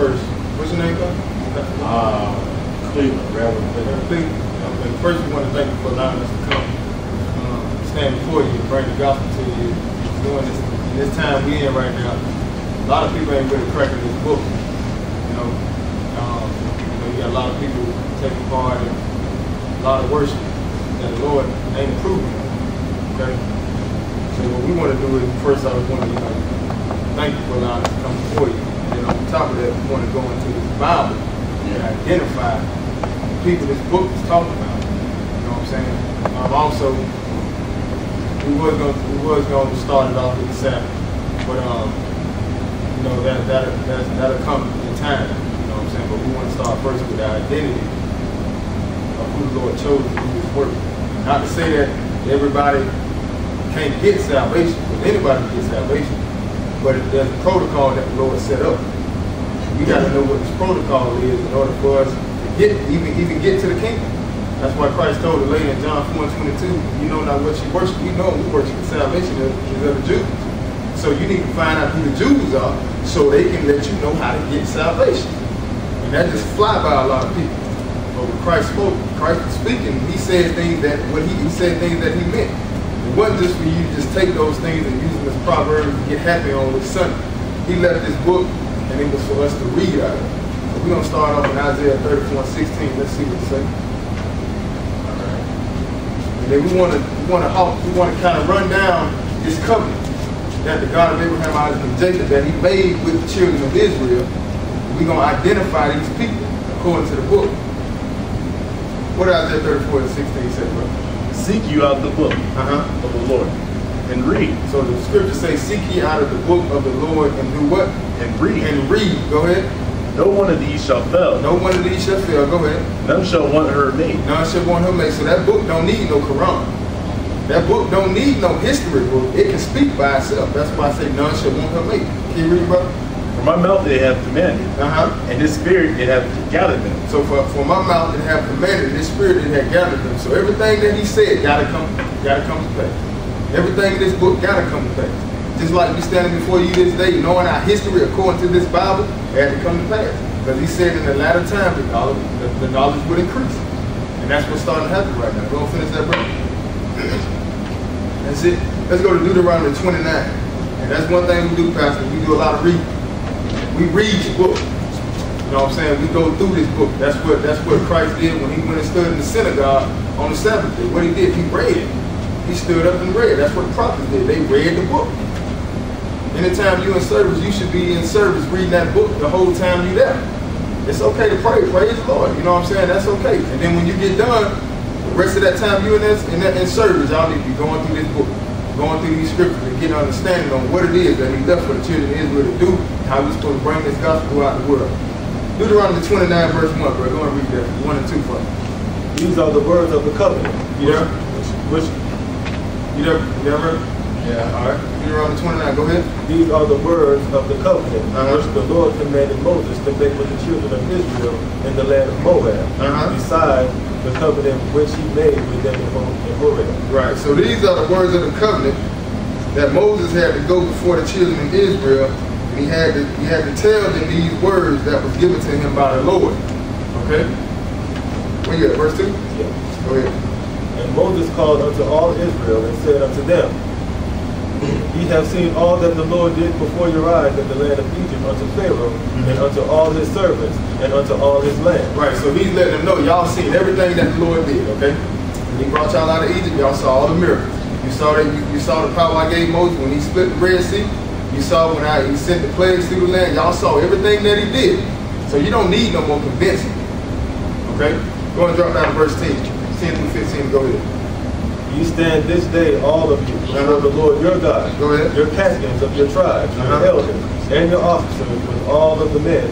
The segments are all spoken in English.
first. What's your name, God? Cleveland, Reverend Cleveland. Okay. First, we want to thank you for allowing us to come stand before you, bring the gospel to you. Doing this in this time we in right now, a lot of people ain't really cracking this book. You know, you got a lot of people taking part in a lot of worship that the Lord ain't approving. Okay, so what we want to do is first, I just want to thank you for allowing us to come before you. And on top of that, we want to go into this Bible and identify the people this book is talking about. You know what I'm saying? Also, we was going to start it off with the Sabbath, but you know that'll come in time. You know what I'm saying? But we want to start first with the identity of who the Lord chose to do His work. Not to say that everybody can't get salvation, but anybody can get salvation. But there's a protocol that the Lord set up. We got to know what this protocol is in order for us to even get to the kingdom. That's why Christ told the lady in John 4:22, you know not what you worship. We know we worship the salvation of the Jews. So you need to find out who the Jews are so they can let you know how to get salvation. And that just fly by a lot of people. But when Christ spoke, Christ was speaking, He said things that he meant. It wasn't just for you to just take those things and use them as proverbs and get happy on this Sunday. He left this book, and it was for us to read out of it. So we're going to start off in Isaiah 34:16. Let's see what it says. All right. And then we want to kind of run down this covenant that the God of Abraham, Isaac, and Jacob that He made with the children of Israel. We're going to identify these people according to the book. What did Isaiah 34:16 say, brother? Seek you out of the book of the Lord and read. So the scripture says, seek ye out of the book of the Lord and do what? And read. And read. Go ahead. No one of these shall fail. No one of these shall fail. Go ahead. None shall want her mate. None shall want her mate. So that book don't need no Quran. That book don't need no history book. It can speak by itself. That's why I say none shall want her mate. Can you read, brother? For my mouth they have commanded, and this spirit it have gathered them. So for my mouth it have commanded, this spirit it had gathered them. So everything that He said gotta come to pass. Everything in this book gotta come to pass. Just like we standing before you this day, knowing our history according to this Bible, it had to come to pass. Because He said in the latter time the knowledge would increase, and that's what's starting to happen right now. We're gonna finish that, brother. That's it. Let's go to Deuteronomy 29, and that's one thing we do, Pastor. We do a lot of reading. We read the book. You know what I'm saying? We go through this book. That's what Christ did when He went and stood in the synagogue on the Sabbath day. What He did, He read. He stood up and read. That's what the prophets did. They read the book. Anytime you're in service, you should be in service reading that book the whole time you're there. It's okay to pray. Praise the Lord. You know what I'm saying? That's okay. And then when you get done, the rest of that time you're in service, y'all need to be going through this book, going through these scriptures and getting an understanding on what it is that He left for the children of Israel to do, and how we're supposed to bring this gospel out the world. Deuteronomy 29:1, bro. Go and read that 1 and 2 for me. These are the words of the covenant. You there? You there, bro? Yeah. All right. Deuteronomy 29. Go ahead. These are the words of the covenant which the Lord commanded Moses to make with the children of Israel in the land of Moab, besides the covenant which He made with them in Horeb. Right. So these are the words of the covenant that Moses had to go before the children of Israel, and he had to tell them these words that was given to him by the Lord. Okay. Where you at? Verse 2. Yeah. Go ahead. And Moses called unto all Israel and said unto them, Ye have seen all that the Lord did before your eyes in the land of Egypt unto Pharaoh, and unto all his servants, and unto all his land. Right, so He's letting them know, y'all seen everything that the Lord did, okay? When He brought y'all out of Egypt, y'all saw all the miracles. You saw that you saw the power I gave Moses when He split the Red Sea. You saw when He sent the plagues through the land. Y'all saw everything that He did. So you don't need no more convincing, okay? Go and drop down to verse 10 through 15, go ahead. You stand this day, all of you, before the Lord your God, go ahead. Your captains of your tribes, your elders, and your officers, with all of the men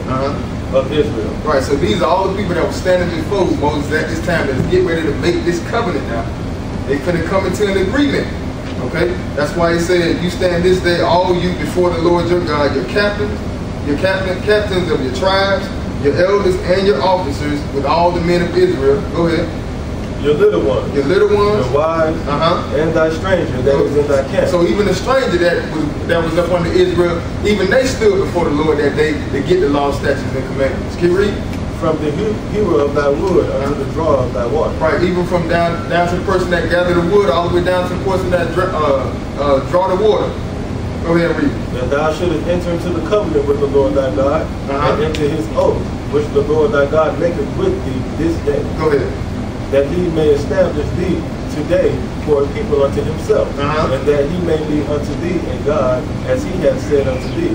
of Israel. Right, so these are all the people that were standing before Moses at this time that's getting ready to make this covenant now. They couldn't come into an agreement, okay? That's why He said, you stand this day, all you, before the Lord your God, your captains of your tribes, your elders, and your officers, with all the men of Israel. Go ahead. Your little one. Your little ones. Your wives. And thy stranger that was in thy camp. So even the stranger that was up under Israel, even they stood before the Lord that day to get the law, statutes, and commandments. Keep reading. From the hewer of thy wood unto the drawer of thy water. Right, even from down to the person that gathered the wood, all the way down to the person that draw the water. Go ahead and read. That thou shouldest enter into the covenant with the Lord thy God, and into his oath, which the Lord thy God maketh with thee this day. Go ahead. That he may establish thee today for a people unto himself, and that he may be unto thee a God, as he hath said unto thee,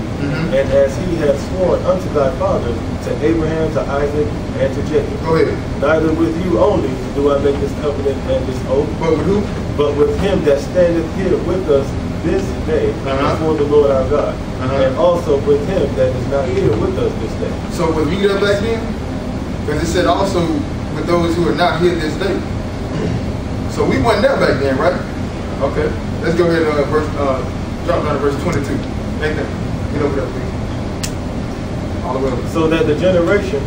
and as he hath sworn unto thy fathers, to Abraham, to Isaac, and to Jacob. Go ahead. Neither with you only do I make this covenant and this oath, but with who? But with him that standeth here with us this day before the Lord our God, and also with him that is not here with us this day. So was we there back then? Because it said also with those who are not here this day. So we weren't there back then, right? Okay. Let's go ahead and drop down to verse 22. Nathan, get over there, please. All the way over. So that the generation.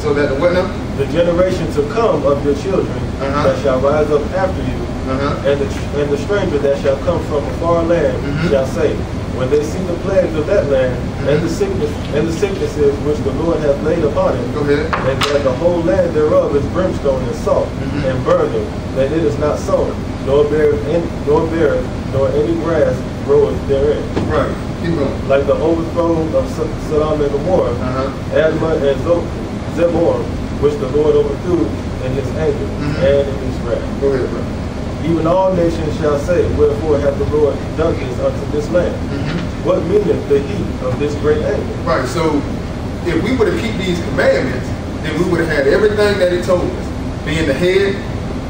So that the what now? The generation to come of your children that shall rise up after you, and the stranger that shall come from a far land shall say, when they see the plagues of that land, and the sicknesses which the Lord hath laid upon it, and that the whole land thereof is brimstone and salt and burning, that it is not sown, nor any grass groweth therein. Right. Keep going. Like the overthrow of Sodom and Gomorrah, Admah and Zeboim, which the Lord overthrew in his anger and in his wrath. Go ahead, bro. Even all nations shall say, wherefore hath the Lord done this unto this land? What meaneth the heat of this great anger? Right, so if we were to keep these commandments, then we would have had everything that it told us. Being the head,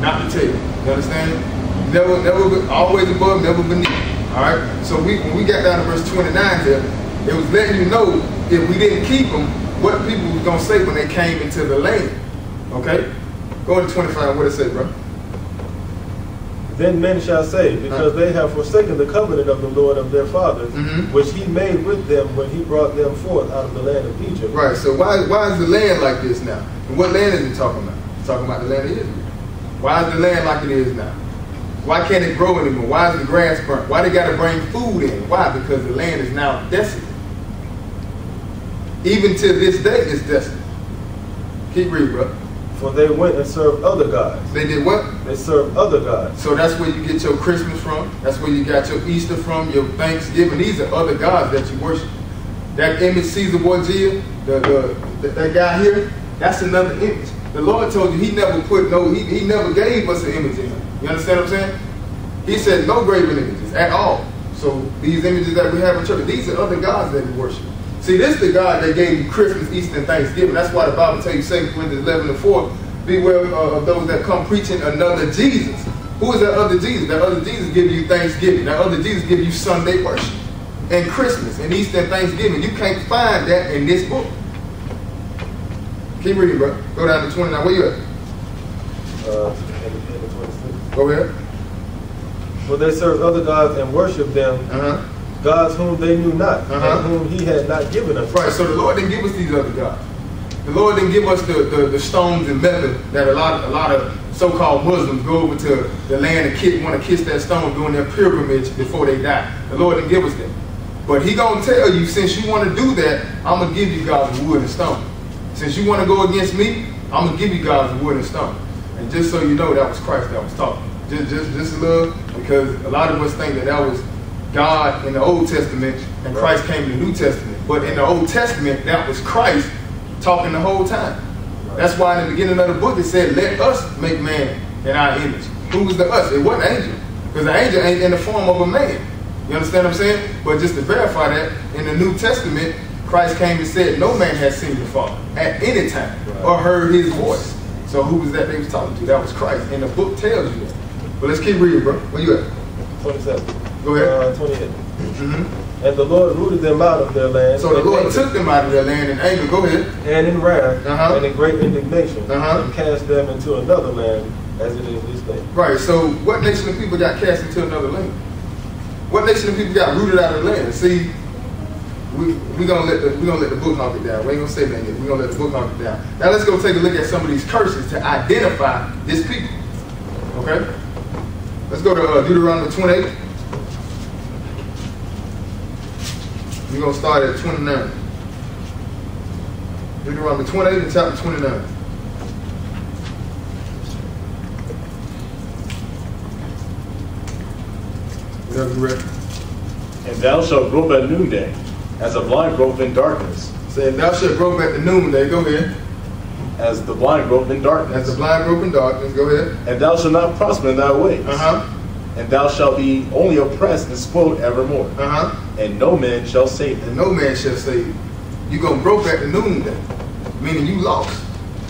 not the tail. You understand? Never, always above, never beneath. Alright? So when we got down to verse 29 there, it was letting you know if we didn't keep them, what people was going to say when they came into the land. Okay? Go to 25, what it said, bro? Then men shall say, because they have forsaken the covenant of the Lord of their fathers, which he made with them when he brought them forth out of the land of Egypt. Right, so why is the land like this now? And what land is he talking about? He's talking about the land of Israel. Why is the land like it is now? Why can't it grow anymore? Why is the grass burnt? Why they got to bring food in? Why? Because the land is now desolate. Even to this day, it's desolate. Keep reading, bro. For they went and served other gods. They did what? They served other gods. So that's where you get your Christmas from. That's where you got your Easter from, your Thanksgiving. These are other gods that you worship. That image Caesar Borgia, that guy here, that's another image. The Lord told you he never put no, he never gave us an image in him. You understand what I'm saying? He said no graven images at all. So these images that we have in church, these are other gods that we worship. See, this is the God that gave you Christmas, Easter, and Thanksgiving. That's why the Bible tells you, 2 Corinthians 11:4, beware of those that come preaching another Jesus. Who is that other Jesus? That other Jesus gives you Thanksgiving. That other Jesus gives you Sunday worship and Christmas and Easter and Thanksgiving. You can't find that in this book. Keep reading, bro. Go down to 29. Where you at? In the 26. Go ahead. For they serve other gods and worship them. Gods whom they knew not, and whom he had not given us. Right, so the Lord didn't give us these other gods. The Lord didn't give us the stones and leather that a lot of so-called Muslims go over to the land and want to kiss that stone during their pilgrimage before they die. The Lord didn't give us that. But he going to tell you, since you want to do that, I'm going to give you gods of wood and stone. Since you want to go against me, I'm going to give you gods of wood and stone. And just so you know, that was Christ that was talking. Just a little, because a lot of us think that was God in the Old Testament, and Christ came in the New Testament. But in the Old Testament, that was Christ talking the whole time. That's why in the beginning of the book, it said, let us make man in our image. Who was the us? It wasn't an angel. Because an angel ain't in the form of a man. You understand what I'm saying? But just to verify that, in the New Testament, Christ came and said, no man has seen the Father at any time or heard his voice. So who was that they was talking to? That was Christ. And the book tells you that. But let's keep reading, bro. Where you at? 27. Go ahead. 28. And the Lord rooted them out of their land. So the Lord took them out of their land in anger. Go ahead. And in wrath, and in great indignation, and cast them into another land, as it is this day. Right. So what nation of people got cast into another land? What nation of people got rooted out of the land? See, we gonna let the book knock it down. We ain't gonna say that yet. We gonna let the book knock it down. Now let's go take a look at some of these curses to identify this people. Okay? Let's go to Deuteronomy 28. We're going to start at 29. Deuteronomy 28 and chapter 29. Whatever you read. And thou shalt grope at noonday, as a blind gropeth in darkness. Saying, thou shalt grope at the noonday. Go ahead. As the blind grope in darkness. As the blind grope in darkness. Go ahead. And thou shalt not prosper in thy ways. And thou shalt be only oppressed and spoiled evermore. And no man shall save thee. And no man shall save thee. You're going to grope at the noonday, meaning you lost.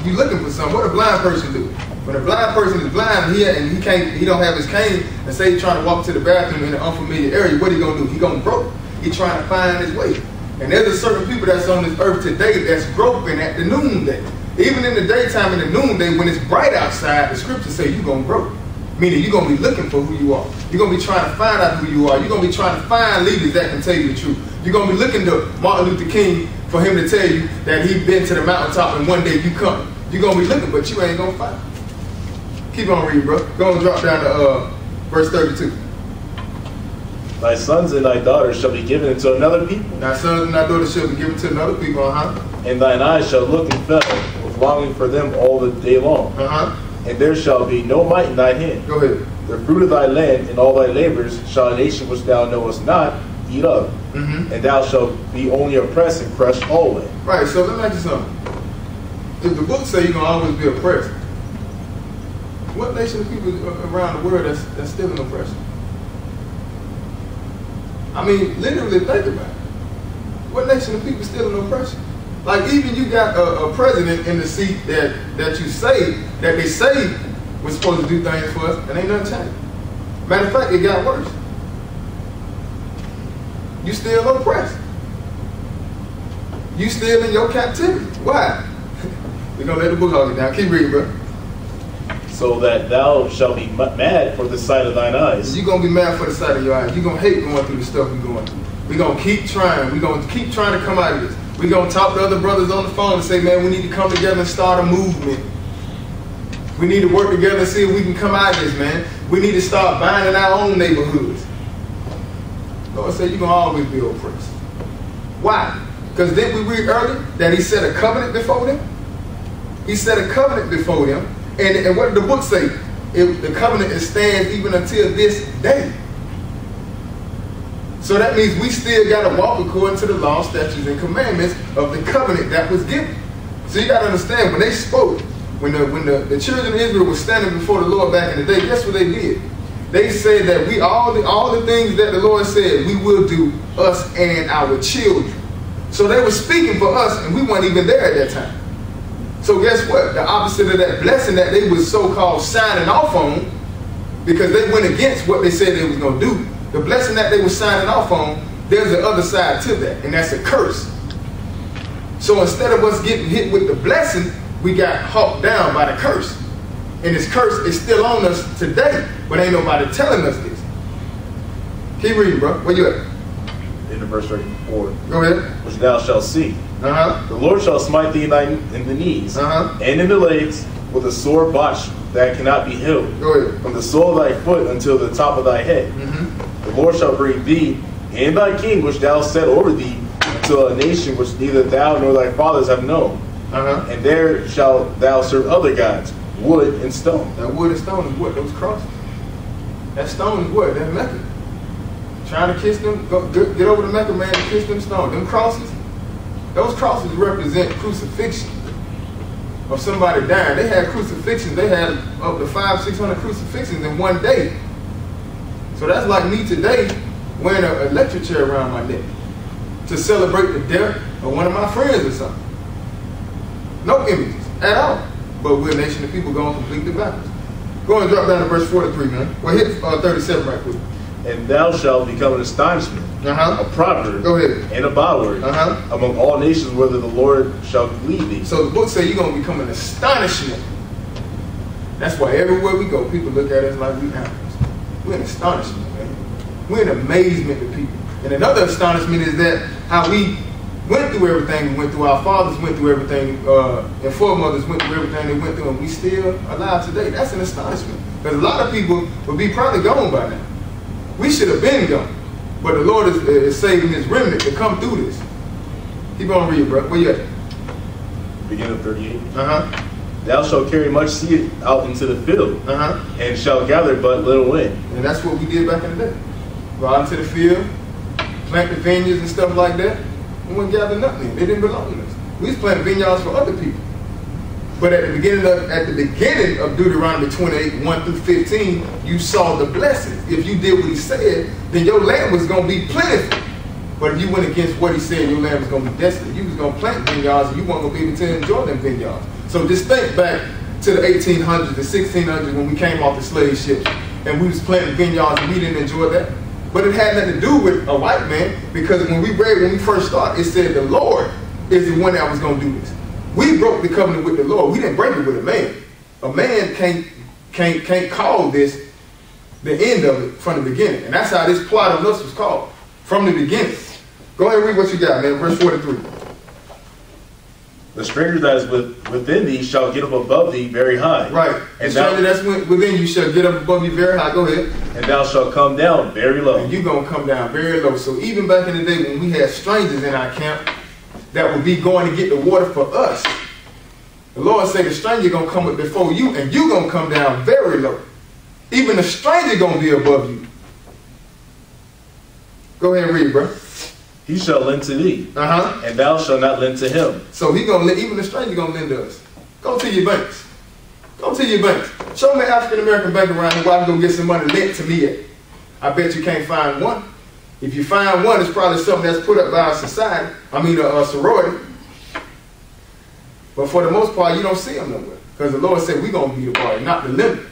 You looking for something. What a blind person do? When a blind person is blind and he can't, he don't have his cane, and say he's trying to walk to the bathroom in an unfamiliar area, what he going to do? He going to grope. He's trying to find his way. And there's a certain people that's on this earth today that's groping at the noonday. Even in the daytime and the noonday, when it's bright outside, the scriptures say you're going to grope. Meaning you're going to be looking for who you are. You're going to be trying to find out who you are. You're going to be trying to find leaders that can tell you the truth. You're going to be looking to Martin Luther King for him to tell you that he's been to the mountaintop and one day you come. You're going to be looking, but you ain't going to find him. Keep on reading, bro. Go and drop down to verse 32. Thy sons and thy daughters shall be given unto another people. Thy sons and thy daughters shall be given to another people, And thine eyes shall look and fail, with longing for them all the day long. And there shall be no might in thy hand. Go ahead. The fruit of thy land and all thy labors shall a nation which thou knowest not eat up. And thou shalt be only oppressed and crushed always. Right, so let me ask you something. If the book say you're going to always be oppressed, what nation of people around the world that's still in oppression? I mean, literally think about it. What nation of people still in oppression? Like even you got a president in the seat that you say, that they say was supposed to do things for us, and ain't nothing changed. Matter of fact, it got worse. You still oppressed. You still in your captivity. Why? We're going to let the book hog it down. Keep reading, bro. So that thou shalt be mad for the sight of thine eyes. You're going to be mad for the sight of your eyes. You're going to hate going through the stuff we're going through. We're going to keep trying. We're going to keep trying to come out of this. We're going to talk to other brothers on the phone and say, man, we need to come together and start a movement. We need to work together and see if we can come out of this, man. We need to start buying our own neighborhoods. Lord said, you're going to always be oppressed. Why? Because didn't we read earlier that he set a covenant before them? He set a covenant before them. And what did the book say? If the covenant stands even until this day. So that means we still got to walk according to the law, statutes, and commandments of the covenant that was given. So you got to understand, when they spoke, when the children of Israel were standing before the Lord back in the day, guess what they did? They said that we all the things that the Lord said, we will do, us and our children. So they were speaking for us, and we weren't even there at that time. So guess what? The opposite of that blessing that they was so-called signing off on, because they went against what they said they was going to do. The blessing that they were signing off on, there's the other side to that, and that's a curse. So instead of us getting hit with the blessing, we got hawked down by the curse. And this curse is still on us today, but ain't nobody telling us this. Keep reading, bro. Where you at? In the verse 34. Go ahead. Which thou shalt see. The Lord shall smite thee in the knees and in the legs with a sore botch that cannot be healed. Go ahead. From the sole of thy foot until the top of thy head. The Lord shall bring thee and thy king which thou set over thee unto a nation which neither thou nor thy fathers have known. And there shalt thou serve other gods, wood and stone. That wood and stone is what? Those crosses. That stone is what? That Mecca. Trying to kiss them, go, get over to Mecca, man, and kiss them stone. Them crosses. Those crosses represent crucifixion of somebody dying. They had crucifixions. They had up to 500–600 crucifixions in one day. So that's like me today wearing an electric chair around my neck to celebrate the death of one of my friends or something. No images at all. But we're a nation of people going completely backwards. Go and drop down to verse 43, man. Well, hit 37 right quick. And thou shalt become an astonishment, a proverb, and a byword among all nations, whether the Lord shall lead thee. So the book says you're going to become an astonishment. That's why everywhere we go, people look at us like we animals. We're an astonishment, man. We're an amazement to people. And another astonishment is that how we went through everything we went through. Our fathers went through everything, and foremothers went through everything they went through, and we still alive today. That's an astonishment. Because a lot of people would be probably gone by now. We should have been gone. But the Lord is saving his remnant to come through this. Keep on reading, bro. Where you at? Beginning of 38. Uh-huh. Thou shalt carry much seed out into the field, and shalt gather but little in. And that's what we did back in the day. Go out into the field, plant the vineyards and stuff like that. We wouldn't gather nothing. They didn't belong to us. We was planting vineyards for other people. But at the beginning of Deuteronomy 28, 1 through 15, you saw the blessings. If you did what he said, then your land was going to be plentiful. But if you went against what he said, your land was going to be desolate. You was going to plant vineyards, and you weren't going to be able to enjoy them vineyards. So just think back to the 1800s, the 1600s, when we came off the slave ship, and we was planting vineyards, and we didn't enjoy that. But it had nothing to do with a white man, because when we read, when we first started, it said the Lord is the one that was going to do this. We broke the covenant with the Lord. We didn't break it with a man. A man can't call this the end of it from the beginning. And that's how this plot of us was called, from the beginning. Go ahead and read what you got, man. Verse 43. The stranger that is within thee shall get up above thee very high. Right. And the stranger that's within you shall get up above thee very high. Go ahead. And thou shalt come down very low. And you're going to come down very low. So even back in the day when we had strangers in our camp, that would be going to get the water for us. The Lord said the stranger going to come up before you, and you're going to come down very low. Even the stranger going to be above you. Go ahead and read, bro. He shall lend to thee, and thou shalt not lend to him. So he going to lend, even the stranger going to lend to us. Go to your banks. Go to your banks. Show me an African-American bank around here where I can go get some money lent to me at. I bet you can't find one. If you find one, it's probably something that's put up by a society, a sorority. But for the most part, you don't see them nowhere. Because the Lord said we're going to be the borrower, not the lender.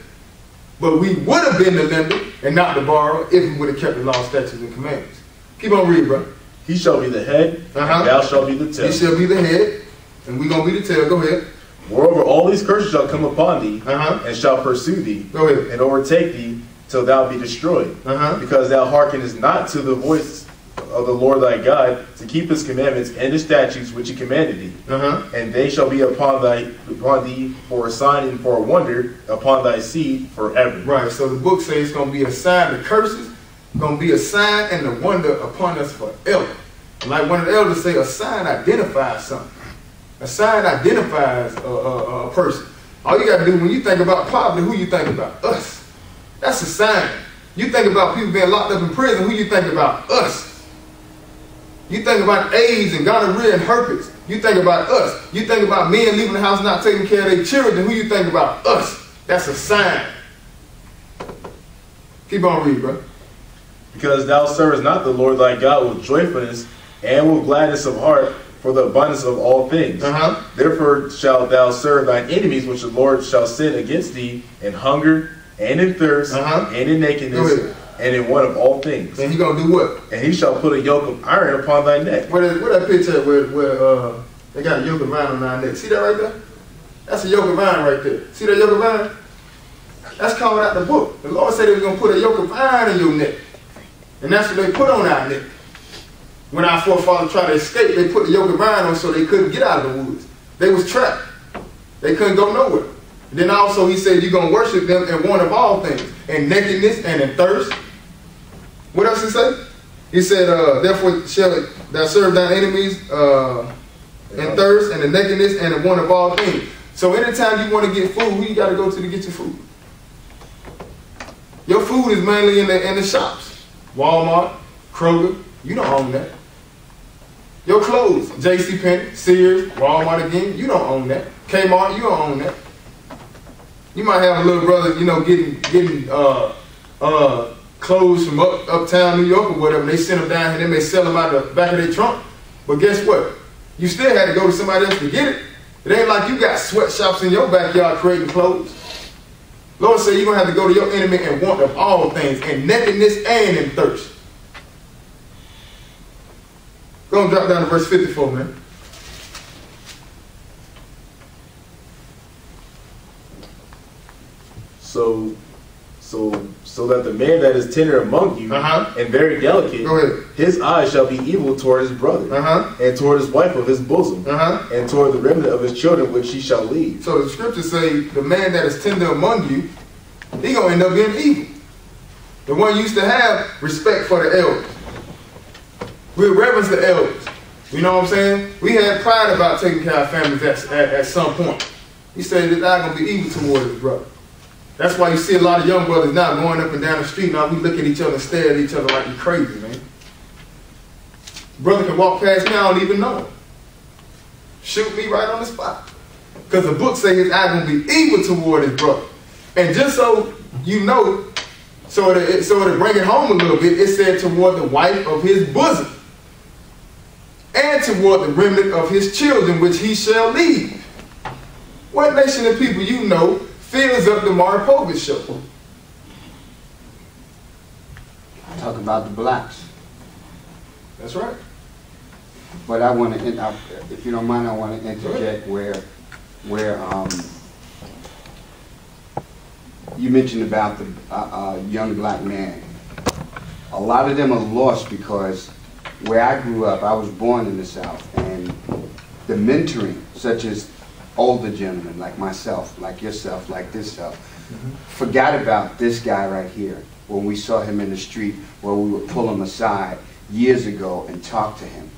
But we would have been the lender and not the borrower if we would have kept the law, statutes, and commandments. Keep on reading, bro. He shall be the head, and thou shalt be the tail. He shall be the head, and we're going to be the tail. Go ahead. Moreover, all these curses shall come upon thee, and shall pursue thee, go ahead, and overtake thee, till thou be destroyed, because thou hearkenest not to the voice of the Lord thy God to keep his commandments and his statutes which he commanded thee, and they shall be upon thee for a sign and for a wonder upon thy seed forever. Right. So the book says it's going to be a sign. The curses going to be a sign and a wonder upon us forever. And like one of the elders say, a sign identifies something. A sign identifies a person. All you got to do when you think about poverty, who you think about? Us. That's a sign. You think about people being locked up in prison, who you think about? Us. You think about AIDS and gonorrhea and herpes, you think about us. You think about men leaving the house not taking care of their children, who you think about? Us. That's a sign. Keep on reading, bro. Because thou servest not the Lord thy God with joyfulness and with gladness of heart, for the abundance of all things. Therefore shalt thou serve thine enemies, which the Lord shall send against thee, in hunger, and in thirst, and in nakedness, and in want of all things. And he gonna do what? And he shall put a yoke of iron upon thy neck. Where that picture where they got a yoke of iron on thy neck? See that right there? That's a yoke of iron right there. See that yoke of iron? That's called out the book. The Lord said they was gonna put a yoke of iron in your neck, and that's what they put on our neck. When our forefathers tried to escape, they put the yoke of iron on so they couldn't get out of the woods. They was trapped. They couldn't go nowhere. Then also he said, you're going to worship them in want of all things, in nakedness and in thirst. What else he said? He said, therefore shall thou serve thine enemies in thirst and in nakedness and in want of all things. So anytime you want to get food, who you got to go to get your food? Your food is mainly in the shops. Walmart, Kroger, you don't own that. Your clothes, JCPenney, Sears, Walmart again, you don't own that. Kmart, you don't own that. You might have a little brother, you know, getting clothes from uptown New York or whatever. They send them down here. They may sell them out the back of their trunk. But guess what? You still had to go to somebody else to get it. It ain't like you got sweatshops in your backyard creating clothes. Lord said you're going to have to go to your enemy and want of all things, in nakedness and in thirst. Go and drop down to verse 54, man. So that the man that is tender among you and very delicate, his eye shall be evil toward his brother and toward his wife of his bosom and toward the remnant of his children which he shall leave. So the scriptures say the man that is tender among you He gonna end up getting evil. The one used to have respect for the elders. We reverence the elders. You know what I'm saying? We had pride about taking care of families at some point. He said that I'm going to be evil towards his brother. That's why you see a lot of young brothers now going up and down the street. Now we look at each other and stare at each other like we're crazy, man. Brother can walk past me, I don't even know him. Shoot me right on the spot. Because the book says his eye going to be evil toward his brother. And just so you know, so to bring it home a little bit, it said toward the wife of his bosom, and toward the remnant of his children, which he shall leave. What nation of people you know fills up the Mariposa show? Talk about the blacks. That's right. But I want to, if you don't mind, I want to interject where you mentioned about the young black man. A lot of them are lost because where I grew up, I was born in the South, and the mentoring, such as older gentlemen like myself, like yourself, like this self, forgot about this guy right here when we saw him in the street, where we would pull him aside years ago and talk to him,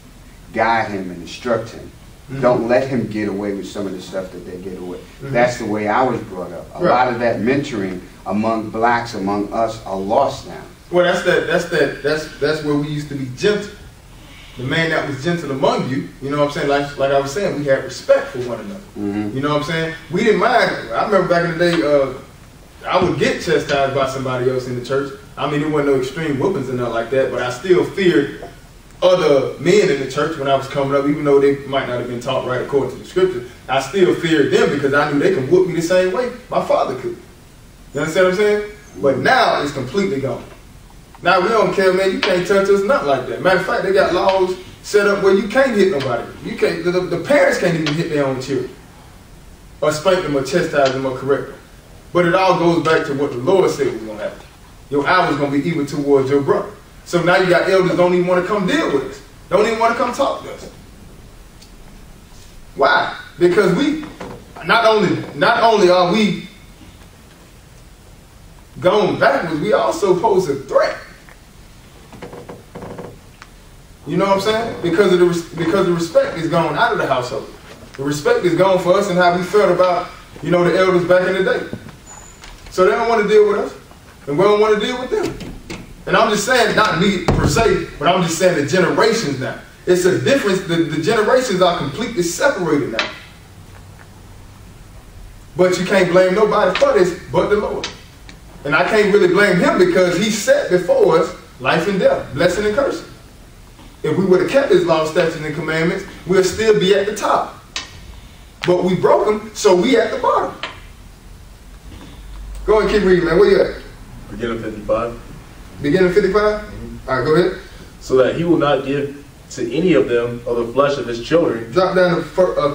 guide him and instruct him. Don't let him get away with some of the stuff that they get away. That's the way I was brought up. A lot of that mentoring among blacks, among us, are lost now. Well, that's where we used to be gentle. The man that was gentle among you, you know what I'm saying? Like I was saying, we had respect for one another. You know what I'm saying? We didn't mind. I remember back in the day, I would get chastised by somebody else in the church. I mean, there wasn't no extreme whoopings and nothing like that, but I still feared other men in the church when I was coming up, even though they might not have been taught right according to the scripture. I still feared them because I knew they could whoop me the same way my father could. You understand what I'm saying? But now it's completely gone. Now we don't care, man. You can't touch us, nothing like that. Matter of fact, they got laws set up where you can't hit nobody. You can't. The parents can't even hit their own children, or spank them, or chastise them, or correct them. But it all goes back to what the Lord said was gonna happen. Your eye was gonna be evil towards your brother. So now you got elders don't even want to come deal with us. Don't even want to come talk to us. Why? Because we not only are we going backwards, we also pose a threat. You know what I'm saying? Because the respect is gone out of the household. The respect is gone for us and how we felt about, you know, the elders back in the day. So they don't want to deal with us, and we don't want to deal with them. And I'm just saying, not me per se, but I'm just saying the generations now. It's a difference. The generations are completely separated now. But you can't blame nobody for this but the Lord. And I can't really blame him because he set before us life and death, blessing and cursing. If we would have kept his law, statutes, and commandments, we'll still be at the top. But we broke them, so we at the bottom. Go ahead and keep reading, man. Where you at? Beginning 55. Beginning 55? All right, go ahead. So that he will not give to any of them of the flesh of his children. Drop down to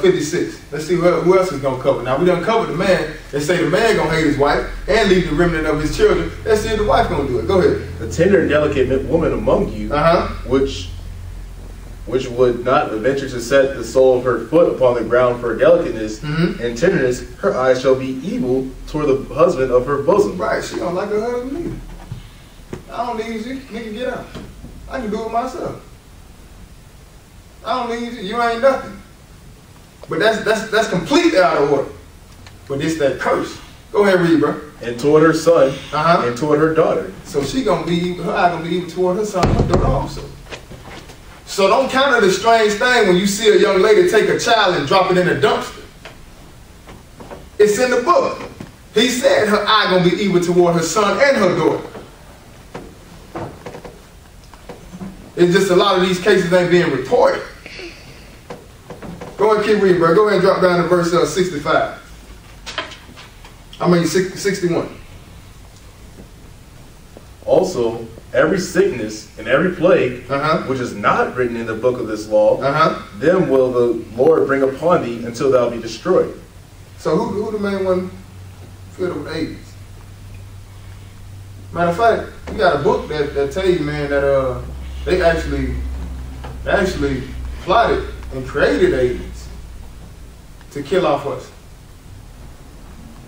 56. Let's see who else is going to cover. Now, we done covered the man. They say the man going to hate his wife and leave the remnant of his children. Let's see if the wife going to do it. Go ahead. The tender and delicate woman among you, which would not venture to set the sole of her foot upon the ground for delicateness and tenderness, her eyes shall be evil toward the husband of her bosom. Right. She don't like her husband either. I don't need you. Nigga, get out. I can do it myself. I don't need you. You ain't nothing. But that's completely out of order. But it's that curse. Go ahead, read, bro. And toward her son and toward her daughter. So she gonna be, her eye gonna be even toward her son and her daughter also. So don't count it a strange thing when you see a young lady take a child and drop it in a dumpster. It's in the book. He said her eye gonna be evil toward her son and her daughter. It's just a lot of these cases ain't being reported. Go ahead, keep reading, bro. Go ahead and drop down to verse 65. I mean 61. Also, every sickness and every plague, which is not written in the book of this law, them will the Lord bring upon thee until thou be destroyed. So who the main one filled with AIDS? Matter of fact, you got a book that tell you, man, that they actually plotted and created AIDS to kill off us.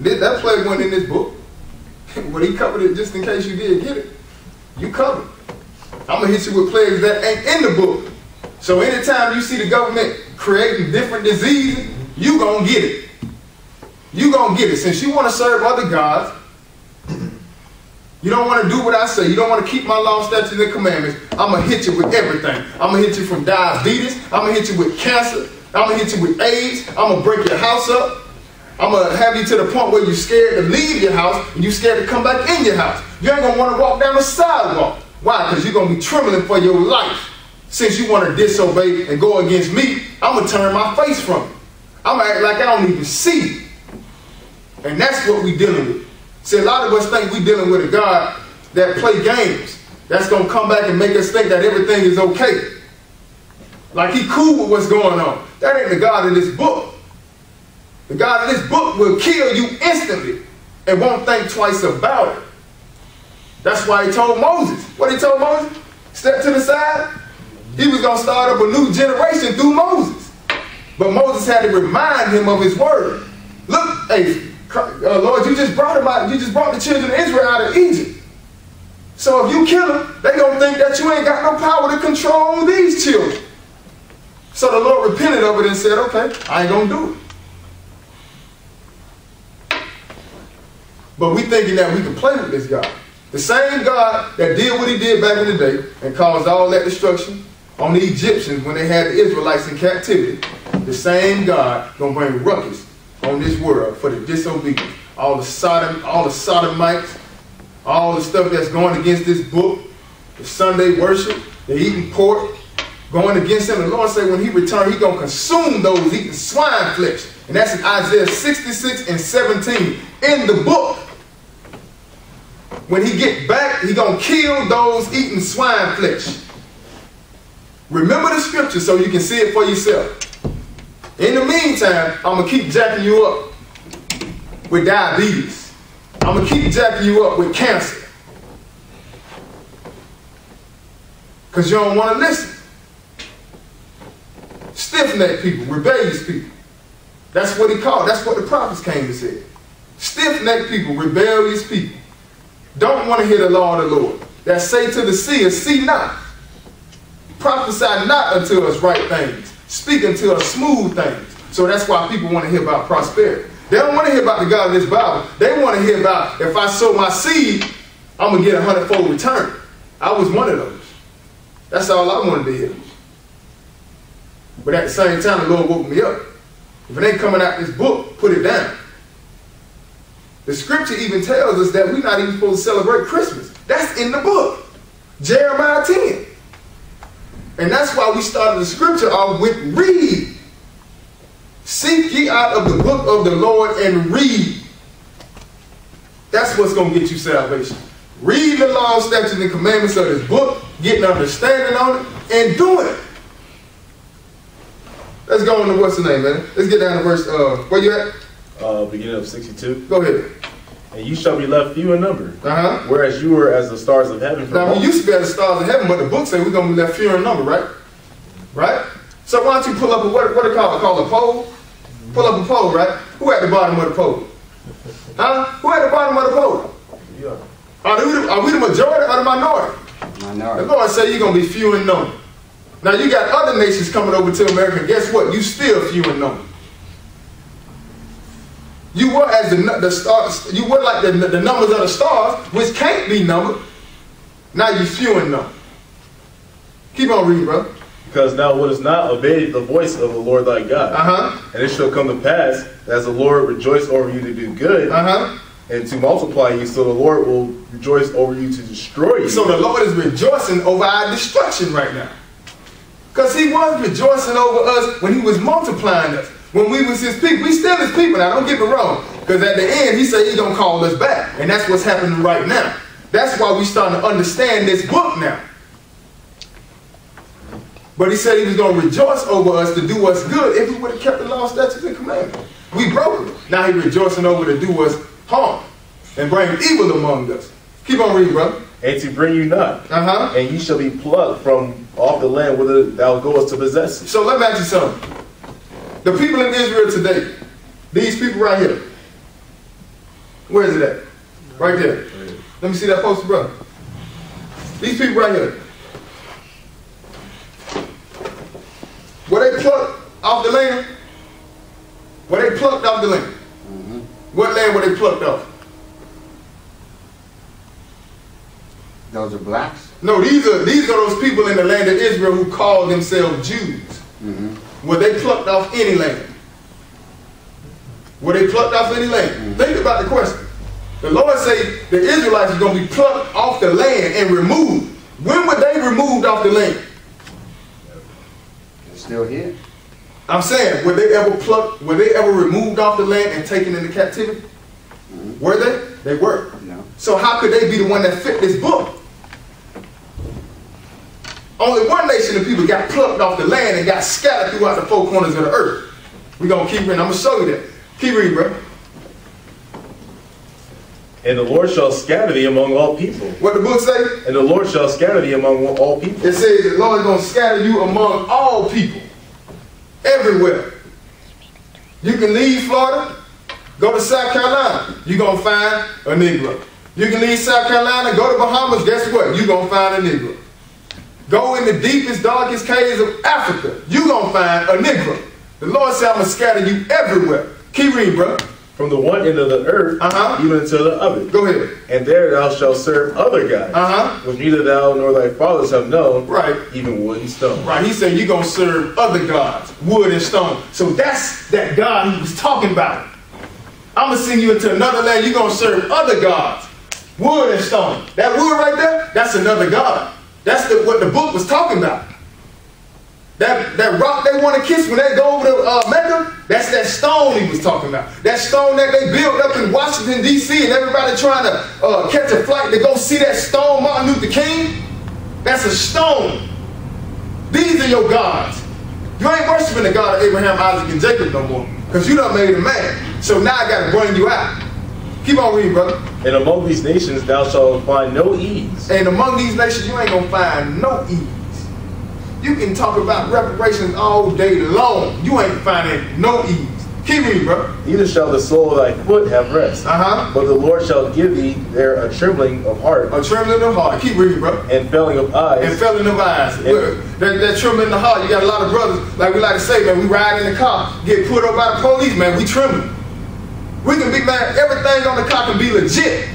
That plague wasn't in this book. When he covered it, just in case you did get it, you covered. I'm going to hit you with plagues that ain't in the book. So anytime you see the government creating different diseases, you going to get it. You going to get it. Since you want to serve other gods, you don't want to do what I say. You don't want to keep my law, statutes, and commandments. I'm going to hit you with everything. I'm going to hit you from diabetes. I'm going to hit you with cancer. I'm going to hit you with AIDS. I'm going to break your house up. I'm going to have you to the point where you're scared to leave your house and you're scared to come back in your house. You ain't going to want to walk down the sidewalk. Why? Because you're going to be trembling for your life. Since you want to disobey and go against me, I'm going to turn my face from you. I'm going to act like I don't even see you. And that's what we're dealing with. See, a lot of us think we're dealing with a God that play games. That's going to come back and make us think that everything is okay. Like he cool with what's going on. That ain't the God of this book. The God of this book will kill you instantly and won't think twice about it. That's why he told Moses. What he told Moses? Step to the side. He was going to start up a new generation through Moses. But Moses had to remind him of his word. Look, hey, Lord, you just brought them out. You just brought the children of Israel out of Egypt. So if you kill them, they're going to think that you ain't got no power to control these children. So the Lord repented of it and said, okay, I ain't going to do it. But we thinking that we can play with this God. The same God that did what he did back in the day and caused all that destruction on the Egyptians when they had the Israelites in captivity, the same God going to bring ruckus on this world for the disobedience. All the Sodomites, all the stuff that's going against this book, the Sunday worship, the eating pork, going against him. The Lord said when he returned, he's going to consume those eating swine flesh. And that's in Isaiah 66 and 17 in the book. When he get back, he's going to kill those eating swine flesh. Remember the scripture so you can see it for yourself. In the meantime, I'm going to keep jacking you up with diabetes. I'm going to keep jacking you up with cancer. Because you don't want to listen. Stiff-necked people, rebellious people. That's what he called. That's what the prophets came to say. Stiff-necked people, rebellious people. Don't want to hear the law of the Lord. That say to the seer, see not. Prophesy not unto us right things. Speak unto us smooth things. So that's why people want to hear about prosperity. They don't want to hear about the God of this Bible. They want to hear about, if I sow my seed, I'm going to get a 100-fold return. I was one of those. That's all I wanted to hear. But at the same time, the Lord woke me up. If it ain't coming out this book, put it down. The scripture even tells us that we're not even supposed to celebrate Christmas. That's in the book. Jeremiah 10. And that's why we started the scripture off with read. Seek ye out of the book of the Lord and read. That's what's going to get you salvation. Read the law, statutes, and commandments of this book, get an understanding on it, and do it. Let's go on to what's the name, man. Let's get down to verse, where you at? Beginning of 62. Go ahead. And you shall be left few in number, whereas you were as the stars of heaven. Now, we used to be as the stars of heaven, but the book said we're going to be left few in number, right? Right? So why don't you pull up a, what it called? Call a poll? Pull up a poll, right? Who at the bottom of the poll? Huh? Who at the bottom of the poll? Yeah. Are we the majority or the minority? Minority. The Lord said you're going to be few in number. Now, you got other nations coming over to America. Guess what? You still few in number. You were as the stars. You were like the numbers of the stars, which can't be numbered. Now you few in number. Keep on reading, brother. Because now what is not obeyed the voice of the Lord thy God. And it shall come to pass as the Lord rejoiced over you to do good. And to multiply you, so the Lord will rejoice over you to destroy you. So the Lord is rejoicing over our destruction right now. Because he was rejoicing over us when he was multiplying us. When we was his people. We still his people now. Don't get me wrong. Because at the end, he said he's going to call us back. And that's what's happening right now. That's why we're starting to understand this book now. But he said he was going to rejoice over us to do us good if we would have kept the law, statutes, and commandments. We broke it. Now he's rejoicing over to do us harm and bring evil among us. Keep on reading, brother. And to bring you not. And you shall be plucked from off the land whither thou goest to possess it. So let me ask you something. The people in Israel today, these people right here, where is it at? Right there. Let me see that poster, brother. These people right here. Were they plucked off the land? Were they plucked off the land? Mm-hmm. What land were they plucked off? Those are blacks? No, these are those people in the land of Israel who call themselves Jews. Mm-hmm. Were they plucked off any land? Were they plucked off any land? Mm-hmm. Think about the question. The Lord say the Israelites are going to be plucked off the land and removed. When were they removed off the land? They're still here. I'm saying, were they ever plucked? Were they ever removed off the land and taken into captivity? Mm-hmm. Were they? They were. No. So how could they be the one that fit this book? Only one nation of people got plucked off the land and got scattered throughout the four corners of the earth. We're going to keep reading. I'm going to show you that. Keep reading, bro. And the Lord shall scatter thee among all people. What the book say? And the Lord shall scatter thee among all people. It says the Lord is going to scatter you among all people. Everywhere. You can leave Florida, go to South Carolina. You're going to find a Negro. You can leave South Carolina, go to Bahamas. Guess what? You're going to find a Negro. Go in the deepest, darkest caves of Africa. You're going to find a Negro. The Lord said, I'm going to scatter you everywhere. Keep reading, bro. From the one end of the earth, even unto the other. Go ahead. And there thou shalt serve other gods, which neither thou nor thy fathers have known, even wood and stone. Right, he said you're going to serve other gods, wood and stone. So that's that God he was talking about. I'm going to send you into another land, you're going to serve other gods, wood and stone. That wood right there, that's another god. That's what the book was talking about. That rock they want to kiss when they go over to Mecca, that's that stone he was talking about. That stone that they built up in Washington, D.C. and everybody trying to catch a flight to go see that stone, Martin Luther King. That's a stone. These are your gods. You ain't worshiping the God of Abraham, Isaac, and Jacob no more because you done made a man. So now I got to bring you out. Keep on reading, brother. And among these nations thou shalt find no ease. And among these nations you ain't going to find no ease. You can talk about reparations all day long. You ain't finding no ease. Keep reading, bro. Neither shall the sole of thy foot have rest. But the Lord shall give thee there a trembling of heart. A trembling of heart. Keep reading, bro. And failing of eyes. And failing of eyes. That trembling of heart. You got a lot of brothers, like we like to say, man, we ride in the car, get pulled up by the police, man, we trembling. We can be mad. Everything on the car can be legit.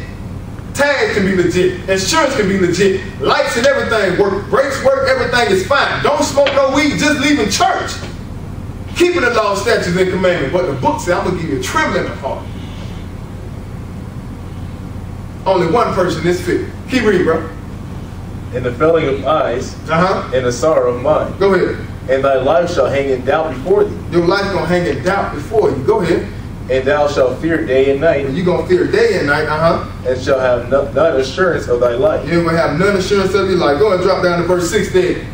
Tags can be legit, insurance can be legit, lights and everything work, brakes work, everything is fine. Don't smoke no weed, just leaving church. Keeping the law, statutes, and commandments. But the book said, I'm going to give you a trembling of heart. Only one person is fit. Keep reading, bro. And the felling of eyes, and the sorrow of mind. Go ahead. And thy life shall hang in doubt before thee. Your life going to hang in doubt before you. Go ahead. And thou shalt fear day and night. And you're going to fear day and night, and shall have none assurance of thy life. You ain't going to have none assurance of your life. Go and drop down to verse 6 then.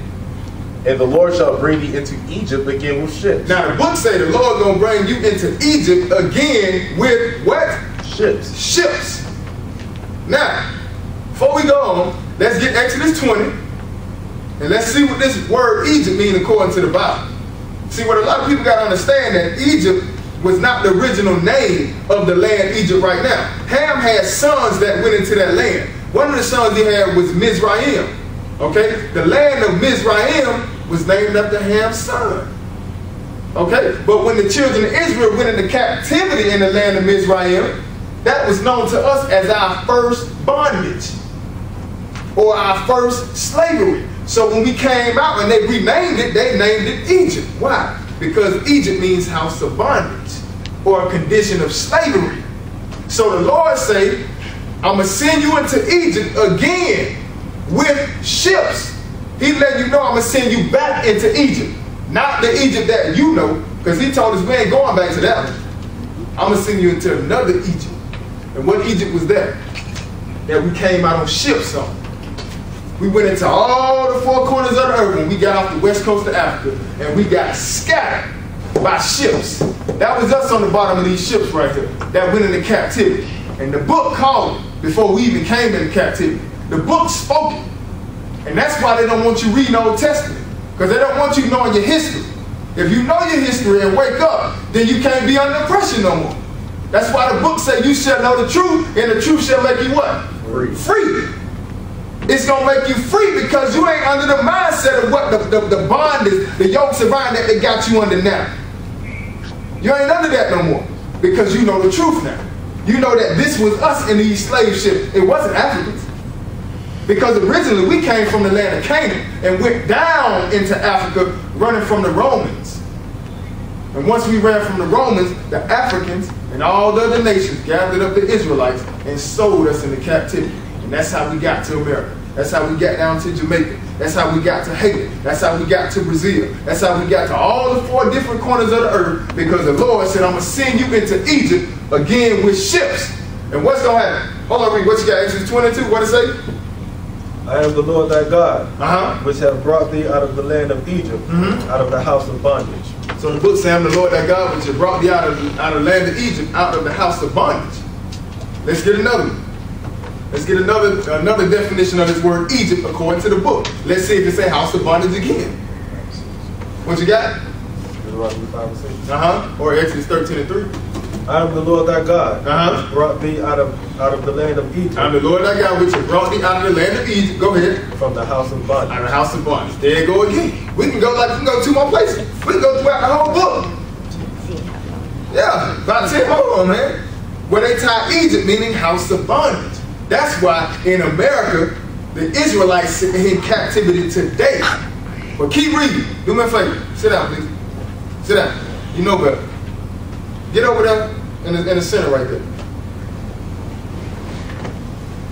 And the Lord shall bring thee into Egypt again with ships. Now the book say the Lord going to bring you into Egypt again with what? Ships. Ships. Now, before we go on, let's get Exodus 20. And let's see what this word Egypt means according to the Bible. See, what a lot of people got to understand that Egypt was not the original name of the land Egypt right now. Ham had sons that went into that land. One of the sons he had was Mizraim. Okay? The land of Mizraim was named after Ham's son. Okay? But when the children of Israel went into captivity in the land of Mizraim, that was known to us as our first bondage or our first slavery. So when we came out and they renamed it, they named it Egypt. Why? Because Egypt means house of bondage or a condition of slavery. So the Lord say, I'm going to send you into Egypt again with ships. He let you know I'm going to send you back into Egypt. Not the Egypt that you know, because he told us we ain't going back to that one. I'm going to send you into another Egypt. And what Egypt was that? That we came out on ships on. We went into all the four corners of the earth when we got off the west coast of Africa, and we got scattered by ships. That was us on the bottom of these ships right here that went into captivity. And the book called it before we even came into captivity. The book spoke it. And that's why they don't want you reading Old Testament, because they don't want you knowing your history. If you know your history and wake up, then you can't be under oppression no more. That's why the book says you shall know the truth, and the truth shall make you what? Free. It's going to make you free because you ain't under the mindset of what the bond is, the yokes of iron that they got you under now. You ain't under that no more because you know the truth now. You know that this was us in these slave ships. It wasn't Africans. Because originally we came from the land of Canaan and went down into Africa running from the Romans. And once we ran from the Romans, the Africans and all the other nations gathered up the Israelites and sold us into captivity. And that's how we got to America. That's how we got down to Jamaica. That's how we got to Haiti. That's how we got to Brazil. That's how we got to all the 4 different corners of the earth, because the Lord said, I'm going to send you into Egypt again with ships. And what's going to happen? Hold on, read what you got. Exodus 22, what it say? I am the Lord thy God, which have brought thee out of the land of Egypt, out of the house of bondage. So the book says, I am the Lord thy God, which have brought thee out of the land of Egypt, out of the house of bondage. Let's get another one. Let's get another definition of this word Egypt according to the book. Let's see if it's a house of bondage again. What you got? Or Exodus 13 and 3. I am the Lord thy God, which brought thee out of the land of Egypt. I am the Lord thy God, which brought thee out of the land of Egypt. Go ahead. From the house of bondage. Out of the house of bondage. There you go again. We can go 2 more places. We can go throughout the whole book. Yeah, about 10 more, man. Where they tie Egypt, meaning house of bondage. That's why in America, the Israelites sit in captivity today. But keep reading. Do me a favor. Sit down, please. Sit down. You know better. Get over there in the center right there.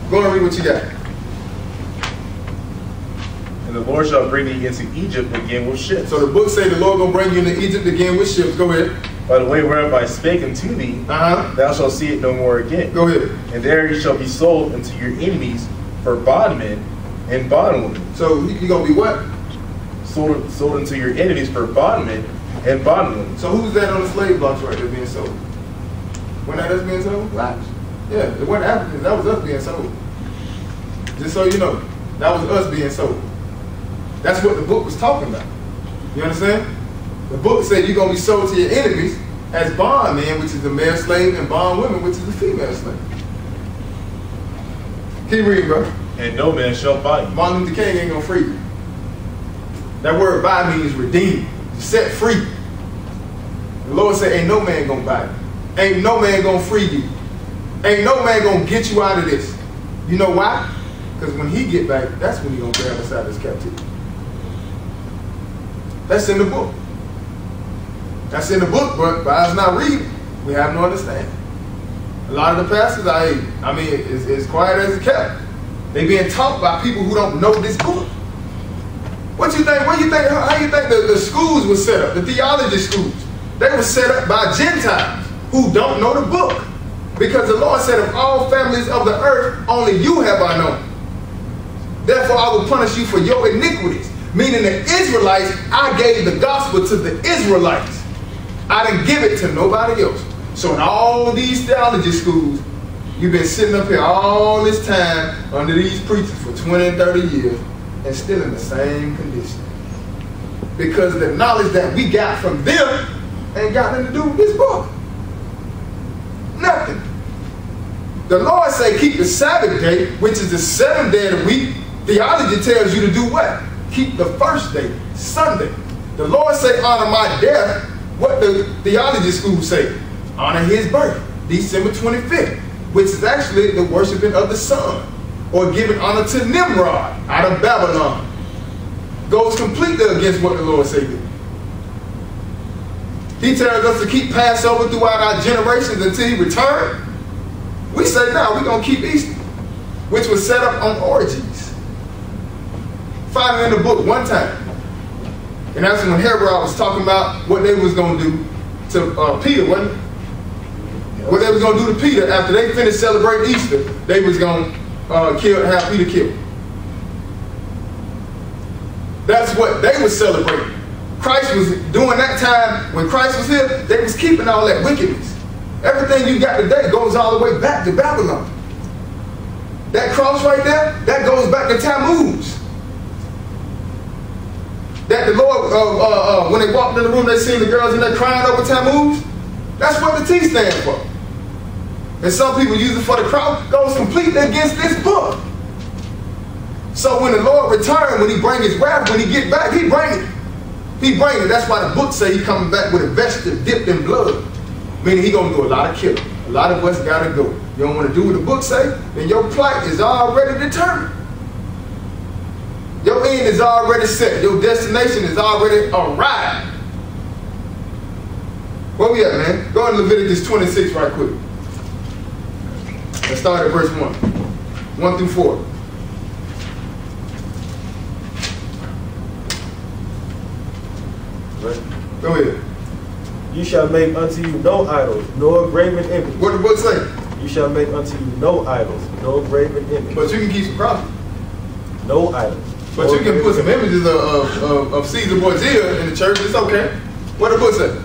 Go and read what you got. And the Lord shall bring thee into Egypt again with ships. So the book say the Lord going to bring you into Egypt again with ships. Go ahead. By the way whereby spake unto thee, thou shalt see it no more again. Go ahead. And there ye shall be sold unto your enemies for bondmen and bondwomen. So you're going to be what? Sold unto your enemies for bondmen and bondwomen. So who's that on the slave blocks right there being sold? When that us being sold? Blacks. Yeah, it wasn't Africans. That was us being sold. Just so you know, that was us being sold. That's what the book was talking about. You understand? The book said you're going to be sold to your enemies as bondmen, which is the male slave, and bondwomen, which is the female slave. Keep reading, bro. And no man shall buy you. Martin Luther King ain't going to free you. That word buy means redeem. Set free. The Lord said, ain't no man gonna buy you. Ain't no man gonna free you. Ain't no man gonna get you out of this. You know why? Because when he get back, that's when he gonna grab us out of this captivity. That's in the book. That's in the book, but by us not reading, we have no understanding. A lot of the pastors, I mean, it's as quiet as it kept. They being taught by people who don't know this book. What you think? What you think? How you think the schools were set up? The theology schools, they were set up by Gentiles who don't know the book, because the Lord said, "Of all families of the earth, only you have I known. Therefore, I will punish you for your iniquities." Meaning the Israelites, I gave the gospel to the Israelites. I didn't give it to nobody else. So in all these theology schools, you've been sitting up here all this time under these preachers for 20 and 30 years. And still in the same condition. Because the knowledge that we got from them ain't got nothing to do with this book. Nothing. The Lord say keep the Sabbath day, which is the 7th day of the week. Theology tells you to do what? Keep the first day, Sunday. The Lord say honor my death. What the theology school say? Honor his birth, December 25th, which is actually the worshiping of the sun. Or giving honor to Nimrod out of Babylon, goes completely against what the Lord said. He tells us to keep Passover throughout our generations until he returned. We say, no, we're going to keep Easter, which was set up on orgies. Find it in the book one time. And that's when Herod was talking about what they was going to do to Peter, wasn't it? What they was going to do to Peter after they finished celebrating Easter, they was going to have Peter killed. That's what they were celebrating. Christ was doing that time when Christ was here, they was keeping all that wickedness. Everything you got today goes all the way back to Babylon. That cross right there, that goes back to Tammuz. That the Lord, when they walked in the room, they seen the girls in there crying over Tammuz. That's what the T stands for. and some people use it for the crowd, goes completely against this book. So when the Lord returns, when he brings his wrath, when he get back, he brings it. He brings it. That's why the book say he coming back with a vesture dipped in blood. Meaning he going to do a lot of killing. A lot of us got to go. You don't want to do what the book say, then your plight is already determined. Your end is already set. Your destination is already arrived. Where we at, man? Go to Leviticus 26 right quick. Let's start at verse 1. 1 through 4. Right. Go ahead. You shall make unto you no idols, nor graven image. What the book say? You shall make unto you no idols, no graven image. But you can keep some profit. No idols. But you can put some images of Caesar Borgia in the church. It's okay. What the book say?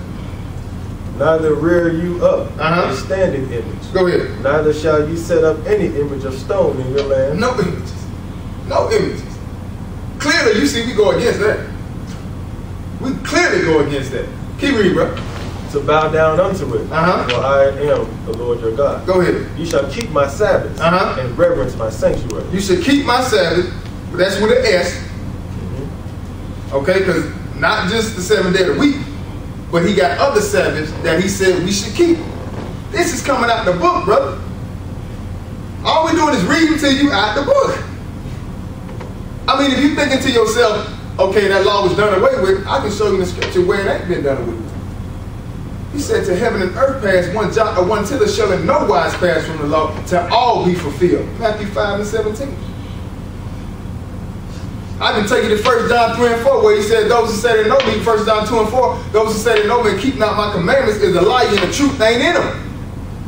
Neither rear you up a standing image. Go ahead. Neither shall you set up any image of stone in your land. No images. No images. Clearly, you see, we go against that. We clearly go against that. Keep reading, bro. To bow down unto it. For I am the Lord your God. Go ahead. You shall keep my Sabbath and reverence my sanctuary. You should keep my Sabbath. That's with an S. Okay, because not just the 7th day of the week, but he got other Sabbaths that he said we should keep. This is coming out the book, brother. All we're doing is reading to you out the book. I mean, if you're thinking to yourself, okay, that law was done away with, I can show you the scripture where it ain't been done away with. He said, to heaven and earth pass, one jot or one tittle shall in no wise pass from the law till all be fulfilled. Matthew 5 and 17. I can take you to 1 John 3 and 4 where he said, those who say they know me, 1 John 2 and 4, those who say they know me and keep not my commandments is a lie and the truth ain't in them.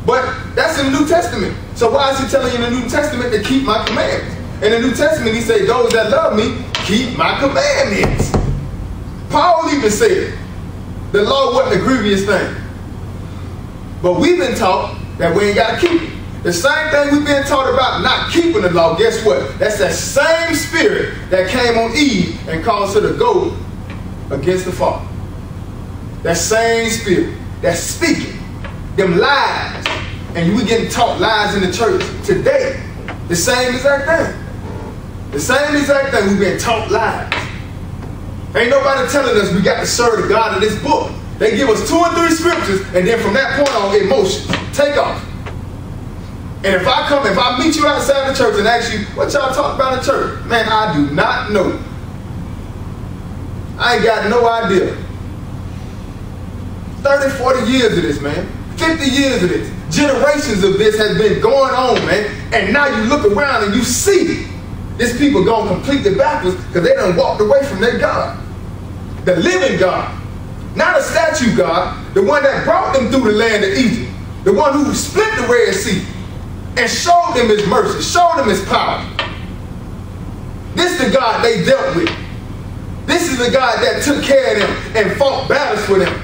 But that's in the New Testament. So why is he telling you in the New Testament to keep my commandments? In the New Testament he said, those that love me, keep my commandments. Paul even said, the law wasn't a grievous thing. But we've been taught that we ain't got to keep it. The same thing we've been taught about not keeping the law, guess what? That's that same spirit that came on Eve and caused her to go against the Father. That same spirit that's speaking them lies. And we getting taught lies in the church today. The same exact thing. The same exact thing we've been taught lies. Ain't nobody telling us we got to serve the God in this book. They give us 2 and 3 scriptures and then from that point on, emotions. Take off. And if I come, if I meet you outside the church and ask you, what y'all talk about in church? Man, I do not know. I ain't got no idea. 30, 40 years of this, man. 50 years of this. Generations of this has been going on, man. And now you look around and you see these people going completely backwards because they done walked away from their God. The living God. Not a statue God. The one that brought them through the land of Egypt. The one who split the Red Sea. And showed them his mercy, showed them his power. This is the God they dealt with. This is the God that took care of them and fought battles for them.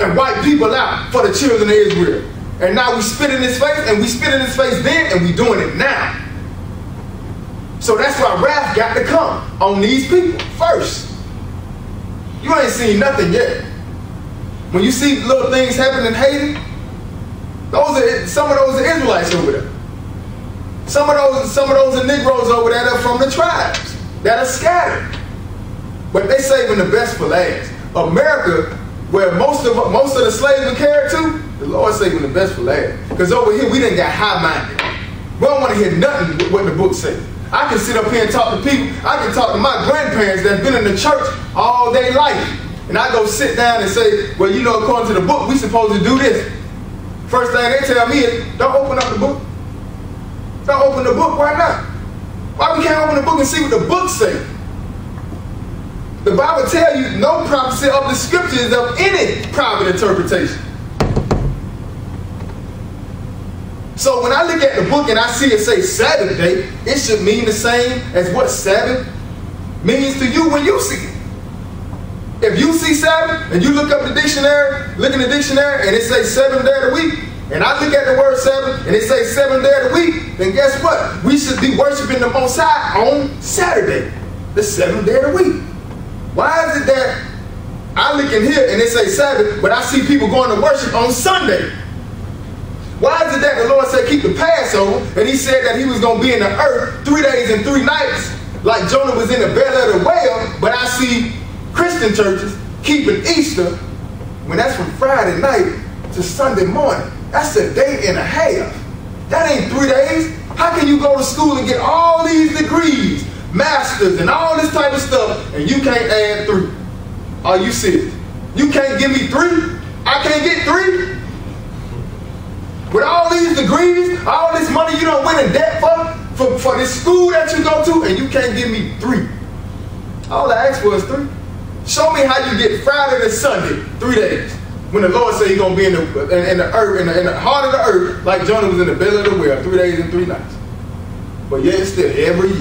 And wiped people out for the children of Israel. And now we spit in his face, and we spit in his face then, and we doing it now. So that's why wrath got to come on these people first. You ain't seen nothing yet. When you see little things happen in Haiti, some of those are Israelites over there. Some of those are Negroes over there that are from the tribes that are scattered. But they saving the best for last. America, where most of the slaves were carried to, the Lord saving the best for last. Because over here we didn't got high-minded. We don't want to hear nothing but what the book says. I can sit up here and talk to people. I can talk to my grandparents that's been in the church all their life. And I go sit down and say, well, you know, according to the book, we supposed to do this. First thing they tell me is, don't open up the book. Don't open the book, why not? Why we can't open the book and see what the book says? The Bible tells you no prophecy of the scriptures of any private interpretation. So when I look at the book and I see it say Sabbath day, it should mean the same as what Sabbath means to you when you see it. If you see Sabbath and you look up the dictionary, look in the dictionary and it says 7th day of the week, and I look at the word Sabbath and it says 7th day of the week, then guess what? We should be worshiping the Most High on Saturday, the 7th day of the week. Why is it that I look in here and it says Sabbath, but I see people going to worship on Sunday? Why is it that the Lord said keep the Passover, and he said that he was going to be in the earth 3 days and 3 nights, like Jonah was in the belly of the whale, but I see Christian churches keeping Easter when that's from Friday night to Sunday morning. That's a day and a half. That ain't 3 days. How can you go to school and get all these degrees, masters, and all this type of stuff, and you can't add 3? Are you serious? You can't give me 3? I can't get 3? With all these degrees, all this money you don't win in debt for this school that you go to, and you can't give me 3. All I asked was 3. Show me how you get Friday to Sunday, 3 days, when the Lord said he's going to be in the heart of the earth, like Jonah was in the belly of the whale, 3 days and 3 nights. But yet still, every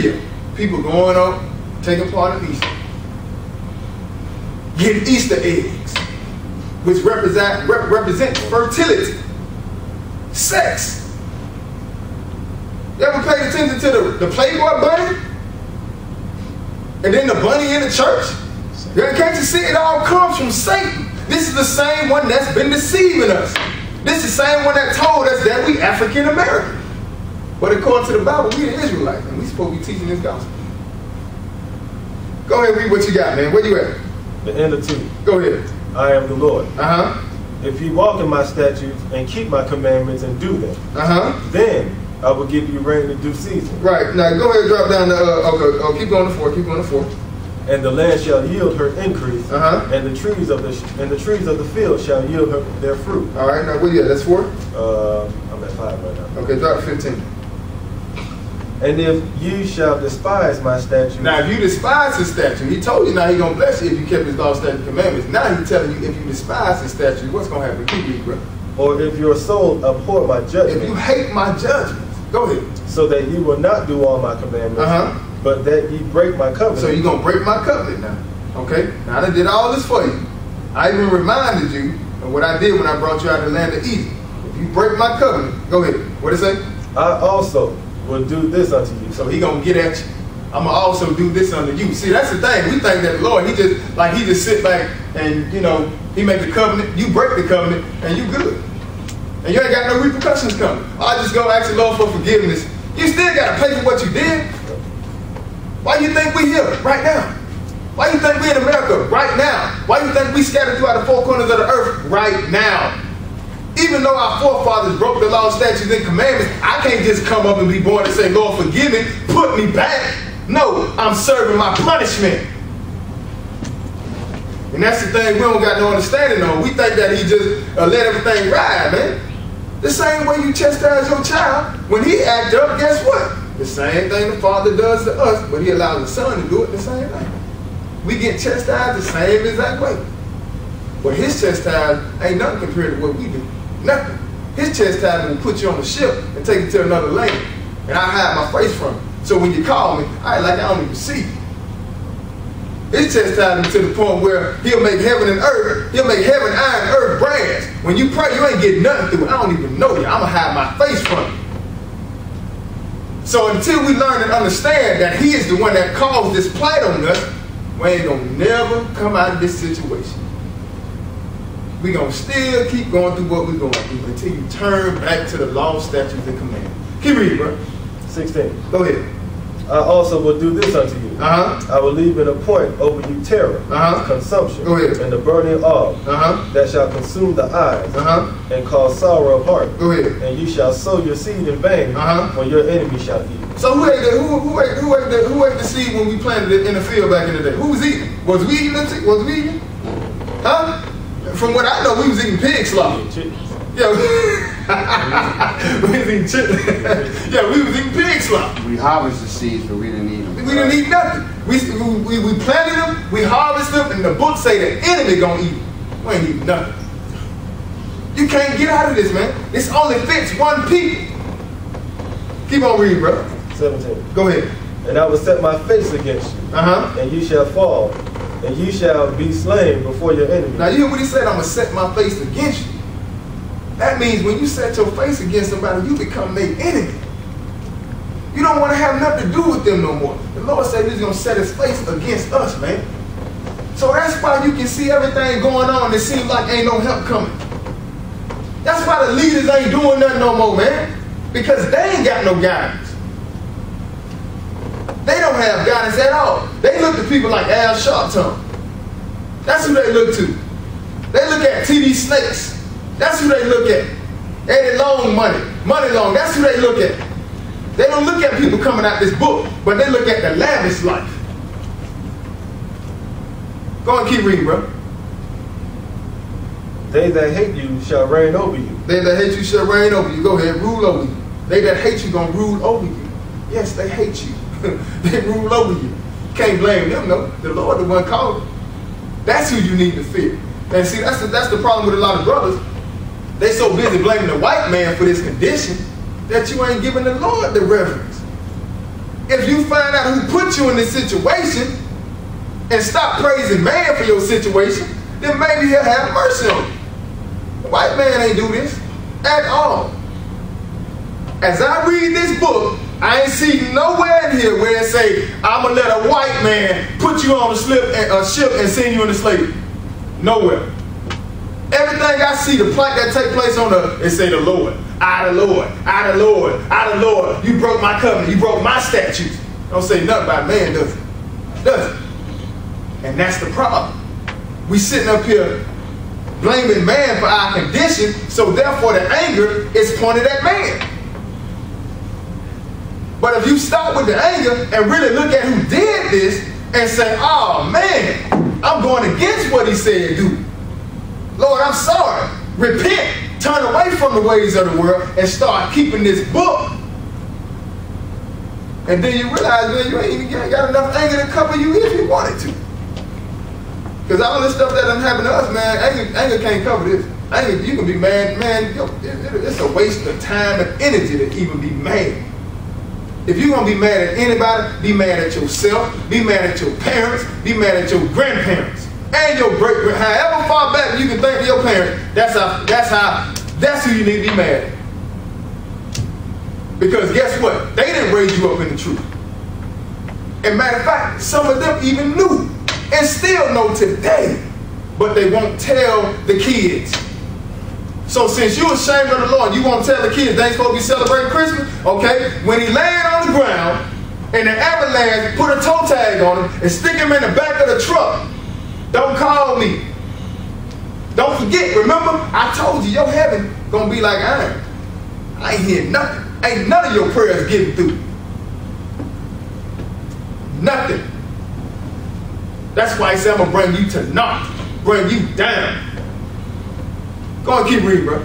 year, people going up, taking part in Easter, get Easter eggs, which represent fertility, sex. You ever paid attention to the Playboy bunny? And then the bunny in the church? Can't you see? It all comes from Satan. This is the same one that's been deceiving us. This is the same one that told us that we African American. But according to the Bible, we the Israelites, and we supposed to be teaching this gospel. Go ahead, read what you got, man. Where you at? The end of 2. Go ahead. I am the Lord. If ye walk in my statutes and keep my commandments and do them, then I will give you rain in due season. Right. Now go ahead and drop down the, okay, oh, keep going to 4, keep going to 4. And the land shall yield her increase, and the trees of the field shall yield their fruit. All right, now what do you have? That's 4? I'm at 5 right now. Okay, drop 15. And if you shall despise my statutes. Now, if you despise his statute, he told you now he's going to bless you if you kept his law, statute, and commandments. Now he's telling you if you despise his statute, what's going to happen? Keep reading, brother. Or if your soul abhor my judgment. If you hate my judgments. Go ahead. So that you will not do all my commandments, but that you break my covenant. So you're going to break my covenant now. Okay? Now, I did all this for you. I even reminded you of what I did when I brought you out of the land of Egypt. If you break my covenant, go ahead. What did it say? I also will do this unto you. So he gonna get at you. I'ma also do this unto you. See, that's the thing. We think that Lord, he just sit back and, you know, he make the covenant, you break the covenant, and you good. And you ain't got no repercussions coming. I just go ask the Lord for forgiveness. You still gotta pay for what you did. Why you think we here right now? Why you think we in America right now? Why you think we scattered throughout the 4 corners of the earth right now? Even though our forefathers broke the law, statutes, and commandments, I can't just come up and be born and say, Lord, forgive me, put me back. No, I'm serving my punishment. And that's the thing we don't got no understanding on. We think that he just let everything ride, man. The same way you chastise your child, when he acts up, guess what? The same thing the father does to us, but he allows the son to do it the same way. We get chastised the same exact way. But his chastisement ain't nothing compared to what we do. Nothing. His chastisement will put you on a ship and take you to another land. And I hide my face from you. So when you call me, I act like I don't even see you. His chastisement to the point where he'll make heaven and earth, he'll make heaven iron, earth brass. When you pray, you ain't getting nothing through it. I don't even know you. I'm going to hide my face from you. So until we learn and understand that he is the one that caused this plight on us, we ain't going to never come out of this situation. We're going to still keep going through what we're going through until you turn back to the law, statutes, and commandments. Keep reading, bro. 16. Go ahead. I also will do this unto you. I will leave an appoint over you terror, consumption, go ahead, and the burning of, that shall consume the eyes, and cause sorrow of heart. Go ahead. And you shall sow your seed in vain, when your enemy shall eat. So who ate the seed when we planted it in the field back in the day? Who was eating? Was we eating the seed? Was we eating? Huh? From what I know, we was eating pig slop. Yeah, we was eating chitlins. Yeah, we was eating pig slop. We harvested seeds, but we didn't eat them. We didn't eat nothing. We planted them, we harvested them, and the books say the enemy gonna eat them. We ain't eating nothing. You can't get out of this, man. This only fits one people. Keep on reading, bro. 17. Go ahead. And I will set my face against you, and you shall fall. And you shall be slain before your enemy. Now you hear what he said, I'm going to set my face against you. That means when you set your face against somebody, you become their enemy. You don't want to have nothing to do with them no more. The Lord said he's going to set his face against us, man. So that's why you can see everything going on and it seems like ain't no help coming. That's why the leaders ain't doing nothing no more, man. Because they ain't got no guidance. They don't have guidance at all. They look to people like Al Sharpton. That's who they look to. They look at TD Snakes. That's who they look at. Eddie Long Money Long, that's who they look at. They don't look at people coming out this book, but they look at the lavish life. Go and keep reading, bro. They that hate you shall reign over you. They that hate you shall reign over you. Go ahead, rule over you. They that hate you gonna rule over you. Yes, they hate you. They rule over you. Can't blame them, no. The Lord, the one called them. That's who you need to fear. And see, that's the problem with a lot of brothers. They so busy blaming the white man for this condition that you ain't giving the Lord the reverence. If you find out who put you in this situation and stop praising man for your situation, then maybe he'll have mercy on you. The white man ain't do this at all. As I read this book, I ain't seen nowhere in here where it say, I'ma let a white man put you on a ship and send you into slavery. Nowhere. Everything I see, the plight that take place on earth, it say the Lord. I the Lord. I the Lord. I the Lord. You broke my covenant. You broke my statutes. Don't say nothing about man, does it? Does it? And that's the problem. We sitting up here blaming man for our condition, so therefore the anger is pointed at man. But if you stop with the anger and really look at who did this and say, oh man, I'm going against what he said, dude. Lord, I'm sorry. Repent. Turn away from the ways of the world and start keeping this book. And then you realize, man, you ain't even got enough anger to cover you if you wanted to. Because all this stuff that done happened to us, man, anger can't cover this. Anger, you can be mad. Man, it's a waste of time and energy to even be mad. If you're going to be mad at anybody, be mad at yourself, be mad at your parents, be mad at your grandparents. And your great-grandparents, however far back you can think of your parents, that's who you need to be mad at. Because guess what? They didn't raise you up in the truth. And matter of fact, some of them even knew and still know today, but they won't tell the kids. So since you're ashamed of the Lord, you won't tell the kids they ain't supposed to be celebrating Christmas? Okay, when he laying on the ground in the avalanche, put a toe tag on him and stick him in the back of the truck. Don't call me. Don't forget. Remember, I told you your heaven gonna be like iron. I ain't hear nothing. Ain't none of your prayers getting through. Nothing. That's why he said, I'm gonna bring you to naught, bring you down. Go and keep reading, bro.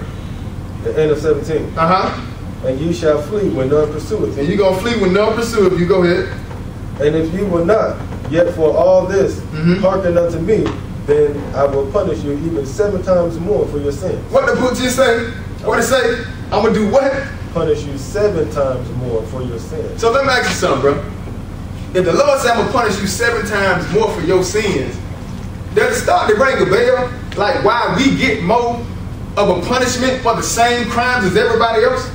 The end of 17. Uh-huh. And you shall flee when none pursueth you. And you're gonna flee when none pursueth you. Go ahead. And if you will not, yet for all this, hearken unto me, then I will punish you even 7 times more for your sins. What the book just say? What it say? I'm going to do what? Punish you 7 times more for your sins. So let me ask you something, bro. If the Lord said I'm going to punish you 7 times more for your sins, does it start to ring a bell? Like why we get more of a punishment for the same crimes as everybody else?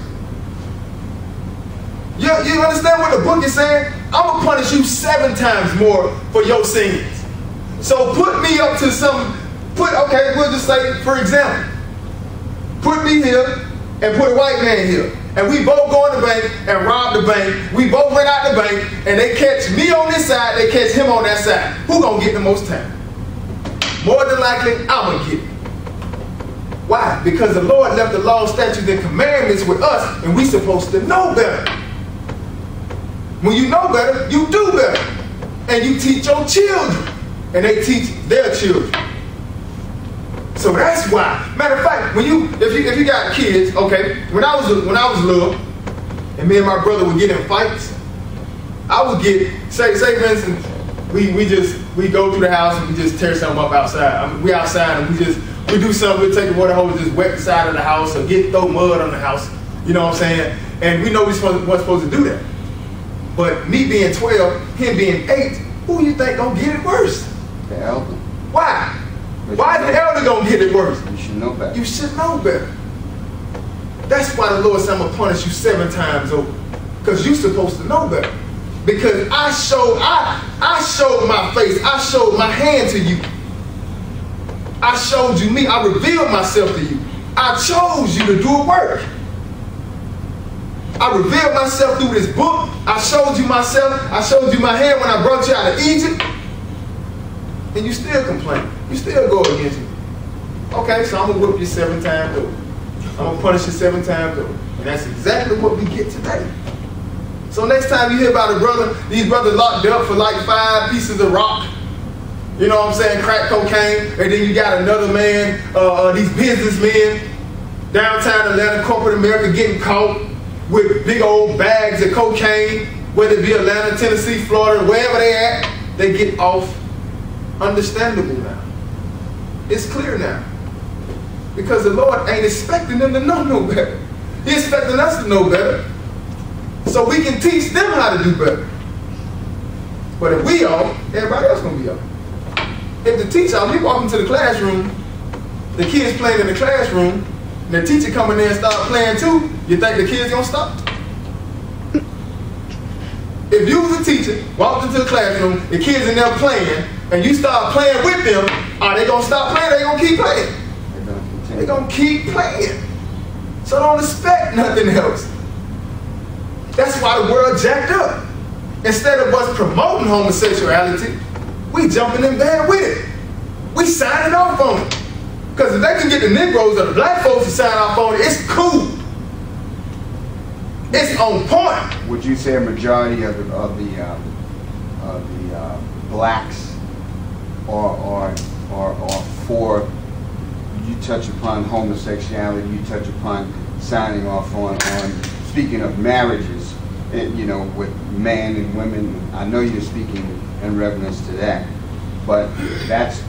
You understand what the book is saying? I'm going to punish you 7 times more for your sins. So put me up to some, okay, we'll just say, for example, put me here and put a white man here. And we both go in the bank and rob the bank. We both went out the bank and they catch me on this side, they catch him on that side. Who going to get the most time? More than likely, I'm going to get it. Why? Because the Lord left the law, statutes, and commandments with us and we supposed to know better. When you know better, you do better. And you teach your children. And they teach their children. So that's why. Matter of fact, when if you got kids, okay, when I was little, and me and my brother would get in fights, I would get, say for instance, we go through the house and we just tear something up outside. I mean, we outside and we do something, we take the water hose, just wet the side of the house or throw mud on the house. You know what I'm saying? And we know we're supposed to do that. But me being 12, him being 8, who you think gonna get it worse? The elder. Why? Why is the elder gonna get it worse? You should know better. You should know better. That's why the Lord said I'm gonna punish you 7 times over. Because you're supposed to know better. Because I showed my face, I showed my hand to you. I showed you me, I revealed myself to you. I I chose you to do a work. I revealed myself through this book. I showed you myself. I showed you my hand when I brought you out of Egypt. And you still complain. You still go against me. Okay, so I'm going to whip you 7 times over. I'm going to punish you 7 times over. And that's exactly what we get today. So next time you hear about a brother, these brothers locked up for like 5 pieces of rock. You know what I'm saying? Crack cocaine. And then you got another man, these businessmen, downtown Atlanta, corporate America, getting caught with big old bags of cocaine, whether it be Atlanta, Tennessee, Florida, wherever they at, they get off. Understandable now. It's clear now. Because the Lord ain't expecting them to know no better. He's expecting us to know better. So we can teach them how to do better. But if we off, everybody else going to be off. If the teacher, if we walk into the classroom, the kids playing in the classroom, and the teacher come in there and start playing too, you think the kids gonna stop? If you was a teacher, walked into the classroom, the kids in there playing, and you start playing with them, are they gonna stop playing or they gonna keep playing? They gonna keep playing. So don't expect nothing else. That's why the world jacked up. Instead of us promoting homosexuality, we jumping in bed with it. We signing off on it. Because if they can get the Negroes or the black folks to sign off on it, it's cool. It's on point. Would you say a majority of the blacks are for, you touch upon homosexuality, you touch upon signing off on speaking of marriages, and, you know, with men and women, I know you're speaking in reference to that, but that's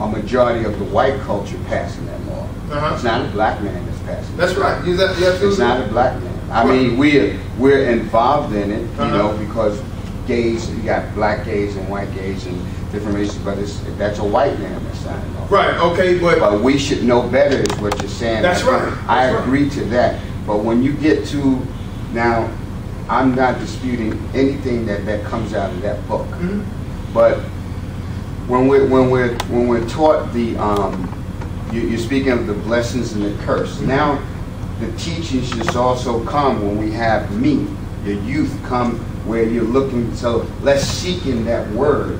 a majority of the white culture passing that law. Uh-huh. It's not a black man that's passing. That's right. It's not a black man. I mean, we're involved in it, you know, because gays, you got black gays and white gays and different races, but it's, that's a white man that's signing off. Right. Okay. But we should know better is what you're saying. That's right. I agree to that. But when you get to now, I'm not disputing anything that comes out of that book, but when we're taught the, you're speaking of the blessings and the curse. Now, the teachings just also come when we have me, the youth come where you're looking. So let's seek in that word,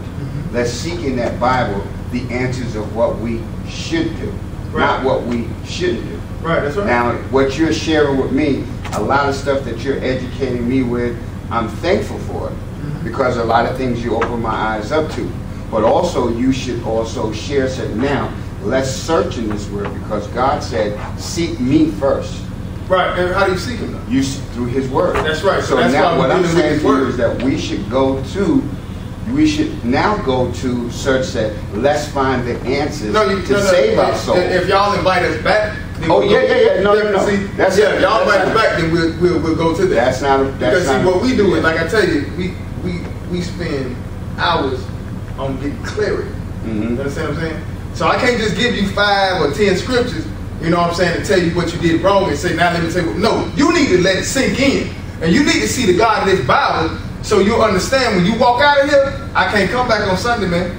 let's seek in that Bible the answers of what we should do, not what we shouldn't do. Right. That's right. Now, what you're sharing with me, a lot of stuff that you're educating me with, I'm thankful for it because a lot of things you open my eyes up to. But also, you should also share, said, now, let's search in this word, because God said, seek me first. Right, and how do you seek him? You, through his word. That's right. So that's now what I'm saying to you is that we should now go to search that, let's find the answers to save our soul. If y'all invite us back, then if y'all invite us back, then we'll go to that. That's not a, that's because not see, what we do is, like I tell you, we spend hours on getting clarity. You understand what I'm saying? So I can't just give you 5 or 10 scriptures, you know what I'm saying, to tell you what you did wrong and say, now let me tell you what. No, you need to let it sink in. And you need to see the God of this Bible so you'll understand when you walk out of here, I can't come back on Sunday, man.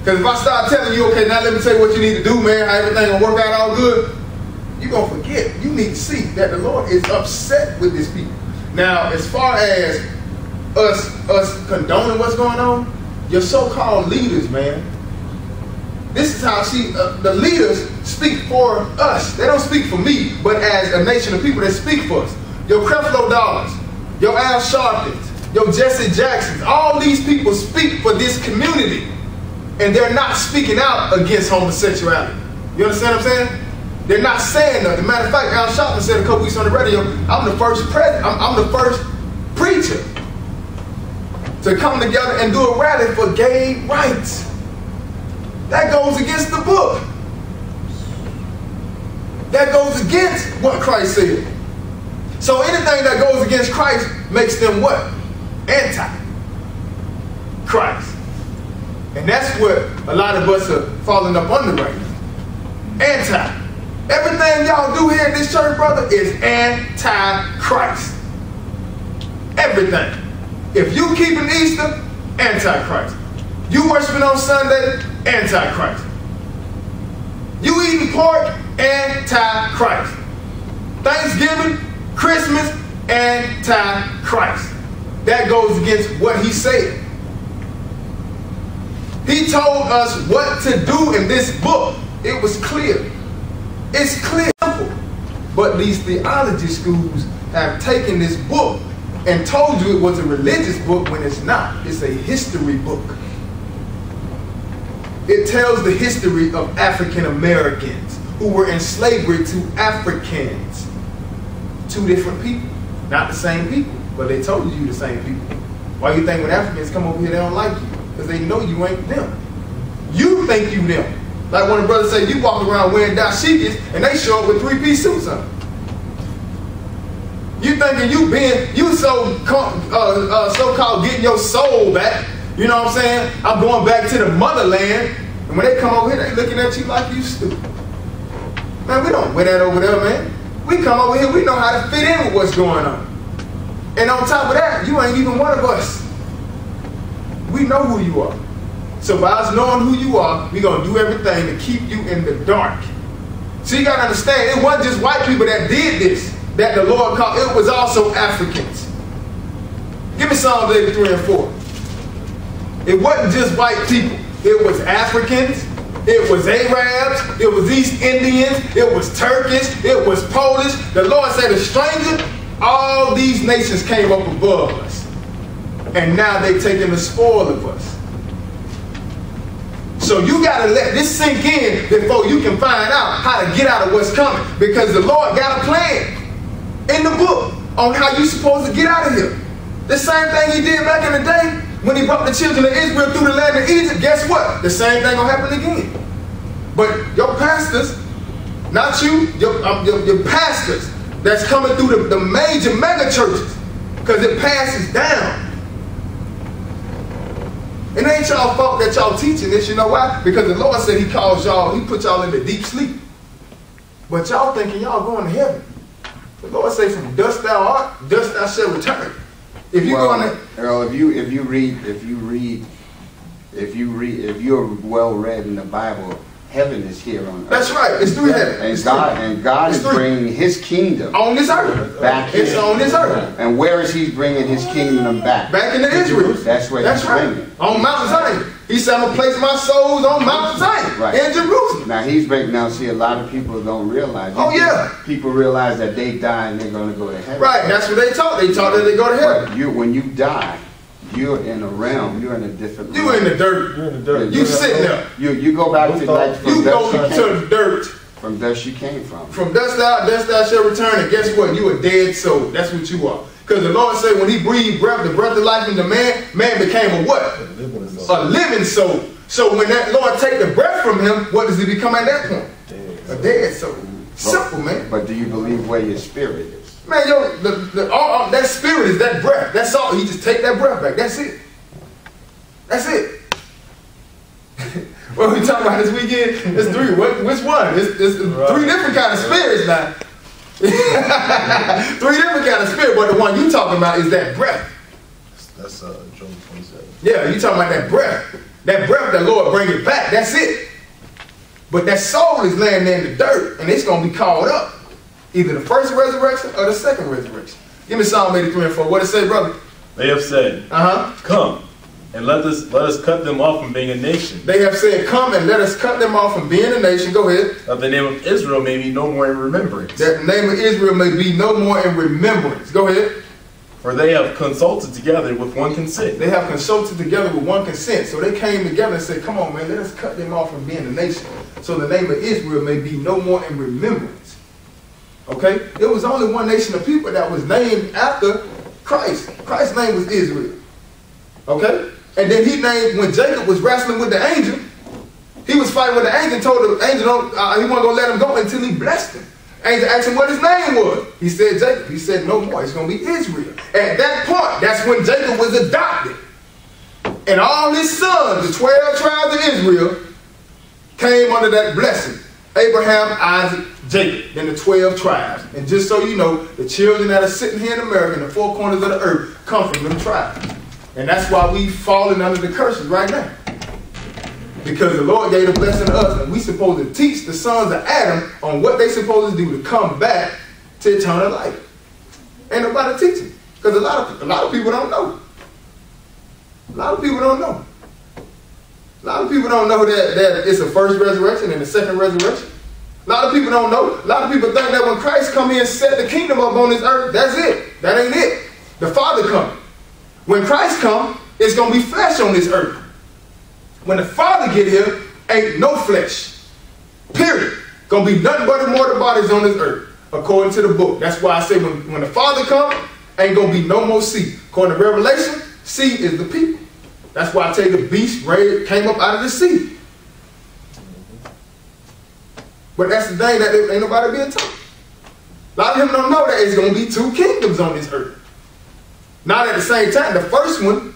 Because if I start telling you, okay, now let me tell you what you need to do, man, how everything gonna work out all good, you're gonna forget. You need to see that the Lord is upset with his people. Now, as far as us condoning what's going on, your so-called leaders, man. This is how the leaders speak for us. They don't speak for me, but as a nation of people that speak for us. Your Creflo Dollars, your Al Sharptons, your Jesse Jacksons, all these people speak for this community. And they're not speaking out against homosexuality. You understand what I'm saying? They're not saying nothing. Matter of fact, Al Sharpton said a couple weeks on the radio, I'm the first preacher to come together and do a rally for gay rights. That goes against the book. That goes against what Christ said. So anything that goes against Christ makes them what? Anti-Christ. And that's what a lot of us are falling up under right now. Anti. Everything y'all do here in this church, brother, is anti-Christ. Everything. If you keeping Easter, antichrist. You worshiping on Sunday, antichrist. You eating pork, Antichrist. Thanksgiving, Christmas, Antichrist. That goes against what he said. He told us what to do in this book. It was clear. It's clear. But these theology schools have taken this book and told you it was a religious book when it's not. It's a history book. It tells the history of African Americans who were in slavery to Africans. Two different people. Not the same people, but they told you the same people. Why you think when Africans come over here they don't like you? Because they know you ain't them. You think you them. Like when the brother said you walk around wearing dashikis and they show up with three-piece suits on. You thinking you so-called getting your soul back. You know what I'm saying? I'm going back to the motherland. And when they come over here, they looking at you like you stupid. Man, we don't wear that over there, man. We come over here, we know how to fit in with what's going on. And on top of that, you ain't even one of us. We know who you are. So by us knowing who you are, we're going to do everything to keep you in the dark. So you got to understand, it wasn't just white people that did this, that the Lord called. It was also Africans. Give me Psalms 83 and 4. It wasn't just white people. It was Africans. It was Arabs. It was East Indians. It was Turkish. It was Polish. The Lord said, a stranger, all these nations came up above us. And now they've taken the spoil of us. So you got to let this sink in before you can find out how to get out of what's coming. Because the Lord got a plan in the book on how you're supposed to get out of here. The same thing he did back in the day. When he brought the children of Israel through the land of Egypt, guess what? The same thing gonna happen again. But your pastors, not you, your pastors that's coming through the major mega churches, because it passes down. It ain't y'all fault that y'all teaching this, you know why? Because the Lord said he calls y'all, he put y'all in the deep sleep. But y'all thinking y'all going to heaven. The Lord said, from dust thou art, dust thou shall return. If you if you're well read in the Bible, heaven is here on earth. That's right. It's through heaven. And God is bringing His kingdom on this earth back. It's on this earth. And where is He bringing His kingdom back? Back into Israel. That's where He's bringing it. On Mount Zion. He said, "I'm gonna place my souls on Mount Zion in Jerusalem." Now He's breaking down. See, a lot of people don't realize. People realize that they die and they're gonna go to heaven. Right. That's what they taught. They taught that they go to heaven. But when you die, you're in a realm. You're in a different. You're in the dirt. You're in the dirt. You sit there. You go back to like from dust you came. To dirt. From dust you came from. From dust thou shall return. And guess what? You a dead soul. That's what you are. Because the Lord said when he breathed breath, the breath of life into man, man became a what? A living soul. So when that Lord take the breath from him, what does he become at that point? A dead soul. Simple, man. But do you believe where your spirit is? Man, yo, that spirit is that breath. That's all. He just take that breath back. That's it. That's it. What we talking about this weekend? It's three. Which one? It's three different kind of spirits now. Three different kind of spirit, but the one you talking about is that breath. That's Job 27. Yeah, you talking about that breath. That breath, the Lord bring it back. That's it. But that soul is laying there in the dirt, and it's gonna be called up, either the first resurrection or the second resurrection. Give me Psalm 83 and 4. What it say, brother? They have said, "Come and let us cut them off from being a nation." They have said, "Come and let us cut them off from being a nation." Go ahead. That the name of Israel may be no more in remembrance. That the name of Israel may be no more in remembrance. Go ahead. For they have consulted together with one consent. They have consulted together with one consent. So they came together and said, "Come on, man, let us cut them off from being a nation, so the name of Israel may be no more in remembrance." Okay. It was only one nation of people that was named after Christ. Christ's name was Israel. Okay. And then he named, when Jacob was wrestling with the angel, he was fighting with the angel and told the angel he wasn't going to let him go until he blessed him. Angel asked him what his name was. He said Jacob. He said no more. It's going to be Israel. At that point, that's when Jacob was adopted. And all his sons, the 12 tribes of Israel, came under that blessing. Abraham, Isaac, Jacob, and the 12 tribes. And just so you know, the children that are sitting here in America, in the four corners of the earth, come from them tribes. And that's why we've fallen under the curses right now. because the Lord gave a blessing to us, and we supposed to teach the sons of Adam on what they supposed to do to come back to eternal life. Ain't nobody teaching, because a lot of people don't know. A lot of people don't know. A lot of people don't know that it's a first resurrection and a second resurrection. A lot of people don't know. A lot of people think that when Christ come in and set the kingdom up on this earth, that's it. That ain't it. The Father come. When Christ come, it's going to be flesh on this earth. When the Father get here, ain't no flesh. Period. Going to be nothing but immortal bodies on this earth, according to the book. That's why I say when the Father come, ain't going to be no more sea. According to Revelation, sea is the people. That's why I tell you the beast came up out of the sea. But that's the thing that ain't nobody being taught. A lot of them don't know that it's going to be two kingdoms on this earth. Not at the same time. The first one,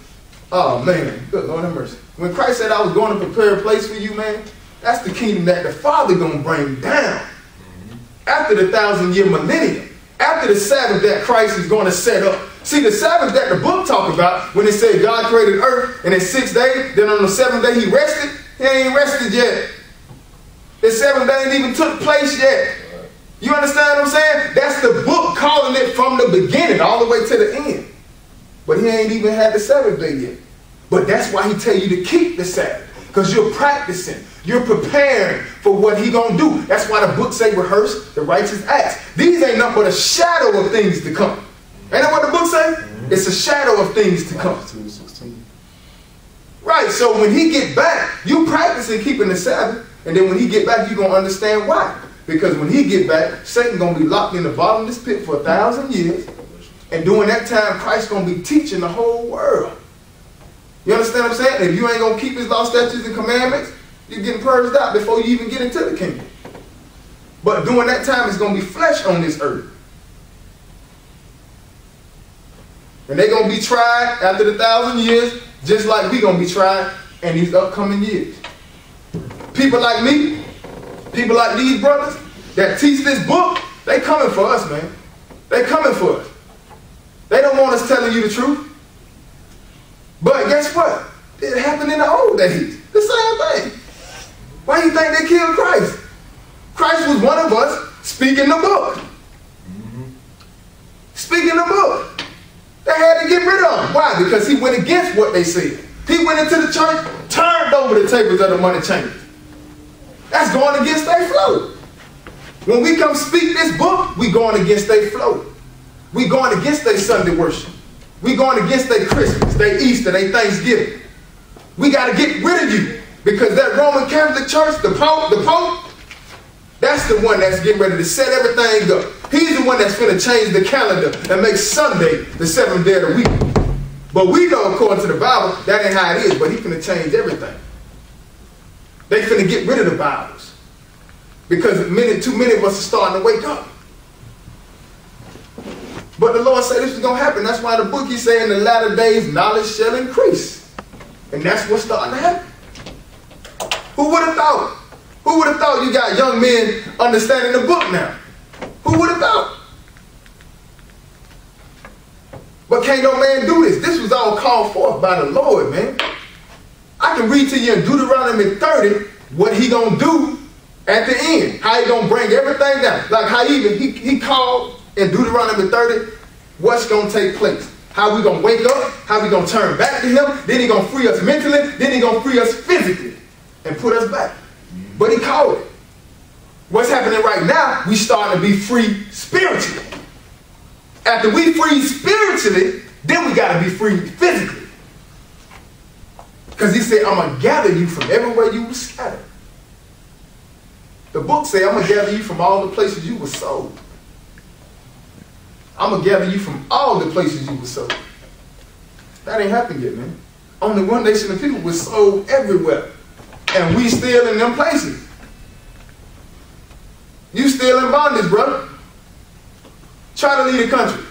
oh man, good Lord have mercy. When Christ said I was going to prepare a place for you, man, that's the kingdom that the Father going to bring down. After the 1,000-year millennium. After the Sabbath that Christ is going to set up. See, the Sabbath that the book talk about, when it said God created earth, and in 6 days, then on the 7th day he rested, he ain't rested yet. The 7th day ain't even took place yet. You understand what I'm saying? That's the book calling it from the beginning all the way to the end. But he ain't even had the 7th day yet. But that's why he tell you to keep the Sabbath. Because you're practicing. You're preparing for what he going to do. That's why the book say rehearse the righteous acts. These ain't nothing but a shadow of things to come. Ain't that what the book say? It's a shadow of things to come. Right, so when he get back, you practicing keeping the Sabbath. And then when he get back, you're going to understand why. Because when he get back, Satan going to be locked in the bottomless pit for 1,000 years. And during that time, Christ's going to be teaching the whole world. You understand what I'm saying? If you ain't going to keep his law, statutes, and commandments, you're getting purged out before you even get into the kingdom. But during that time, it's going to be flesh on this earth. And they're going to be tried after the 1,000 years, just like we're going to be tried in these upcoming years. People like me, people like these brothers that teach this book, they coming for us, man. They coming for us. They don't want us telling you the truth. But guess what? It happened in the old days. The same thing. Why do you think they killed Christ? Christ was one of us speaking the book. Speaking the book. They had to get rid of him. Why? Because he went against what they said. He went into the church, turned over the tables of the money changers. That's going against their flow. When we come speak this book, we going against their flow. We going against their Sunday worship. We going against their Christmas, their Easter, their Thanksgiving. We got to get rid of you because that Roman Catholic Church, the Pope, that's the one that's getting ready to set everything up. He's the one that's going to change the calendar and make Sunday the 7th day of the week. But we know, according to the Bible, that ain't how it is, but he's going to change everything. They finna get rid of the Bibles because too many of us are starting to wake up. But the Lord said this is gonna happen. That's why the book is saying in the latter days knowledge shall increase, and that's what's starting to happen. Who would have thought? Who would have thought you got young men understanding the book now? Who would have thought? But can't no man do this? This was all called forth by the Lord, man. I can read to you in Deuteronomy 30 what he going to do at the end. How he going to bring everything down. Like how he called in Deuteronomy 30 what's going to take place. How we going to wake up. How we going to turn back to him. Then he going to free us mentally. Then he going to free us physically and put us back. But he called it. What's happening right now, we starting to be free spiritually. After we free spiritually, then we got to be free physically. Because he said, I'm going to gather you from everywhere you were scattered. The book said, I'm going to gather you from all the places you were sold. I'm going to gather you from all the places you were sold. That ain't happened yet, man. Only one nation of people was sold everywhere. And we still in them places. You still in bondage, brother. Try to leave the country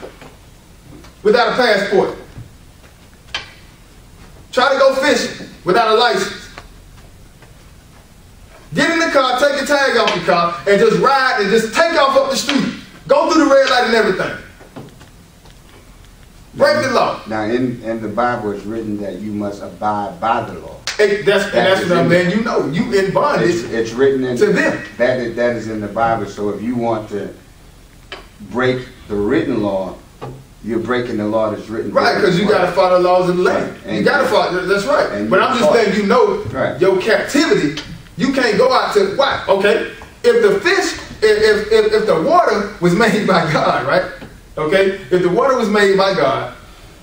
without a passport. Try to go fishing without a license. Get in the car, take the tag off the car, and just ride and just take off up the street. Go through the red light and everything. Break the law. Now, in the Bible, it's written that you must abide by the law. That's what I'm letting you know. You in bondage. It's written in, to them. That is in the Bible. So if you want to break the written law, you're breaking the law that's written. Right, because you got to follow the laws of the land. Right. You got to follow. That's right. And but I'm just letting you know, right, your captivity. You can't go out to why? Okay, if the fish, if the water was made by God, right? Okay, if the water was made by God,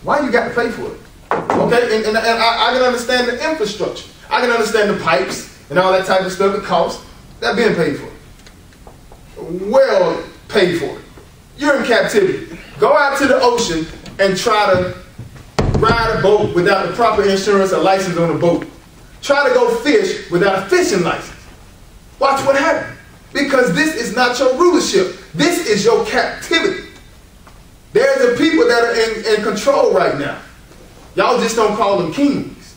why you got to pay for it? Okay, and I can understand the infrastructure. I can understand the pipes and all that type of stuff. It costs. That's being paid for. Well paid for. You're in captivity. Go out to the ocean and try to ride a boat without the proper insurance or license on the boat. Try to go fish without a fishing license. Watch what happens. Because this is not your rulership. This is your captivity. There's a people that are in control right now. Y'all just don't call them kings.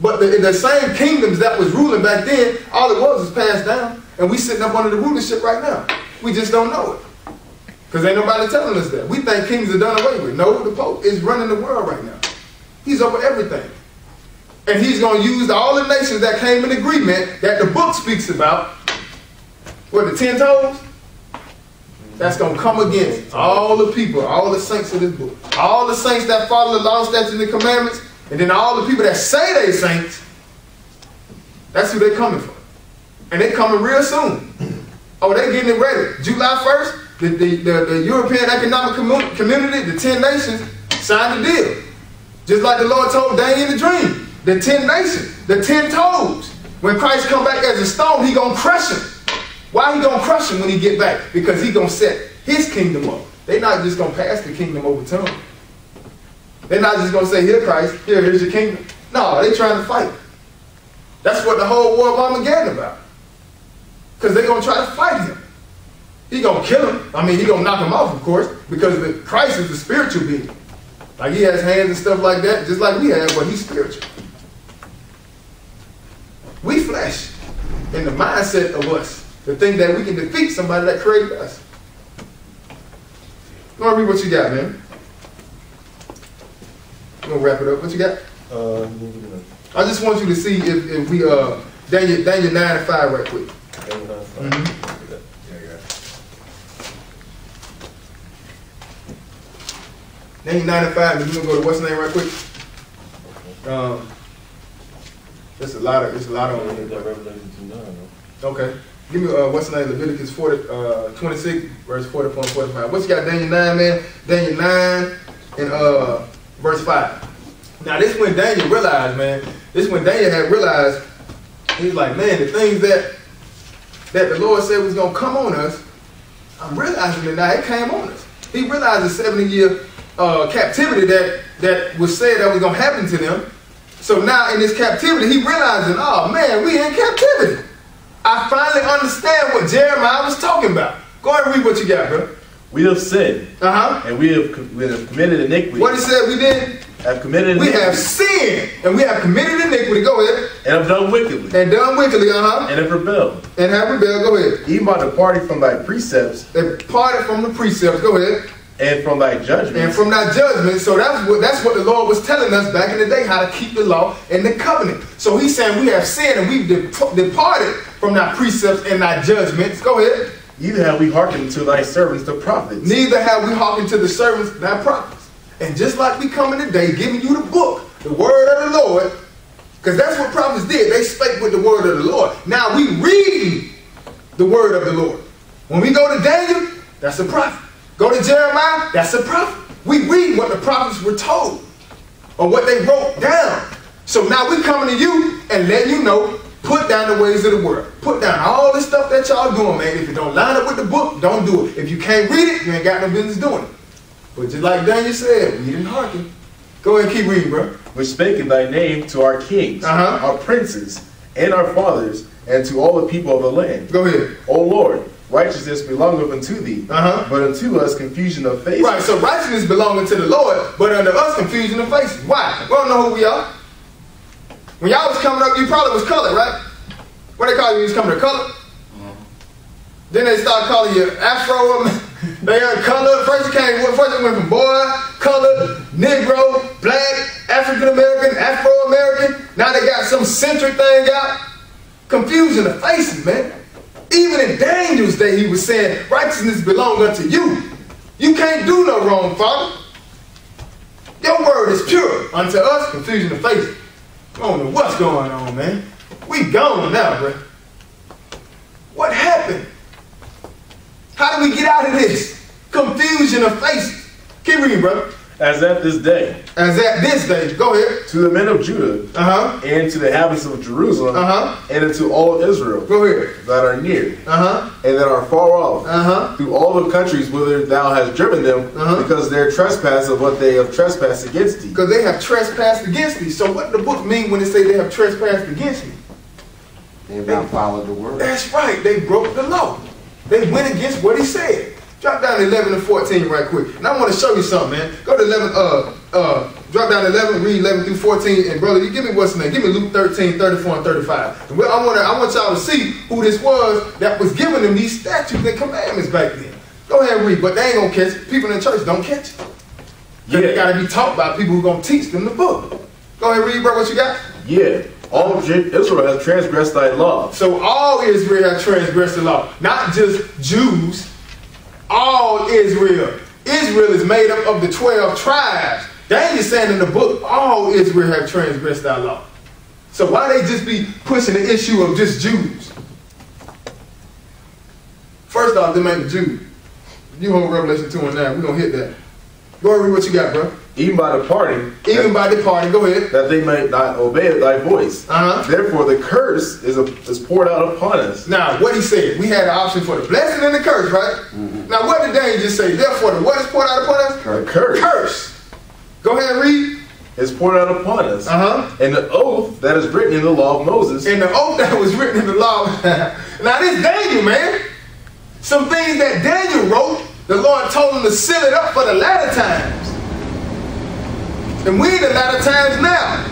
But the same kingdoms that was ruling back then, all it was passed down. And we sitting up under the rulership right now. We just don't know it. Because ain't nobody telling us that. We think kings are done away with. No, the Pope is running the world right now. He's over everything. And he's going to use all the nations that came in agreement that the book speaks about. What, the 10 toes? That's going to come against all the people, all the saints of this book. All the saints that follow the law, statutes, and the commandments. And then all the people that say they saints. That's who they're coming for. And they're coming real soon. Oh, they're getting it ready. July 1st. The European Economic Community, the 10 nations, signed the deal. Just like the Lord told Daniel in the dream. The 10 nations, the 10 toes. When Christ come back as a stone, he going to crush him. Why he going to crush him when he get back? Because he going to set his kingdom up. They're not just going to pass the kingdom over to him. They're not just going to say, here Christ, here's your kingdom. No, they're trying to fight. That's what the whole war of Armageddon about. Because they're going to try to fight him. He's going to kill him. I mean, he's going to knock him off, of course, because the Christ is a spiritual being. Like, he has hands and stuff like that, just like we have, but he's spiritual. We flesh in the mindset of us, the thing that we can defeat somebody that created us. Let me read what you got, man. I'm going to wrap it up. What you got? I just want you to see if we, Daniel 9 and 5 right quick. Daniel 9 and 5. Mm-hmm. Daniel 9 and 5, and we're going to go to what's name right quick. There's a lot of, on there. Revelation 9, though. Okay. Give me what's name, Leviticus 40, 26, verse 44 and 45. What you got, Daniel 9, man? Daniel 9 and verse 5. Now, this is when Daniel realized, man. This is when Daniel had realized, he's like, man, the things that the Lord said was going to come on us, I'm realizing that now it came on us. He realized the 70-year captivity that was said that was going to happen to them. So now in this captivity, he realizing, oh man, we in captivity. I finally understand what Jeremiah was talking about. Go ahead and read what you got, bro. We have sinned. And we have committed iniquity. What he said we did? Have committed iniquity. We have sinned. And we have committed iniquity. Go ahead. And have done wickedly. And done wickedly, And have rebelled. And have rebelled. Go ahead. Even by departing from thy precepts. They parted from the precepts. Go ahead. And from thy judgment. And from thy judgment. So that's what the Lord was telling us back in the day, how to keep the law and the covenant. So he's saying we have sinned and we've departed from thy precepts and thy judgments. Go ahead. Neither have we hearkened to thy servants, the prophets. Neither have we hearkened to the servants, thy prophets. And just like we coming today, giving you the book, the word of the Lord, because that's what prophets did. They spake with the word of the Lord. Now we read the word of the Lord. When we go to Daniel, that's a prophet. Go to Jeremiah, that's a prophet. We read what the prophets were told or what they wrote down. So now we're coming to you and letting you know, put down the ways of the world. Put down all the stuff that y'all doing, man. If you don't line up with the book, don't do it. If you can't read it, you ain't got no business doing it. But just like Daniel said, we didn't hearken. Go ahead and keep reading, bro. Which spake in thy name to our kings, our princes, and our fathers, and to all the people of the land. Go ahead. O Lord, righteousness belongeth unto thee, but unto us confusion of faces. Right, so righteousness belonging to the Lord, but unto us confusion of faces. Why? We don't know who we are. When y'all was coming up, you probably was colored, right? What they call you was coming to color. Then they start calling you Afro. They are colored. First it went from boy, colored, Negro, black, African American, Afro American. Now they got some centric thing out. Confusing the faces, man. Even in Daniel's day, he was saying, righteousness belongs unto you. You can't do no wrong, Father. Your word is pure unto us, confusion of faith. I don't know what's going on, man. We gone now, bro. What happened? How do we get out of this? Confusion of faces. Keep reading, brother. As at this day. As at this day. Go ahead. To the men of Judah. Uh-huh. And to the inhabitants of Jerusalem. Uh-huh. And unto all Israel. Go ahead. That are near. Uh-huh. And that are far off. Uh-huh. Through all the countries whither thou hast driven them. Uh-huh. Because their trespass of what they have trespassed against thee. Because they have trespassed against thee. So what does the book mean when it say they have trespassed against me? They have not followed the word. That's right. They broke the law. They went against what he said. Drop down to 11 and 14 right quick. And I want to show you something, man. Go to 11, drop down to 11, read 11 through 14. And brother, you give me what's his name? Give me Luke 13, 34 and 35. And I want y'all to see who this was that was giving them these statutes and commandments back then. Go ahead and read, but they ain't going to catch it. People in the church don't catch it. Yeah. They got to be taught by people who are going to teach them the book. Go ahead and read, bro, what you got? Yeah. All Israel has transgressed thy law. So all Israel has transgressed the law. Not just Jews. All Israel. Israel is made up of the 12 tribes. They ain't saying in the book, all Israel have transgressed thy law. So why they just be pushing the issue of just Jews? First off, them ain't the Jews. You hold Revelation 2 and 9. We're going to hit that. Go ahead, read what you got, bro. Even by departing. Even by departing. Go ahead. That they may not obey thy voice. Uh-huh. Therefore, the curse is poured out upon us. Now, what he said, we had an option for the blessing and the curse, right? Mm-hmm. Now, what did Daniel just say? Therefore, the what is poured out upon us? The curse. Curse. Go ahead and read. Is poured out upon us. Uh-huh. And the oath that is written in the law of Moses. And the oath that was written in the law. Now, this Daniel, man. Some things that Daniel wrote, the Lord told him to seal it up for the latter times. And we in the latter times now.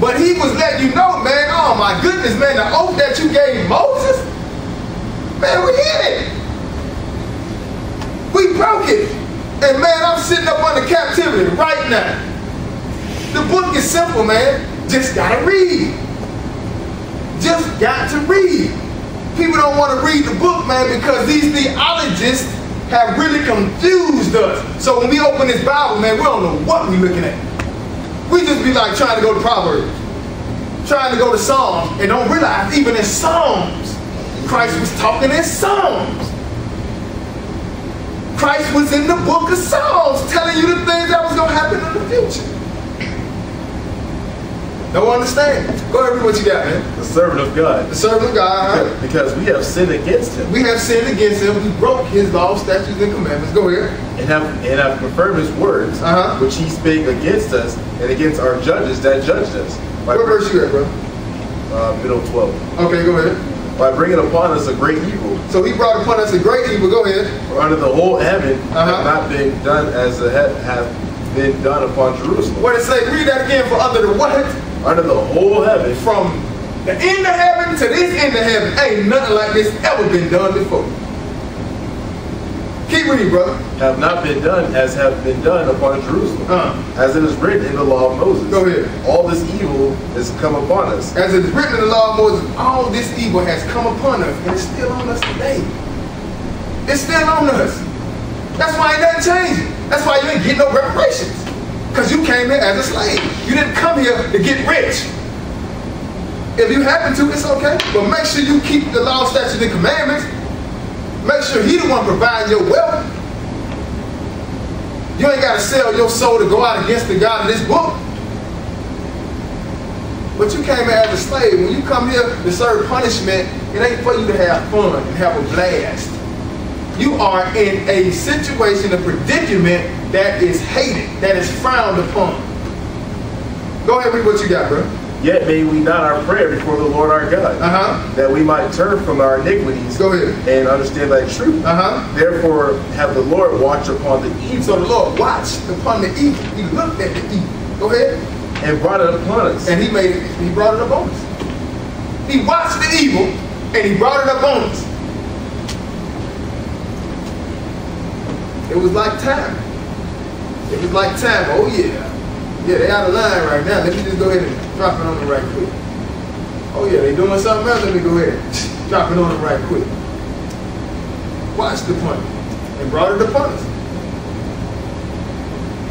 But he was letting you know, man, oh my goodness, man, the oath that you gave Moses, man, we hit it. We broke it. And man, I'm sitting up under captivity right now. The book is simple, man. Just gotta read. Just got to read. People don't want to read the book, man, because these theologists have really confused us. So when we open this Bible, man, we don't know what we're looking at. We just be like trying to go to Proverbs, trying to go to Psalms, and don't realize even in Psalms, Christ was talking in Psalms. Christ was in the book of Psalms telling you the things that was going to happen in the future. Don't understand. Go ahead and read what you got, man. The servant of God. The servant of God. Huh? Because we have sinned against him. We have sinned against him. We broke his law, statutes, and commandments. Go ahead. And have confirmed his words, which he spake against us and against our judges that judged us. What verse you at, bro? Middle 12. Okay, go ahead. By bringing upon us a great evil. So he brought upon us a great evil. Go ahead. For under the whole heaven hath not been done as it hath been done upon Jerusalem. What it say? Read that again. For under the what? Under the whole heaven. From the end of heaven to this end of heaven, ain't nothing like this ever been done before. Keep reading, brother. Have not been done as have been done upon Jerusalem. As it is written in the law of Moses. Go ahead. All this evil has come upon us. As it is written in the law of Moses, all this evil has come upon us. And it's still on us today. It's still on us. That's why ain't nothing changing. That's why you ain't getting no reparations. Because you came here as a slave. You didn't come here to get rich. If you happen to, it's okay. But make sure you keep the law, statutes, and commandments. Make sure he the one providing your wealth. You ain't got to sell your soul to go out against the God of this book. But you came here as a slave. When you come here to serve punishment, it ain't for you to have fun and have a blast. You are in a situation, a predicament that is hated, that is frowned upon. Go ahead and read what you got, bro. Yet may we not our prayer before the Lord our God, that we might turn from our iniquities. Go ahead. And understand thy truth. Therefore have the Lord watch upon the evil. So the Lord watched upon the evil. He looked at the evil. Go ahead. And brought it upon us. And he brought it upon us. He watched the evil and he brought it upon us. It was like time. It was like time. Oh yeah. Yeah, they out of line right now. Let me just go ahead and drop it on them right quick. Oh yeah, they doing something else. Let me go ahead and drop it on them right quick. Watch the punishment. And brought it upon us.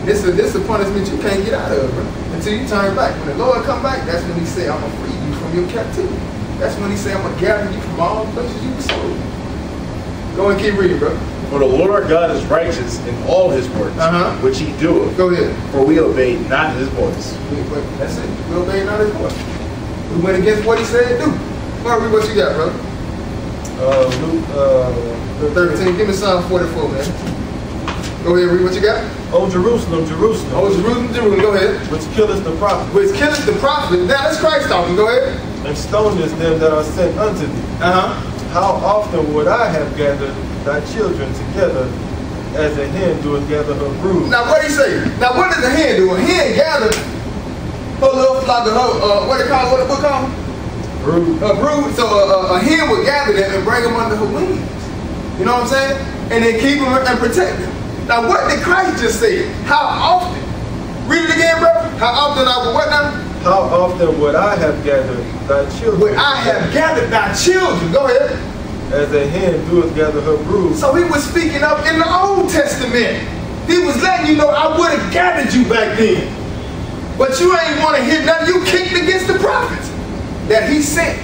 This is a punishment you can't get out of, bro. Until you turn back. When the Lord come back, that's when he say, I'm going to free you from your captivity. That's when he say, I'm going to gather you from all the places you were sold. Go and keep reading, bro. For the Lord God is righteous in all his works, which he doeth. Go ahead. For we obey not his voice. That's it. We obey not his voice. We went against what he said do. Marvin, what you got, bro? Luke 13. Give me Psalm 44, man. Go ahead, read what you got. Oh Jerusalem, Jerusalem. Oh Jerusalem, Jerusalem. Go ahead. Which killeth the prophet. Which killeth the prophet. Now that's Christ talking. Go ahead. And stoneth them that are sent unto thee. How often would I have gathered thy children together, as a hen doeth gather her brood? Now what do you say? Now what does a hen do? A hen gathers her little flock of her. What it called? What called? Brood. A brood. So a hen would gather them and bring them under her wings. You know what I'm saying? And then keep them and protect them. Now what did Christ just say? How often? Read it again, bro. How often I would what now? How often would I have gathered thy children? Would I have gathered thy children? Go ahead. As a hen doeth gather her brood. So he was speaking up in the Old Testament. He was letting you know, I would have gathered you back then. But you ain't want to hear nothing. You kicked against the prophets that he sent.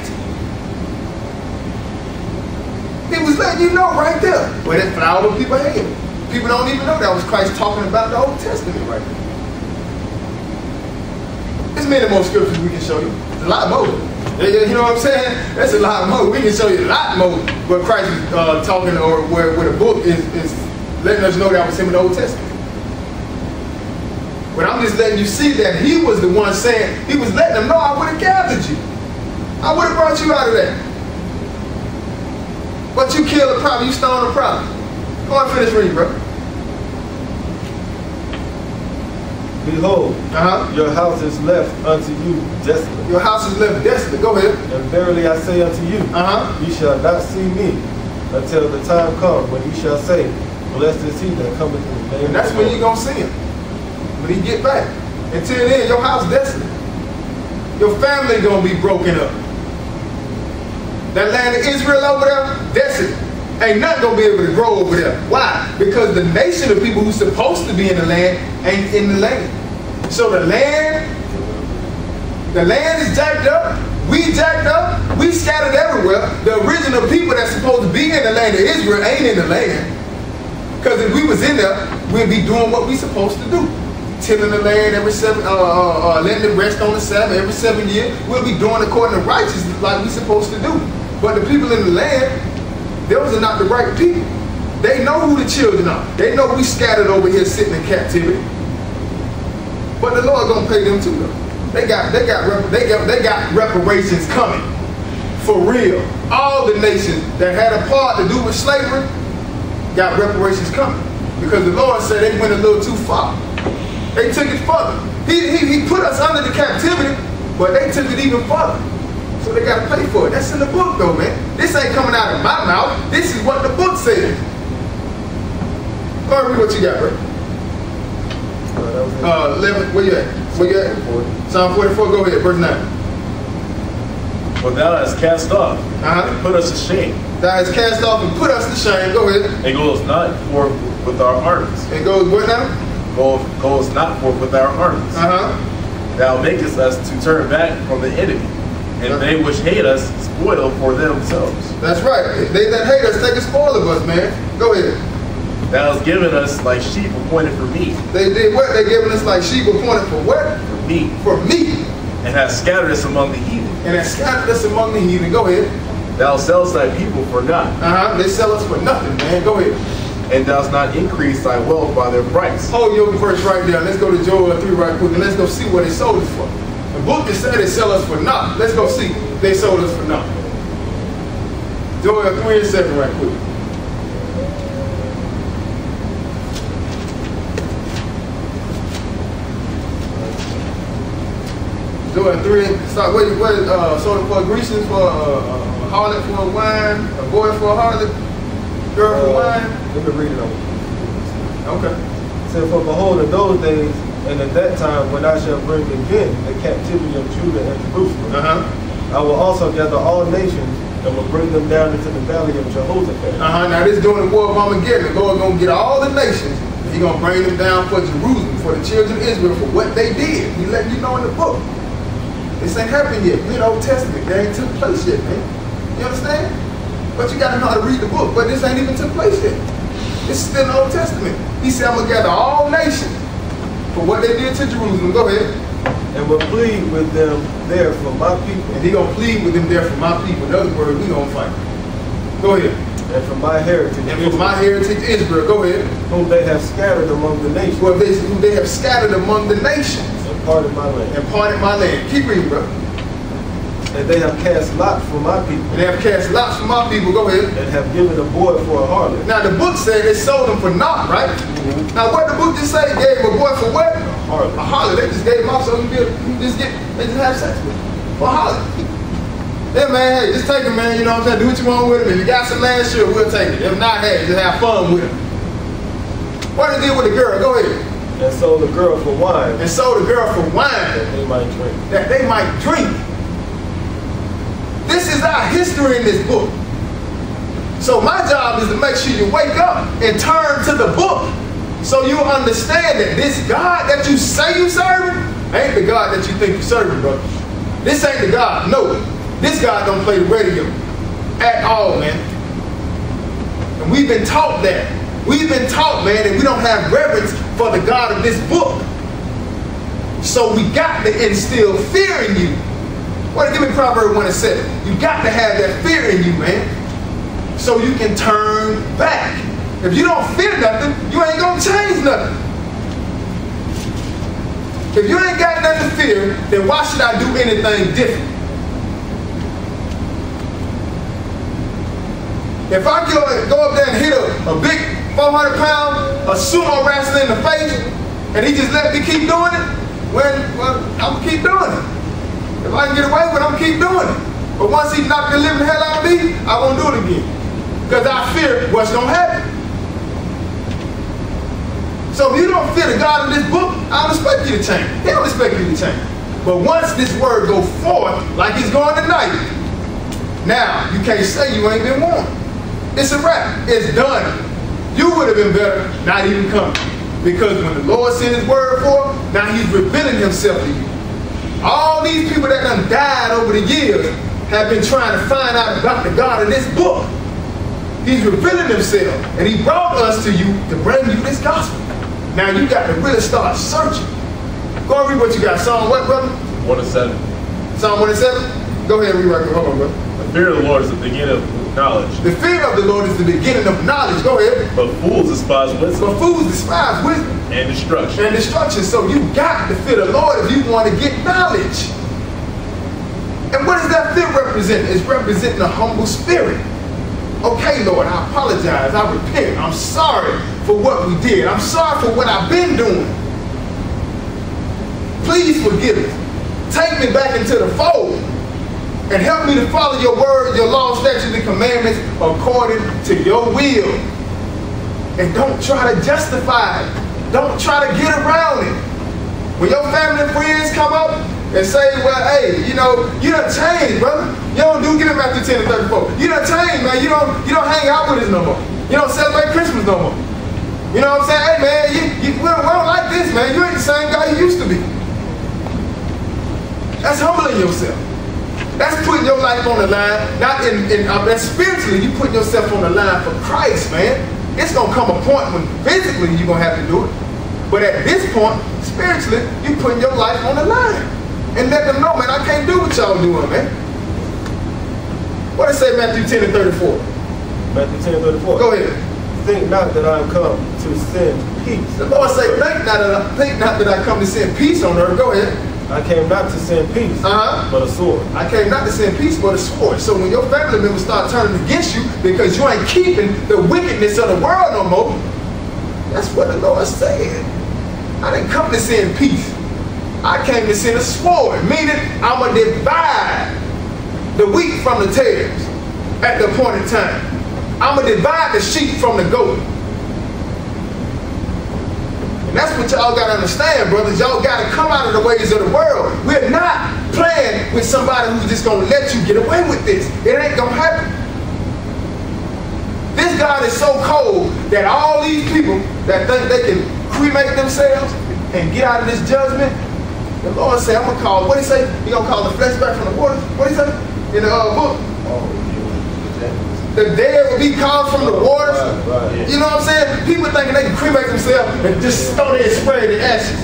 He was letting you know right there. But that's what all those people hated. People don't even know that was Christ talking about the Old Testament right now. There's many more scriptures we can show you. There's a lot more. You know what I'm saying? There's a lot more. We can show you a lot more where Christ is talking, or where the book is letting us know that was him in the Old Testament. But I'm just letting you see that he was the one saying, he was letting them know, I would have gathered you. I would have brought you out of that. But you killed the prophet, you stoned the prophet. Go on, finish reading, bro. Behold, your house is left unto you desolate. Your house is left desolate. Go ahead. And verily I say unto you, ye shall not see me until the time come when ye shall say, blessed is he that cometh in the name of the Lord. And that's when you're going to see him. When he get back. Until then, your house desolate. Your family going to be broken up. That land of Israel over there, desolate. Ain't nothing gonna be able to grow over there. Why? Because the nation of people who's supposed to be in the land ain't in the land. So the land is jacked up. We jacked up. We scattered everywhere. The original people that's supposed to be in the land of Israel ain't in the land. Because if we was in there, we'd be doing what we supposed to do. Tilling the land every letting it rest on the Sabbath every 7 years. We'll be doing according to righteousness like we supposed to do. But the people in the land, those are not the right people. They know who the children are. They know we scattered over here sitting in captivity. But the Lord gonna pay them too, though. They got reparations coming. For real. All the nations that had a part to do with slavery got reparations coming. Because the Lord said they went a little too far. They took it further. He put us under the captivity, but they took it even further. So they got to pay for it. That's in the book, though, man. This ain't coming out of my mouth. This is what the book says. Go ahead, read what you got, bro. 11, where you at? Where you at? Psalm 44, go ahead, verse 9. For thou hast cast off and put us to shame. Thou hast cast off and put us to shame. Go ahead. It goes not forth with our armies. It goes what now? Goes not forth with our armies. Thou makest us to turn back from the enemy. And they which hate us spoil for themselves. That's right. They that hate us, they can spoil of us, man. Go ahead. Thou hast given us like sheep appointed for meat. They did what? They given us like sheep appointed for what? For meat. For meat. And hast scattered us among the heathen. And hast scattered us among the heathen. Go ahead. Thou sellest thy people for naught. They sell us for nothing, man. Go ahead. And thou hast not increased thy wealth by their price. Hold your verse right there. Let's go to Joel 3 right quick and let's go see what they sold us for. The book that said they sell us for naught. Let's go see. They sold us for naught. Joel 3 and 7 right quick. Joel 3, start sold for Grecians, for a harlot for a wine, a boy for a harlot, girl for wine. Let me read it over. Okay. So for behold, in those days and at that time when I shall bring again the captivity of Judah and Jerusalem, I will also gather all nations and will bring them down into the valley of Jehoshaphat. Now this is during the war of Armageddon. The Lord gonna get all the nations. He's gonna bring them down for Jerusalem, for the children of Israel, for what they did. He letting you know in the book. This ain't happened yet. Good Old Testament, that ain't took place yet, man. You understand? But you gotta know how to read the book. But this ain't even took place yet. This is still in the Old Testament. He said, I'm gonna gather all nations for what they did to Jerusalem. Go ahead. And will plead with them there for my people. And he gonna plead with them there for my people. In other words, we gonna fight. Go ahead. And for my heritage. And for my heritage, Israel. Go ahead. Whom they have scattered among the nations. Well, whom they have scattered among the nations. And parted my land. And parted my land. Keep reading, brother. And they have cast lots for my people. And they have cast lots for my people. Go ahead. And have given a boy for a harlot. Now the book said they sold him for naught, right? Now what the book just said, they gave a boy for what? A harlot. A harlot. They just gave him off so he could just get, they just have sex with him. For a harlot. Yeah, man, hey, just take him, man. You know what I'm saying? Do what you want with him. If you got some land, sure, we'll take it. If not, hey, just have fun with him. What did he do with the girl? Go ahead. And sold the girl for wine. And sold the girl for wine. That they might drink. That they might drink. This is our history in this book. So my job is to make sure you wake up and turn to the book so you understand that this God that you say you serving ain't the God that you think you serving, bro. This ain't the God. No. This God don't play the radio at all, man. And we've been taught that. We've been taught, man, that we don't have reverence for the God of this book. So we got to instill fear in you. Well, give me Proverbs 1:7. You got to have that fear in you, man. So you can turn back. If you don't fear nothing, you ain't gonna change nothing. If you ain't got nothing to fear, then why should I do anything different? If I go up there and hit a big 400-pound, a sumo wrestler in the face, and he just let me keep doing it, well, I'm gonna keep doing it. If I can get away with it, I'm going to keep doing it. But once he knocked the living hell out of me, I won't do it again. Because I fear what's going to happen. So if you don't fear the God of this book, I don't expect you to change. They don't expect you to change. But once this word goes forth, like it's going tonight, now you can't say you ain't been warned. It's a wrap. It's done. You would have been better not even coming. Because when the Lord sent his word forth, now he's revealing himself to you. All these people that done died over the years have been trying to find out about the God of this book. He's revealing himself, and he brought us to you to bring you this gospel. Now you got to really start searching. Go read what you got. Psalm what, brother? 1:7. Psalm 1:7? Go ahead and rewrite it. Hold on, brother. The fear of the Lord is the beginning of knowledge. The fear of the Lord is the beginning of knowledge. Go ahead. But fools despise wisdom. But fools despise wisdom. And destruction. And destruction. So you got to fear the Lord if you want to get knowledge. And what does that fear represent? It's representing a humble spirit. Okay, Lord, I apologize. I repent. I'm sorry for what we did. I'm sorry for what I've been doing. Please forgive me. Take me back into the fold. And help me to follow your word, your law, statutes, and commandments according to your will. And don't try to justify it. Don't try to get around it. When your family and friends come up and say, well, hey, you know, you done changed, brother. You don't do get up after 10 and 34. You done changed, man. You don't hang out with us no more. You don't celebrate Christmas no more. You know what I'm saying? Hey, man, we don't like this, man. You ain't the same guy you used to be. That's humbling yourself. That's putting your life on the line. Not that's spiritually, you putting yourself on the line for Christ, man. It's going to come a point when physically you're going to have to do it. But at this point, spiritually, you're putting your life on the line. And let them know, man, I can't do what y'all doing, man. What does it say, Matthew 10:34? Matthew 10:34. Go ahead. Think not that I am come to send peace. The Lord say, think not that I come to send peace on earth. Go ahead. I came not to send peace, but a sword. I came not to send peace, but a sword. So when your family members start turning against you because you ain't keeping the wickedness of the world no more, that's what the Lord said. I didn't come to send peace. I came to send a sword, meaning I'm going to divide the wheat from the tares at the appointed time. I'm going to divide the sheep from the goat. And that's what y'all got to understand, brothers. Y'all got to come out of the ways of the world. We're not playing with somebody who's just going to let you get away with this. It ain't going to happen. This God is so cold that all these people that think they can cremate themselves and get out of this judgment, the Lord said, I'm going to call, what did he say? He going to call the flesh back from the water? What did he say? In the book? The dead will be called from the waters. You know what I'm saying? People thinking they can cremate themselves and just throw their spray in the ashes.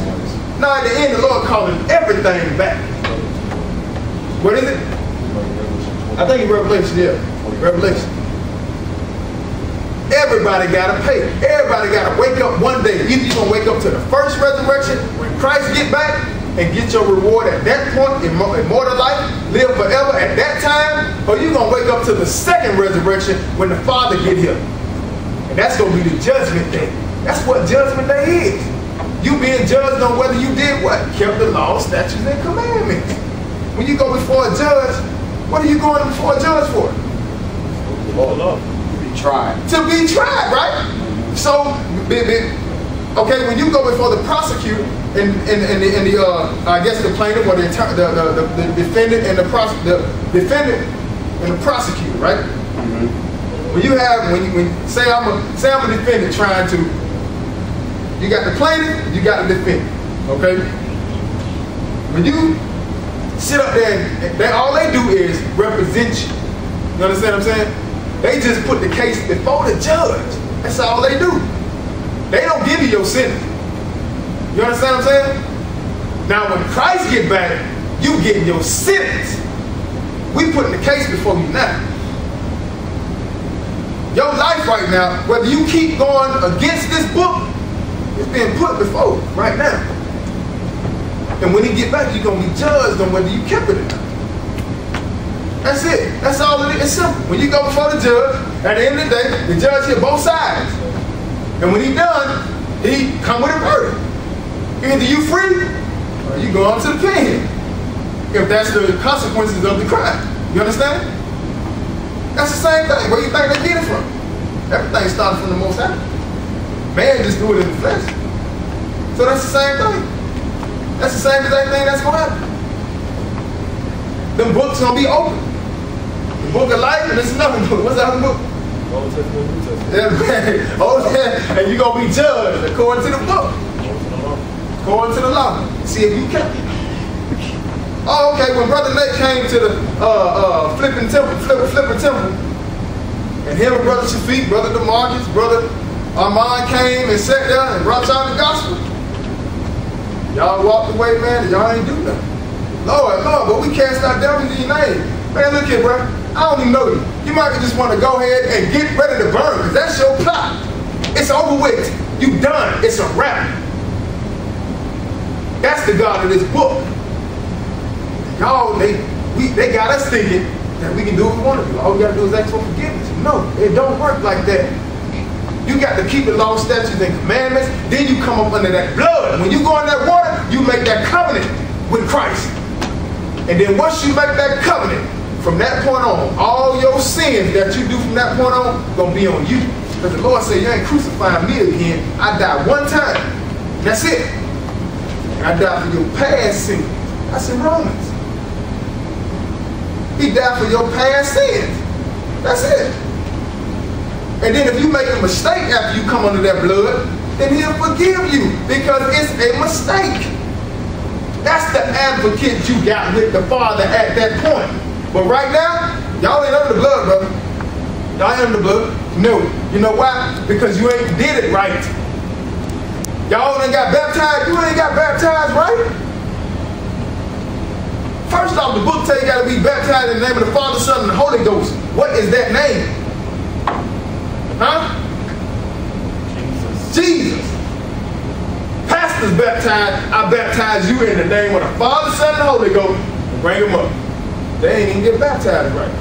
Now, in the end, the Lord calling everything back. What is it? I think in Revelation, yeah. Revelation. Everybody got to pay. Everybody got to wake up one day. Either you're going to wake up to the first resurrection when Christ get back and get your reward at that point, immortal life, live forever at that time, or you're going to wake up to the second resurrection when the Father get here. And that's going to be the judgment day. That's what judgment day is. You being judged on whether you did what? Kept the law, statutes, and commandments. When you go before a judge, what are you going before a judge for? Hold up. Tried. To be tried, right? So, okay, when you go before the prosecutor and the plaintiff or the defendant and the defendant and the prosecutor, right? Mm-hmm. When you have, say I'm a defendant trying to, you got the plaintiff, you got the defendant, okay? When you sit up there, and all they do is represent you. You understand what I'm saying? They just put the case before the judge. That's all they do. They don't give you your sentence. You understand what I'm saying? Now when Christ get back, you getting your sentence. We putting the case before you now. Your life right now, whether you keep going against this book, it's being put before right now. And when he get back, you're going to be judged on whether you kept it or not. That's it. That's all it is. It's simple. When you go before the judge, at the end of the day, the judge hears both sides. And when he's done, he come with a verdict. Either you free, or you go on to the pen. If that's the consequences of the crime. You understand? That's the same thing. Where you think they get it from? Everything started from the Most High. Man just do it in the flesh. So that's the same thing. That's the same exact thing that's going to happen. Them books going to be open. Book of Life, and it's another book. What's that book? Old Testament, New Testament. Old Testament. And you're going to be judged according to the book. According to the law. See if you kept it. Oh, okay. When Brother Nate came to the flipping temple, and him and Brother Shafiq, Brother DeMarcus, Brother Armand came and sat down and brought y'all the gospel. Y'all walked away, man, and y'all ain't do nothing. Lord, Lord, but we cast out devils in your name. Man, look here, bro. I don't even know you. You might just want to go ahead and get ready to burn, because that's your plot. It's over with. You done. It's a wrap. That's the God of this book. Y'all, they got us thinking that we can do what we want to do. All we got to do is ask for forgiveness. No, it don't work like that. You got to keep the law, statutes, and commandments. Then you come up under that blood. When you go in that water, you make that covenant with Christ. And then once you make that covenant, from that point on, all your sins that you do from that point on gonna be on you. Because the Lord said, you ain't crucifying me again. I died one time. That's it. And I died for your past sins. That's in Romans. He died for your past sins. That's it. And then if you make a mistake after you come under that blood, then he'll forgive you because it's a mistake. That's the advocate you got with the Father at that point. But right now, y'all ain't under the blood, brother. Y'all ain't under the blood. No. You know why? Because you ain't did it right. Y'all ain't got baptized. You ain't got baptized, right? First off, the book tells you got to be baptized in the name of the Father, Son, and the Holy Ghost. What is that name? Huh? Jesus. Jesus. Pastor's baptized. I baptize you in the name of the Father, Son, and the Holy Ghost. Bring them up. They ain't even get baptized right.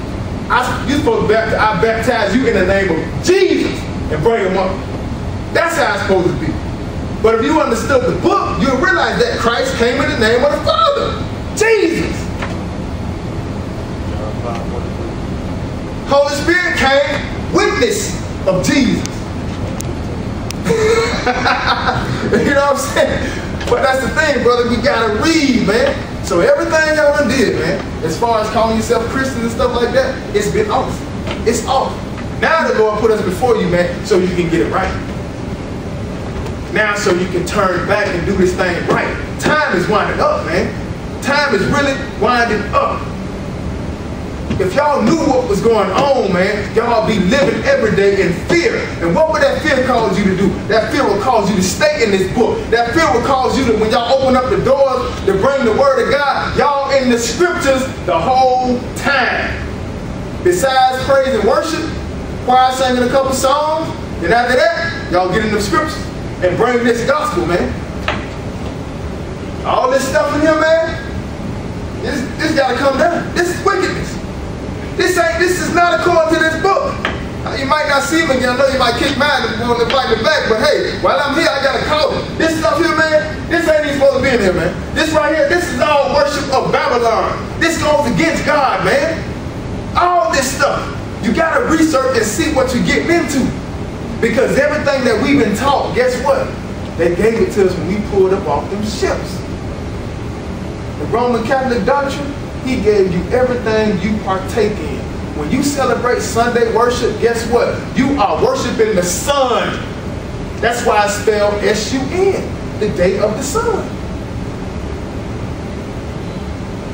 You supposed to baptize. I baptize you in the name of Jesus and bring them up. That's how it's supposed to be. But if you understood the book, you'll realize that Christ came in the name of the Father, Jesus. Holy Spirit came, witness of Jesus. You know what I'm saying? But that's the thing, brother. We gotta read, man. So everything y'all done did, man, as far as calling yourself Christian and stuff like that, it's been off. It's off. Now the Lord put us before you, man, so you can get it right. Now so you can turn back and do this thing right. Time is winding up, man. Time is really winding up. If y'all knew what was going on, man, y'all be living every day in fear. And what would that fear cause you to do? That fear will cause you to stay in this book. That fear will cause you to, when y'all open up the doors to bring the word of God, y'all in the scriptures the whole time. Besides praise and worship, choir singing a couple songs, and after that, y'all get in the scriptures and bring this gospel, man. All this stuff in here, man, this gotta come down. This is wickedness. This is not according to this book. You might not see him again. I know you might kick mine and want to fight the back, but hey, while I'm here, I got to call him. This stuff here, man, this ain't even supposed to be in here, man. This right here, this is all worship of Babylon. This goes against God, man. All this stuff. You got to research and see what you're getting into. Because everything that we've been taught, guess what? They gave it to us when we pulled up off them ships. The Roman Catholic doctrine, he gave you everything you partake in. When you celebrate Sunday worship, guess what? You are worshiping the sun. That's why I spell S-U-N, the day of the sun.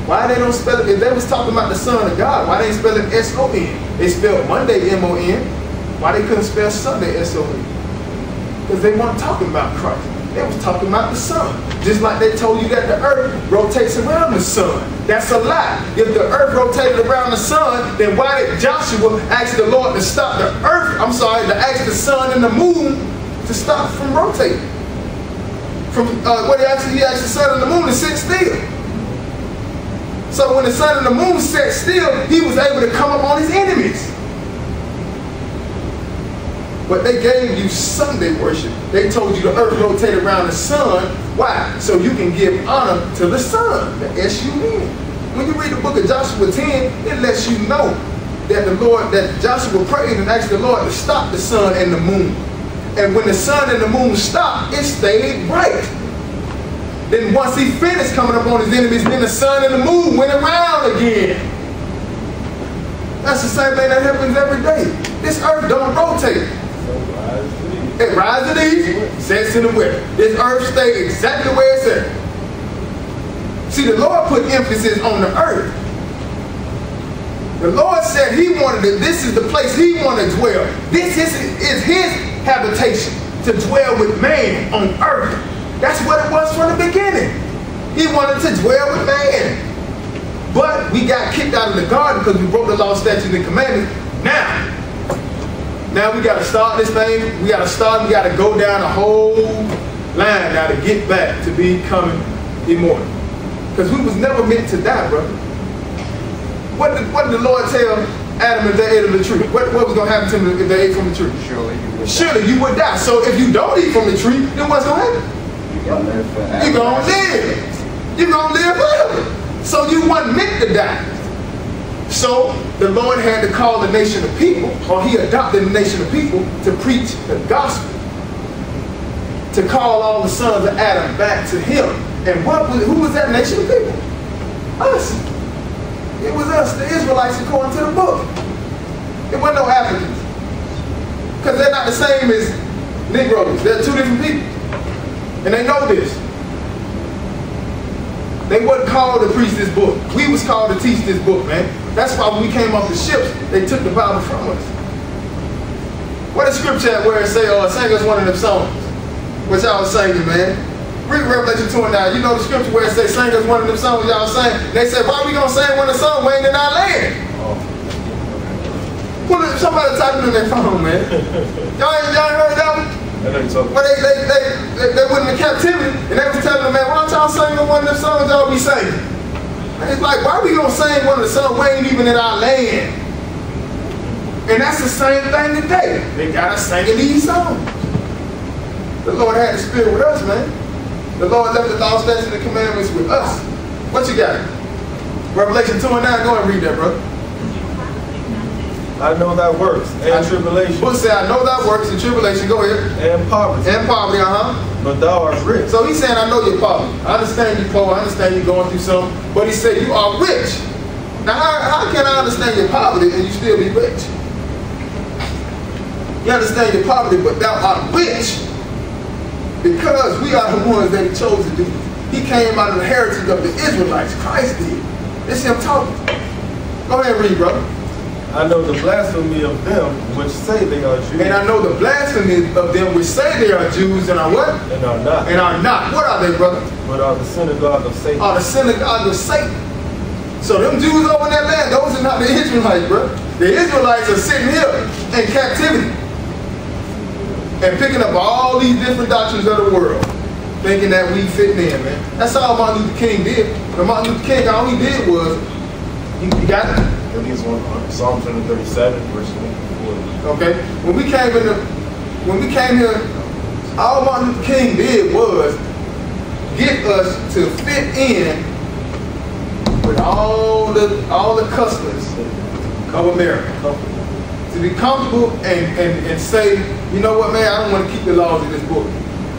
Why they don't spell it? If they was talking about the Son of God, why they ain't spelling S-O-N? They spelled Monday M-O-N. Why they couldn't spell Sunday S-O-N? Because they weren't talking about Christ. They was talking about the sun. Just like they told you that the earth rotates around the sun. That's a lie. If the earth rotated around the sun, then why did Joshua ask the Lord to stop the earth? I'm sorry, to ask the sun and the moon to stop from rotating. From what he asked the sun and the moon to sit still. So when the sun and the moon sat still, he was able to come up on his enemies. But they gave you Sunday worship. They told you the earth rotated around the sun. Why? So you can give honor to the sun, the S-U-N. When you read the book of Joshua 10, it lets you know that the Lord, that Joshua prayed and asked the Lord to stop the sun and the moon. And when the sun and the moon stopped, it stayed right. Then once he finished coming up on his enemies, then the sun and the moon went around again. That's the same thing that happens every day. This earth don't rotate. It rises to the east, sets to the west. This earth stays exactly where it's at. See, the Lord put emphasis on the earth. The Lord said he wanted it. This is the place he wanted to dwell. This is his habitation, to dwell with man on earth. That's what it was from the beginning. He wanted to dwell with man. But we got kicked out of the garden because we broke the law, statutes, and commandments. Now we got to start this thing. We got to start. We got to go down a whole line now to get back to becoming immortal. Because we was never meant to die, brother. What did the Lord tell Adam if they ate of the tree? What was going to happen to them if they ate from the tree? Surely you would die. So if you don't eat from the tree, then what's going to happen? You're going to live. You're going to live forever. So you weren't meant to die. So the Lord had to call the nation of people, or he adopted the nation of people to preach the gospel, to call all the sons of Adam back to him. And who was that nation of people? Us. It was us, the Israelites, according to the book. It wasn't no Africans. Because they're not the same as Negroes. They're two different people. And they know this. They wasn't called to preach this book. We was called to teach this book, man. That's why when we came off the ships, they took the Bible from us. What a scripture where it say, sing us one of them songs, which y'all was singing, man. Read Revelation 2:9. You know the scripture where it say, sing us one of them songs y'all sang. They said, why we gonna sing one of the songs? We ain't in our land. Well, somebody typing in their phone, man. Y'all ain't heard that one? Well, they went into captivity and they was telling them, man, why don't y'all sing one of them songs y'all be singing? And it's like, why we gonna sing one of the songs we ain't even in our land? And that's the same thing today. They got us singing these songs. The Lord had the Spirit with us, man. The Lord left the law, statutes, and the commandments with us. What you got? Revelation 2:9, go and read that, bro. I know thy works and tribulation. Who said, I know thy works and tribulation. Go ahead. And poverty. And poverty, But thou art rich. So he's saying, I know your poverty. I understand you poor. I understand you're going through something. But he said, you are rich. Now, how can I understand your poverty and you still be rich? You understand your poverty, but thou art rich. Because we are the ones that he chose to do. He came out of the heritage of the Israelites. Christ did. It's him talking. Go ahead and read, brother. I know the blasphemy of them which say they are Jews. And I know the blasphemy of them which say they are Jews and are what? And are not. And are not. What are they, brother? But are the synagogue of Satan. Are the synagogue of Satan. So them Jews over in that land, those are not the Israelites, bro. The Israelites are sitting here in captivity and picking up all these different doctrines of the world, thinking that we fit in, man. That's all Martin Luther King did. And Martin Luther King, all he did was, you got it? At least one, Psalm 137, verse 24. Okay, when we came here, all Martin Luther King did was get us to fit in with all the customs of America. To be comfortable and say, you know what, man, I don't want to keep the laws in this book.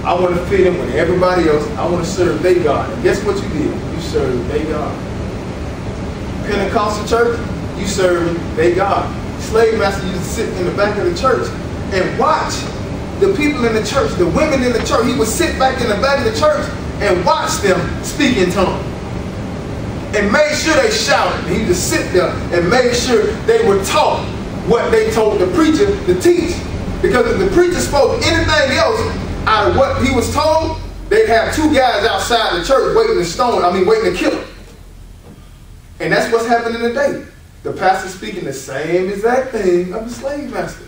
I want to fit in with everybody else. I want to serve their God. And guess what you did? You served their God. Pentecostal church, you served their God. Slave master used to sit in the back of the church and watch the people in the church, the women in the church. He would sit back in the back of the church and watch them speak in tongues. And made sure they shouted. He would just sit there and made sure they were taught what they told the preacher to teach. Because if the preacher spoke anything else out of what he was told, they'd have two guys outside the church waiting to kill him. And that's what's happening today. The pastor speaking the same exact thing of the slave master.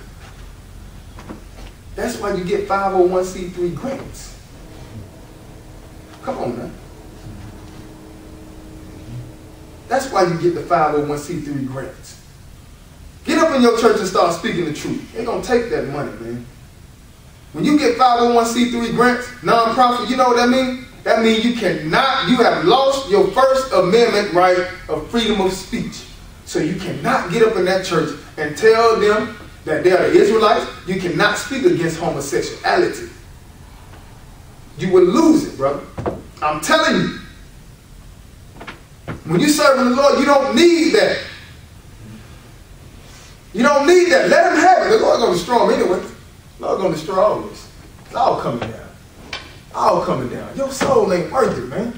That's why you get 501c3 grants. Come on, man. That's why you get the 501c3 grants. Get up in your church and start speaking the truth. They're going to take that money, man. When you get 501c3 grants, nonprofit, you know what that means? That means you have lost your First Amendment right of freedom of speech. So you cannot get up in that church and tell them that they are the Israelites. You cannot speak against homosexuality. You will lose it, brother. I'm telling you. When you're serving the Lord, you don't need that. You don't need that. Let him have it. The Lord's going to destroy him anyway. The Lord's going to destroy all this. It's all coming down. All coming down. Your soul ain't worth it, man.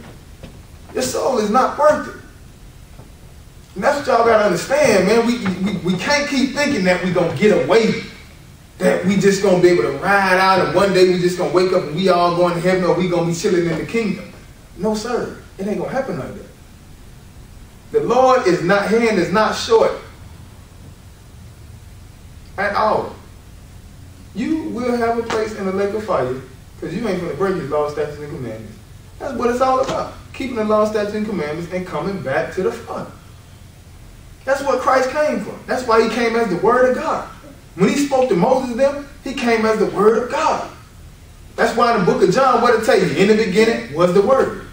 Your soul is not worth it. And that's what y'all got to understand, man. We can't keep thinking that we're going to get away. That we just going to be able to ride out and one day we just going to wake up and we all going to heaven or we going to be chilling in the kingdom. No, sir. It ain't going to happen like that. The Lord's hand is not short. At all. You will have a place in the lake of fire because you ain't going to break his law, statutes, and commandments. That's what it's all about. Keeping the law, statutes, and commandments and coming back to the Father. That's what Christ came for. That's why he came as the Word of God. When he spoke to Moses and them, he came as the Word of God. That's why in the book of John, what it tell you? In the beginning was the Word.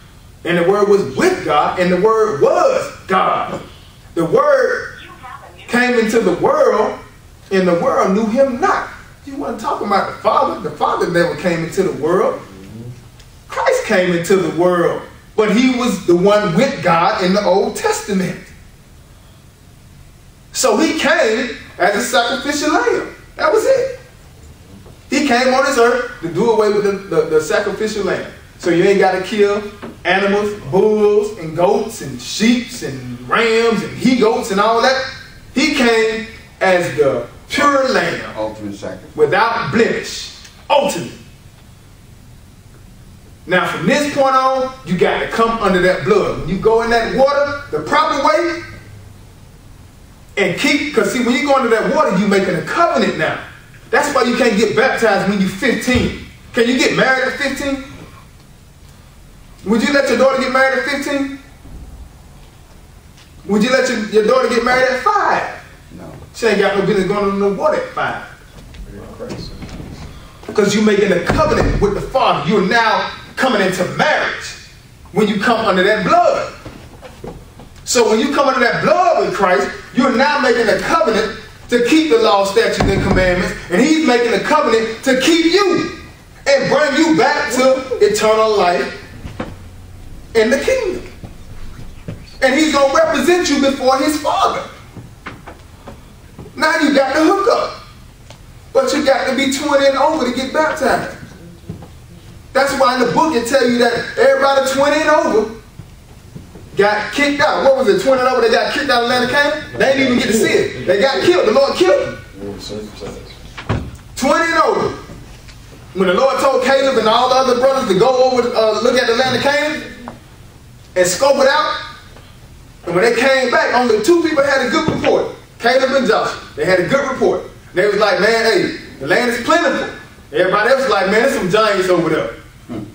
And the Word was with God, and the Word was God. The Word came into the world, and the world knew him not. You weren't talking about the Father. The Father never came into the world. Christ came into the world. But he was the one with God in the Old Testament. So he came as a sacrificial lamb. That was it. He came on this earth to do away with the sacrificial lamb. So you ain't got to kill animals, bulls, and goats, and sheep, and rams, and he-goats, and all that. He came as the pure lamb, ultimate sacrifice, without blemish, ultimate. Now from this point on, you got to come under that blood. When you go in that water the proper way, and keep, because see, when you go into that water, you're making a covenant now. That's why you can't get baptized when you're 15. Can you get married at 15? Would you let your daughter get married at 15? Would you let your daughter get married at 5? She ain't got no business going on the water at 5. Because you're making a covenant with the Father. You're now coming into marriage when you come under that blood. So when you come under that blood with Christ, you're now making a covenant to keep the law, statutes, and commandments, and he's making a covenant to keep you and bring you back to eternal life in the kingdom. And he's going to represent you before his Father. Now you got the hookup. But you got to be 20 and over to get baptized. That's why in the book it tells you that everybody 20 and over got kicked out. What was it, 20 and over that got kicked out of the land of Canaan? They didn't even get to see it. They got killed. The Lord killed them. 20 and over. When the Lord told Caleb and all the other brothers to go over look at the land of Canaan and scope it out, and when they came back, only two people had a good report. Caleb and Joshua. They had a good report. They was like, man, hey, the land is plentiful. Everybody else was like, man, there's some giants over there.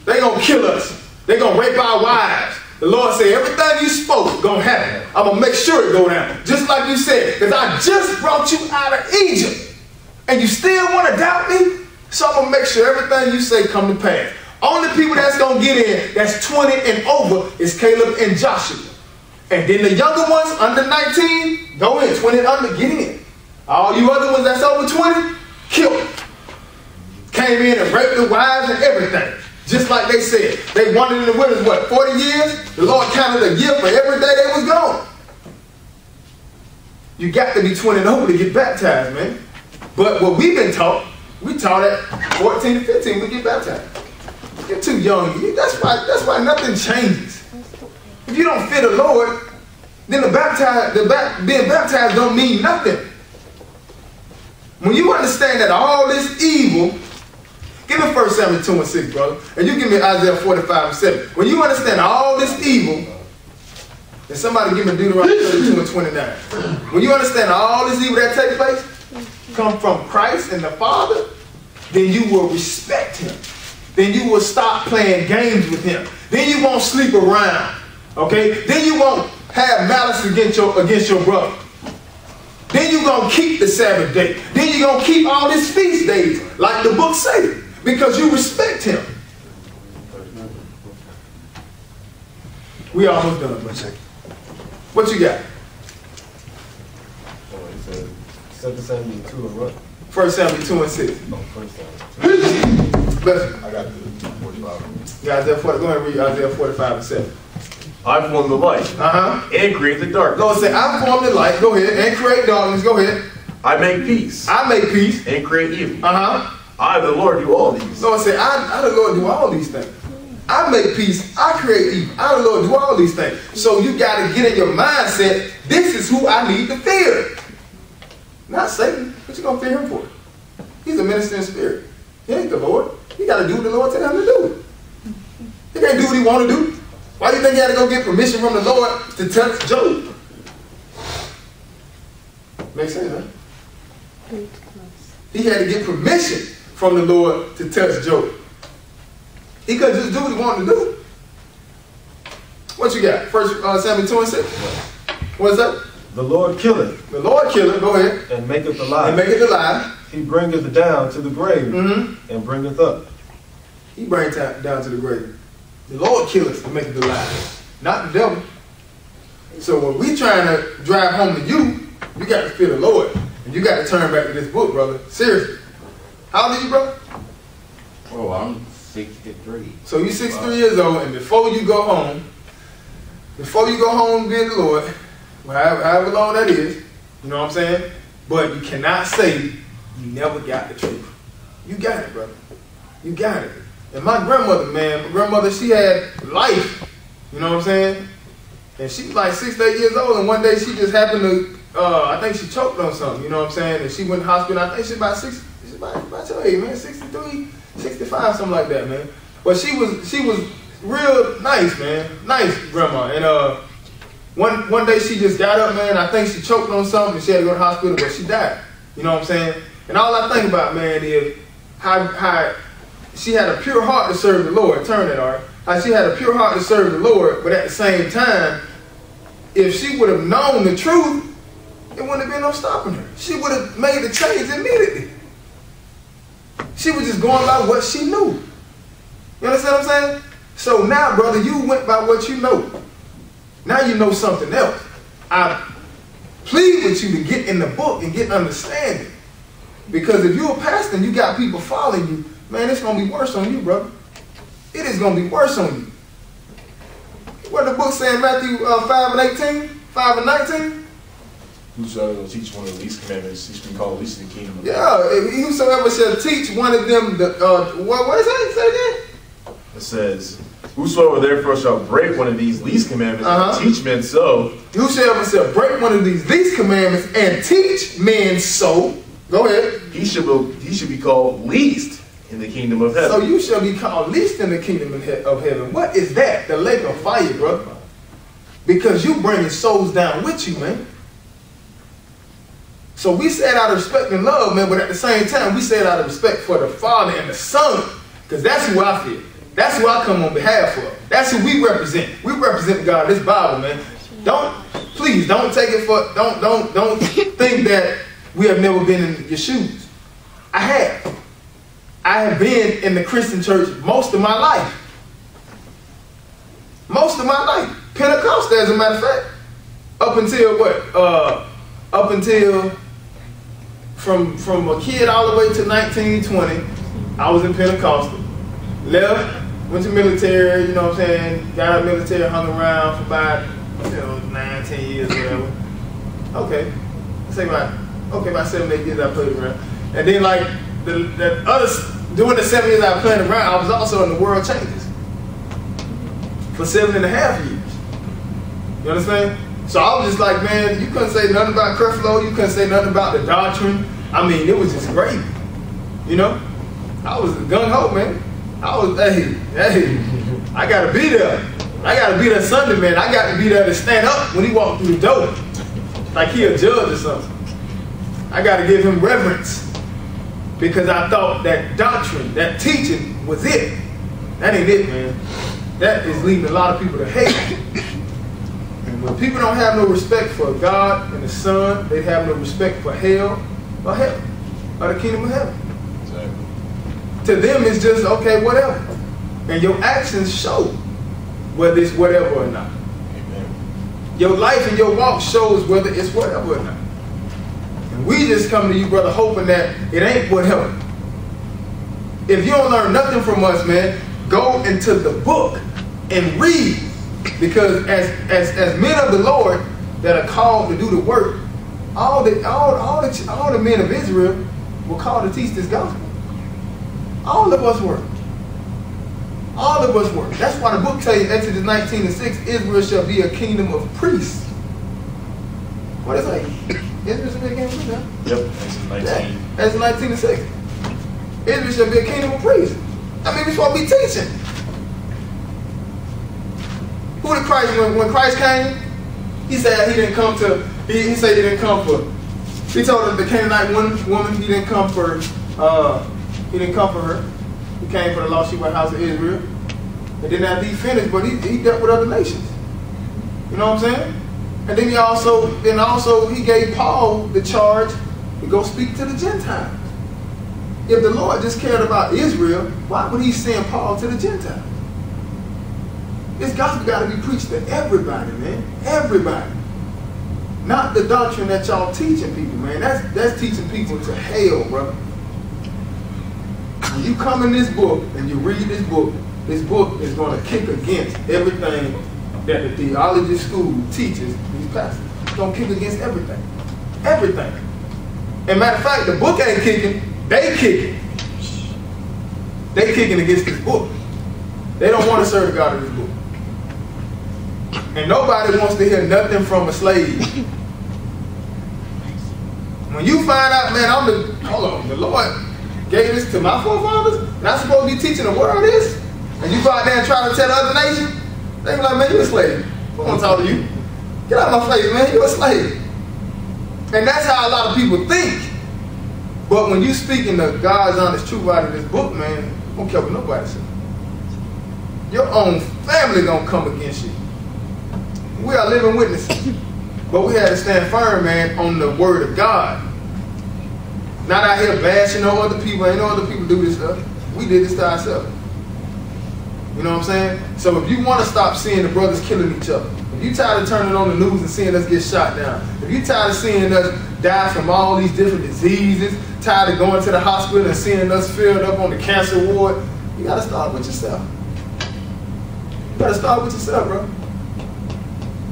They gonna kill us. They gonna rape our wives. The Lord said, everything you spoke gonna happen. I'm gonna make sure it go down. Just like you said, because I just brought you out of Egypt. And you still wanna doubt me? So I'm gonna make sure everything you say come to pass. Only people that's gonna get in, that's 20 and over, is Caleb and Joshua. And then the younger ones, under 19, go in. 20 and under, get in. All you other ones that's over 20, killed them. Came in and raped the wives and everything. Just like they said. They wandered in the wilderness, what, 40 years? The Lord counted a year for every day they was gone. You got to be 20 and over to get baptized, man. But what we've been taught, we taught at 14 to 15, we get baptized. You're too young. That's why nothing changes. If you don't fear the Lord, then being baptized don't mean nothing. When you understand that all this evil, give me 1 Samuel 2 and 6, brother, and you give me Isaiah 45 and 7. When you understand all this evil, and somebody give me Deuteronomy 32 and 29. When you understand all this evil that takes place, come from Christ and the Father, then you will respect him. Then you will stop playing games with him. Then you won't sleep around. Okay? Then you won't have malice against your brother. Then you're going to keep the Sabbath day. Then you're going to keep all these feast days, like the book says, because you respect him. We almost done, my check. What you got? Oh, it says 2 Samuel 2 and what? 1 Samuel 2 and 6. No, 1 Samuel 2. Bless you. I got the 45. Yeah, Isaiah 45. Go ahead and read Isaiah 45 and 7. I formed the light and create the darkness. Go and say, I formed the light, go ahead, and create darkness, go ahead. I make peace. I make peace. And create evil. I, the Lord, do all these. Go and say, I, the Lord, do all these things. I make peace. I create evil. I, the Lord, do all these things. So you got to get in your mindset, this is who I need to fear. Not Satan. What you going to fear him for? He's a ministering spirit. He ain't the Lord. You got to do what the Lord tells him to do. He can't do what he want to do. Why do you think you had to go get permission from the Lord to touch Job? Makes sense, huh? He had to get permission from the Lord to touch Job. He couldn't just do what he wanted to do. What you got? 1 Samuel 2 and 6. What's up? The Lord killeth. The Lord killeth. Go ahead. And maketh alive. And maketh alive. He bringeth down to the grave. And bringeth up. He brings down to the grave. The Lord killeth and maketh alive, not the devil. So when we trying to drive home to you, you got to fear the Lord. And you got to turn back to this book, brother. Seriously. How old are you, brother? Oh, I'm 63. So you're 63 years old, and before you go home to the Lord, however long that is, you know what I'm saying? But you cannot say you never got the truth. You got it, brother. You got it. And my grandmother, she had life, you know what I'm saying? And she was like 6 to 8 years old, and one day she just happened to, I think she choked on something, you know what I'm saying? And she went to the hospital, I think she's about your age, man, 63, 65, something like that, man. But she was real nice, man, nice grandma. And one day she just got up, man, I think she choked on something, and she had to go to the hospital, but she died, you know what I'm saying? And all I think about, man, is how she had a pure heart to serve the Lord. Turn it, all right? How she had a pure heart to serve the Lord, but at the same time, if she would have known the truth, it wouldn't have been no stopping her. She would have made the change immediately. She was just going by what she knew. You understand what I'm saying? So now, brother, you went by what you know. Now you know something else. I plead with you to get in the book and get understanding. Because if you're a pastor and you got people following you, man, it's going to be worse on you, brother. It is going to be worse on you. What the book saying, Matthew 5:18, 5:19? Whosoever will teach one of these commandments, he shall be called least in the kingdom of God. Yeah, whosoever shall teach one of them, what is that? Say it again. It says, whosoever therefore shall break one of these least commandments and teach men so. Whosoever shall break one of these least commandments and teach men so. Go ahead. He should be called least in the kingdom of heaven. So you shall be called least in the kingdom of heaven. What is that? The lake of fire, brother. Because you bringing souls down with you, man. So we say it out of respect and love, man, but at the same time, we say it out of respect for the Father and the Son. Because that's who I feel. That's who I come on behalf of. That's who we represent. We represent God, this Bible, man. Please don't take it for, don't think that we have never been in your shoes. I have. I have been in the Christian church most of my life. Most of my life. Pentecostal, as a matter of fact. Up until what? Up until from a kid all the way to 1920, I was in Pentecostal. Left, went to military, you know what I'm saying? Got out of military, hung around for about 9, 10 years, whatever. Okay. Say about 7, 8 years I played around. And then like the other, during the 7 years I played around, I was also in the World Changes for 7.5 years. You understand? So I was just like, man, you couldn't say nothing about Creflo, you couldn't say nothing about the doctrine. I mean, it was just great. You know? I was gung-ho, man. I gotta be there. I gotta be there Sunday, man. I gotta be there to stand up when he walked through the door. Like he a judge or something. I gotta give him reverence. Because I thought that doctrine, that teaching was it. That ain't it, man. That is leading a lot of people to hate. When people don't have no respect for God and the Son, they have no respect for hell or heaven, or the kingdom of heaven. Exactly. To them, it's just, okay, whatever. And your actions show whether it's whatever or not. Amen. Your life and your walk shows whether it's whatever or not. And we just come to you, brother, hoping that it ain't whatever. If you don't learn nothing from us, man, go into the book and read. Because as men of the Lord that are called to do the work, all the men of Israel were called to teach this gospel. All of us were. All of us were. That's why the book tells you, Exodus 19:6, Israel shall be a kingdom of priests. What is that? Israel shall be a kingdom of priests, huh? Yep, Exodus 19. Yeah, Exodus 19:6. Israel shall be a kingdom of priests. I mean, we're supposed to be teaching. Who did Christ, when Christ came, he said he didn't come to, he said he didn't come for, he told the Canaanite woman he didn't come for, her. He came for the lost sheep of the house of Israel. And then after he finished, but he dealt with other nations. You know what I'm saying? And then he gave Paul the charge to go speak to the Gentiles. If the Lord just cared about Israel, why would he send Paul to the Gentiles? This gospel got to be preached to everybody, man. Everybody. Not the doctrine that y'all teaching people, man. That's teaching people to hell, bro. When you come in this book and you read this book is going to kick against everything that the theology school teaches these pastors. It's going to kick against everything. Everything. And matter of fact, the book ain't kicking. They kicking. They kicking against this book. They don't want to serve God in this book. And nobody wants to hear nothing from a slave. When you find out, man, the Lord gave this to my forefathers, and I'm supposed to be teaching the world this? And you go out there and try to tell the other nation, they be like, man, you a slave. I don't want to talk to you. Get out of my face, man, you a slave. And that's how a lot of people think. But when you speaking the God's honest truth out of this book, man, I don't care what nobody says. Your own family gonna come against you. We are living witnesses, but we had to stand firm, man, on the word of God. Not out here bashing no other people. Ain't no other people do this stuff. We did this to ourselves. You know what I'm saying? So if you want to stop seeing the brothers killing each other, if you tired of turning on the news and seeing us get shot down, if you tired of seeing us die from all these different diseases, tired of going to the hospital and seeing us filled up on the cancer ward, you got to start with yourself. You got to start with yourself, bro.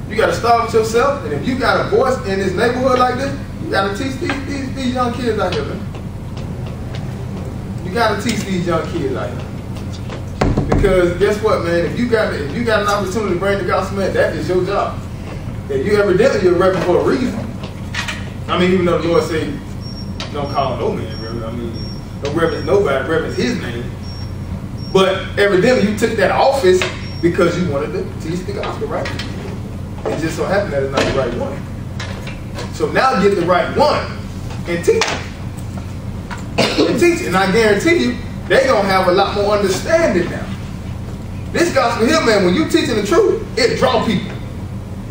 You got to start with yourself, and if you got a voice in this neighborhood like this, you got to teach these young kids out here, man. You got to teach these young kids out here. Because guess what, man? If you got an opportunity to bring the gospel, man, that is your job. If you evidently you're a rebel for a reason. I mean, even though the Lord said, don't call no man rebel. I mean, don't reverence nobody, reverence his name. But evidently you took that office because you wanted to teach the gospel, right? It just so happened that it's not the right one. So now get the right one and teach it. And teach it. And I guarantee you, they're going to have a lot more understanding now. This gospel here, man, when you teaching the truth, it draw people.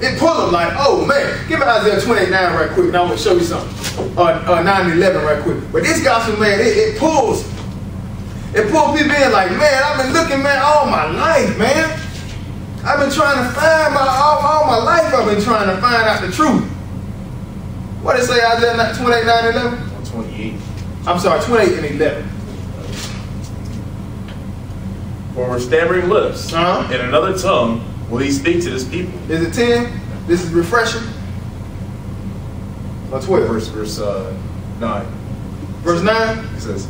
It pull them like, oh, man, give me Isaiah 28:9 right quick, and I want to show you something. 9:11 right quick. But this gospel, man, it pulls. It pulls people in like, man, I've been looking, man, all my life, man. I've been trying to find all my life, I've been trying to find out the truth. What did it say, Isaiah 28:9 and 11? 28. I'm sorry, 28:11. For with stammering lips and another tongue will he speak to this people. Is it 10? This is refreshing. That's what? Verse 9. Verse 9? It says,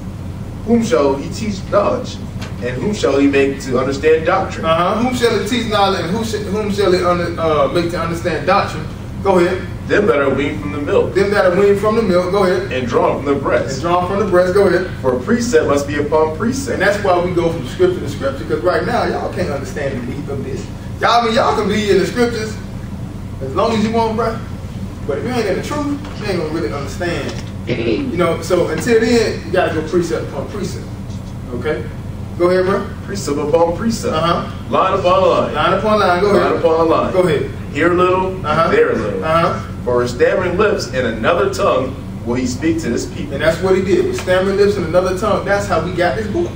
whom shall he teach knowledge? And whom shall he make to understand doctrine? Whom shall he teach knowledge? And whom shall he make to understand doctrine? Go ahead. Them that are weaned from the milk. Them that are weaned from the milk. Go ahead. And drawn from the breast. And drawn from the breast. Go ahead. For precept must be upon precept. And that's why we go from scripture to scripture, because right now y'all can't understand the meat of this. Y'all can be in the scriptures as long as you want, bro. But if you ain't in the truth, you ain't gonna really understand. You know. So until then, you gotta go precept upon precept. Okay. Go ahead, bro. Precept upon precept. Line upon line. Line upon line. Go ahead. Line upon line. Go ahead. Here a little, there a little. For with stammering lips and another tongue will he speak to this people. And that's what he did. With stammering lips and another tongue, that's how we got this book.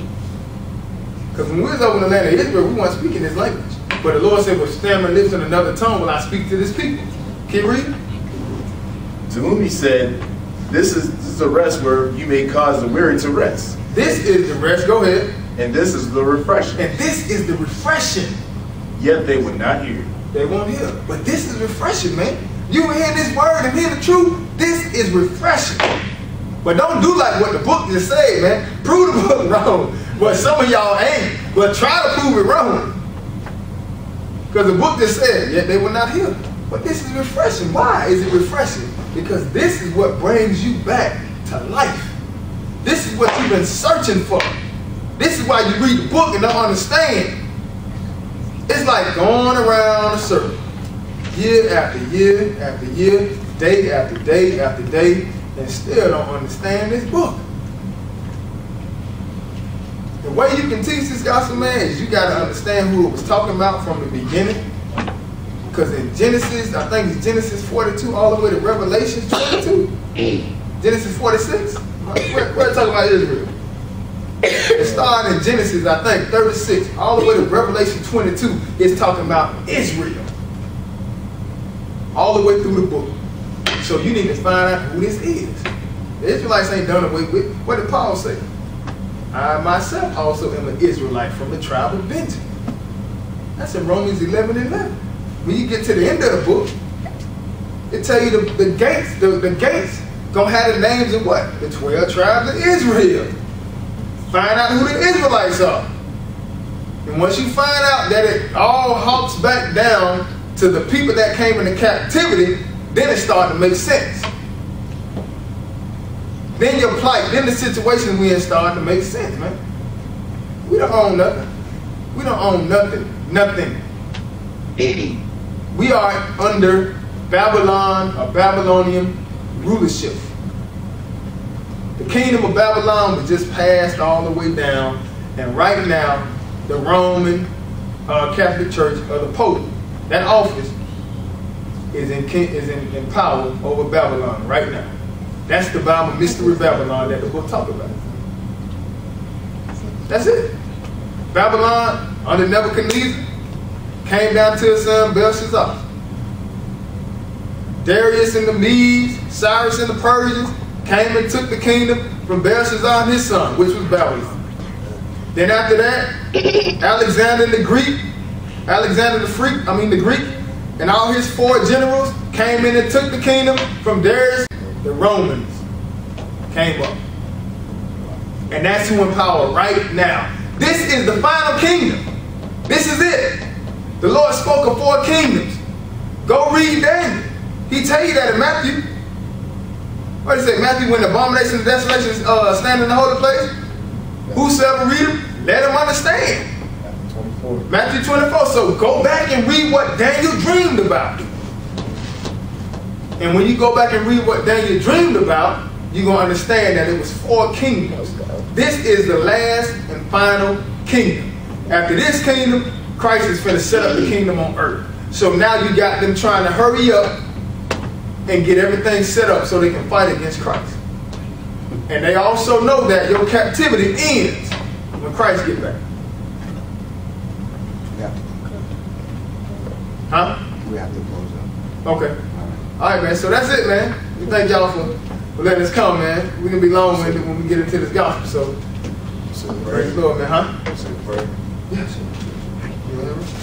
Because when we was over in the land of Israel, we weren't speaking this language. But the Lord said, with stammering lips and another tongue will I speak to this people. Keep reading. To whom he said, this is the rest where you may cause the weary to rest. This is the rest. Go ahead. And this is the refreshing. And this is the refreshing. Yet they would not hear. They won't hear. But this is refreshing, man. You hear this word and hear the truth, this is refreshing. But don't do like what the book just said, man. Prove the book wrong. But some of y'all ain't. But try to prove it wrong. Because the book just said, yet they will not hear. But this is refreshing. Why is it refreshing? Because this is what brings you back to life. This is what you've been searching for. This is why you read the book and don't understand. It's like going around a circle, year after year after year, day after day after day, and still don't understand this book. The way you can teach this gospel, man, is you got to understand who it was talking about from the beginning. Because in Genesis, I think it's Genesis 42 all the way to Revelation 22. Genesis 46, we're talking about Israel. It started in Genesis, I think, 36, all the way to Revelation 22. It's talking about Israel. All the way through the book. So you need to find out who this is. The Israelites ain't done away with. What did Paul say? I myself also am an Israelite from the tribe of Benjamin. That's in Romans 11:11. When you get to the end of the book, it tells you the gates gonna have the names of what? The 12 tribes of Israel. Find out who the Israelites are. And once you find out that it all halts back down to the people that came into captivity, then it started to make sense. Then your plight, then the situation we're in started to make sense, man. We don't own nothing. We don't own nothing. Nothing. We are under Babylon or Babylonian rulership. The kingdom of Babylon was just passed all the way down, and right now, the Roman Catholic Church or the Pope, that office is in power over Babylon right now. That's the Bible mystery of Babylon that the book talks about. That's it. Babylon under Nebuchadnezzar came down to his son Belshazzar. Darius and the Medes, Cyrus and the Persians came and took the kingdom from Belshazzar and his son, which was Babylon. Then after that, Alexander the Greek, and all his four generals came in and took the kingdom from Darius. The Romans came up. And that's who in power right now. This is the final kingdom. This is it. The Lord spoke of four kingdoms. Go read Daniel. He tell you that in Matthew. What did he say? Matthew, when the abomination of desolation is standing in the holy place, whosoever read him, let him understand. Matthew 24. So go back and read what Daniel dreamed about. And when you go back and read what Daniel dreamed about, you're going to understand that it was four kingdoms. This is the last and final kingdom. After this kingdom, Christ is going to set up the kingdom on earth. So now you got them trying to hurry up and get everything set up so they can fight against Christ. And they also know that your captivity ends when Christ gets back. We have to close up. Okay. All right, man. So that's it, man. We thank y'all for letting us come, man. We're going to be long-winded when we get into this gospel. So praise the Lord, man. Huh? Say a prayer. Yes.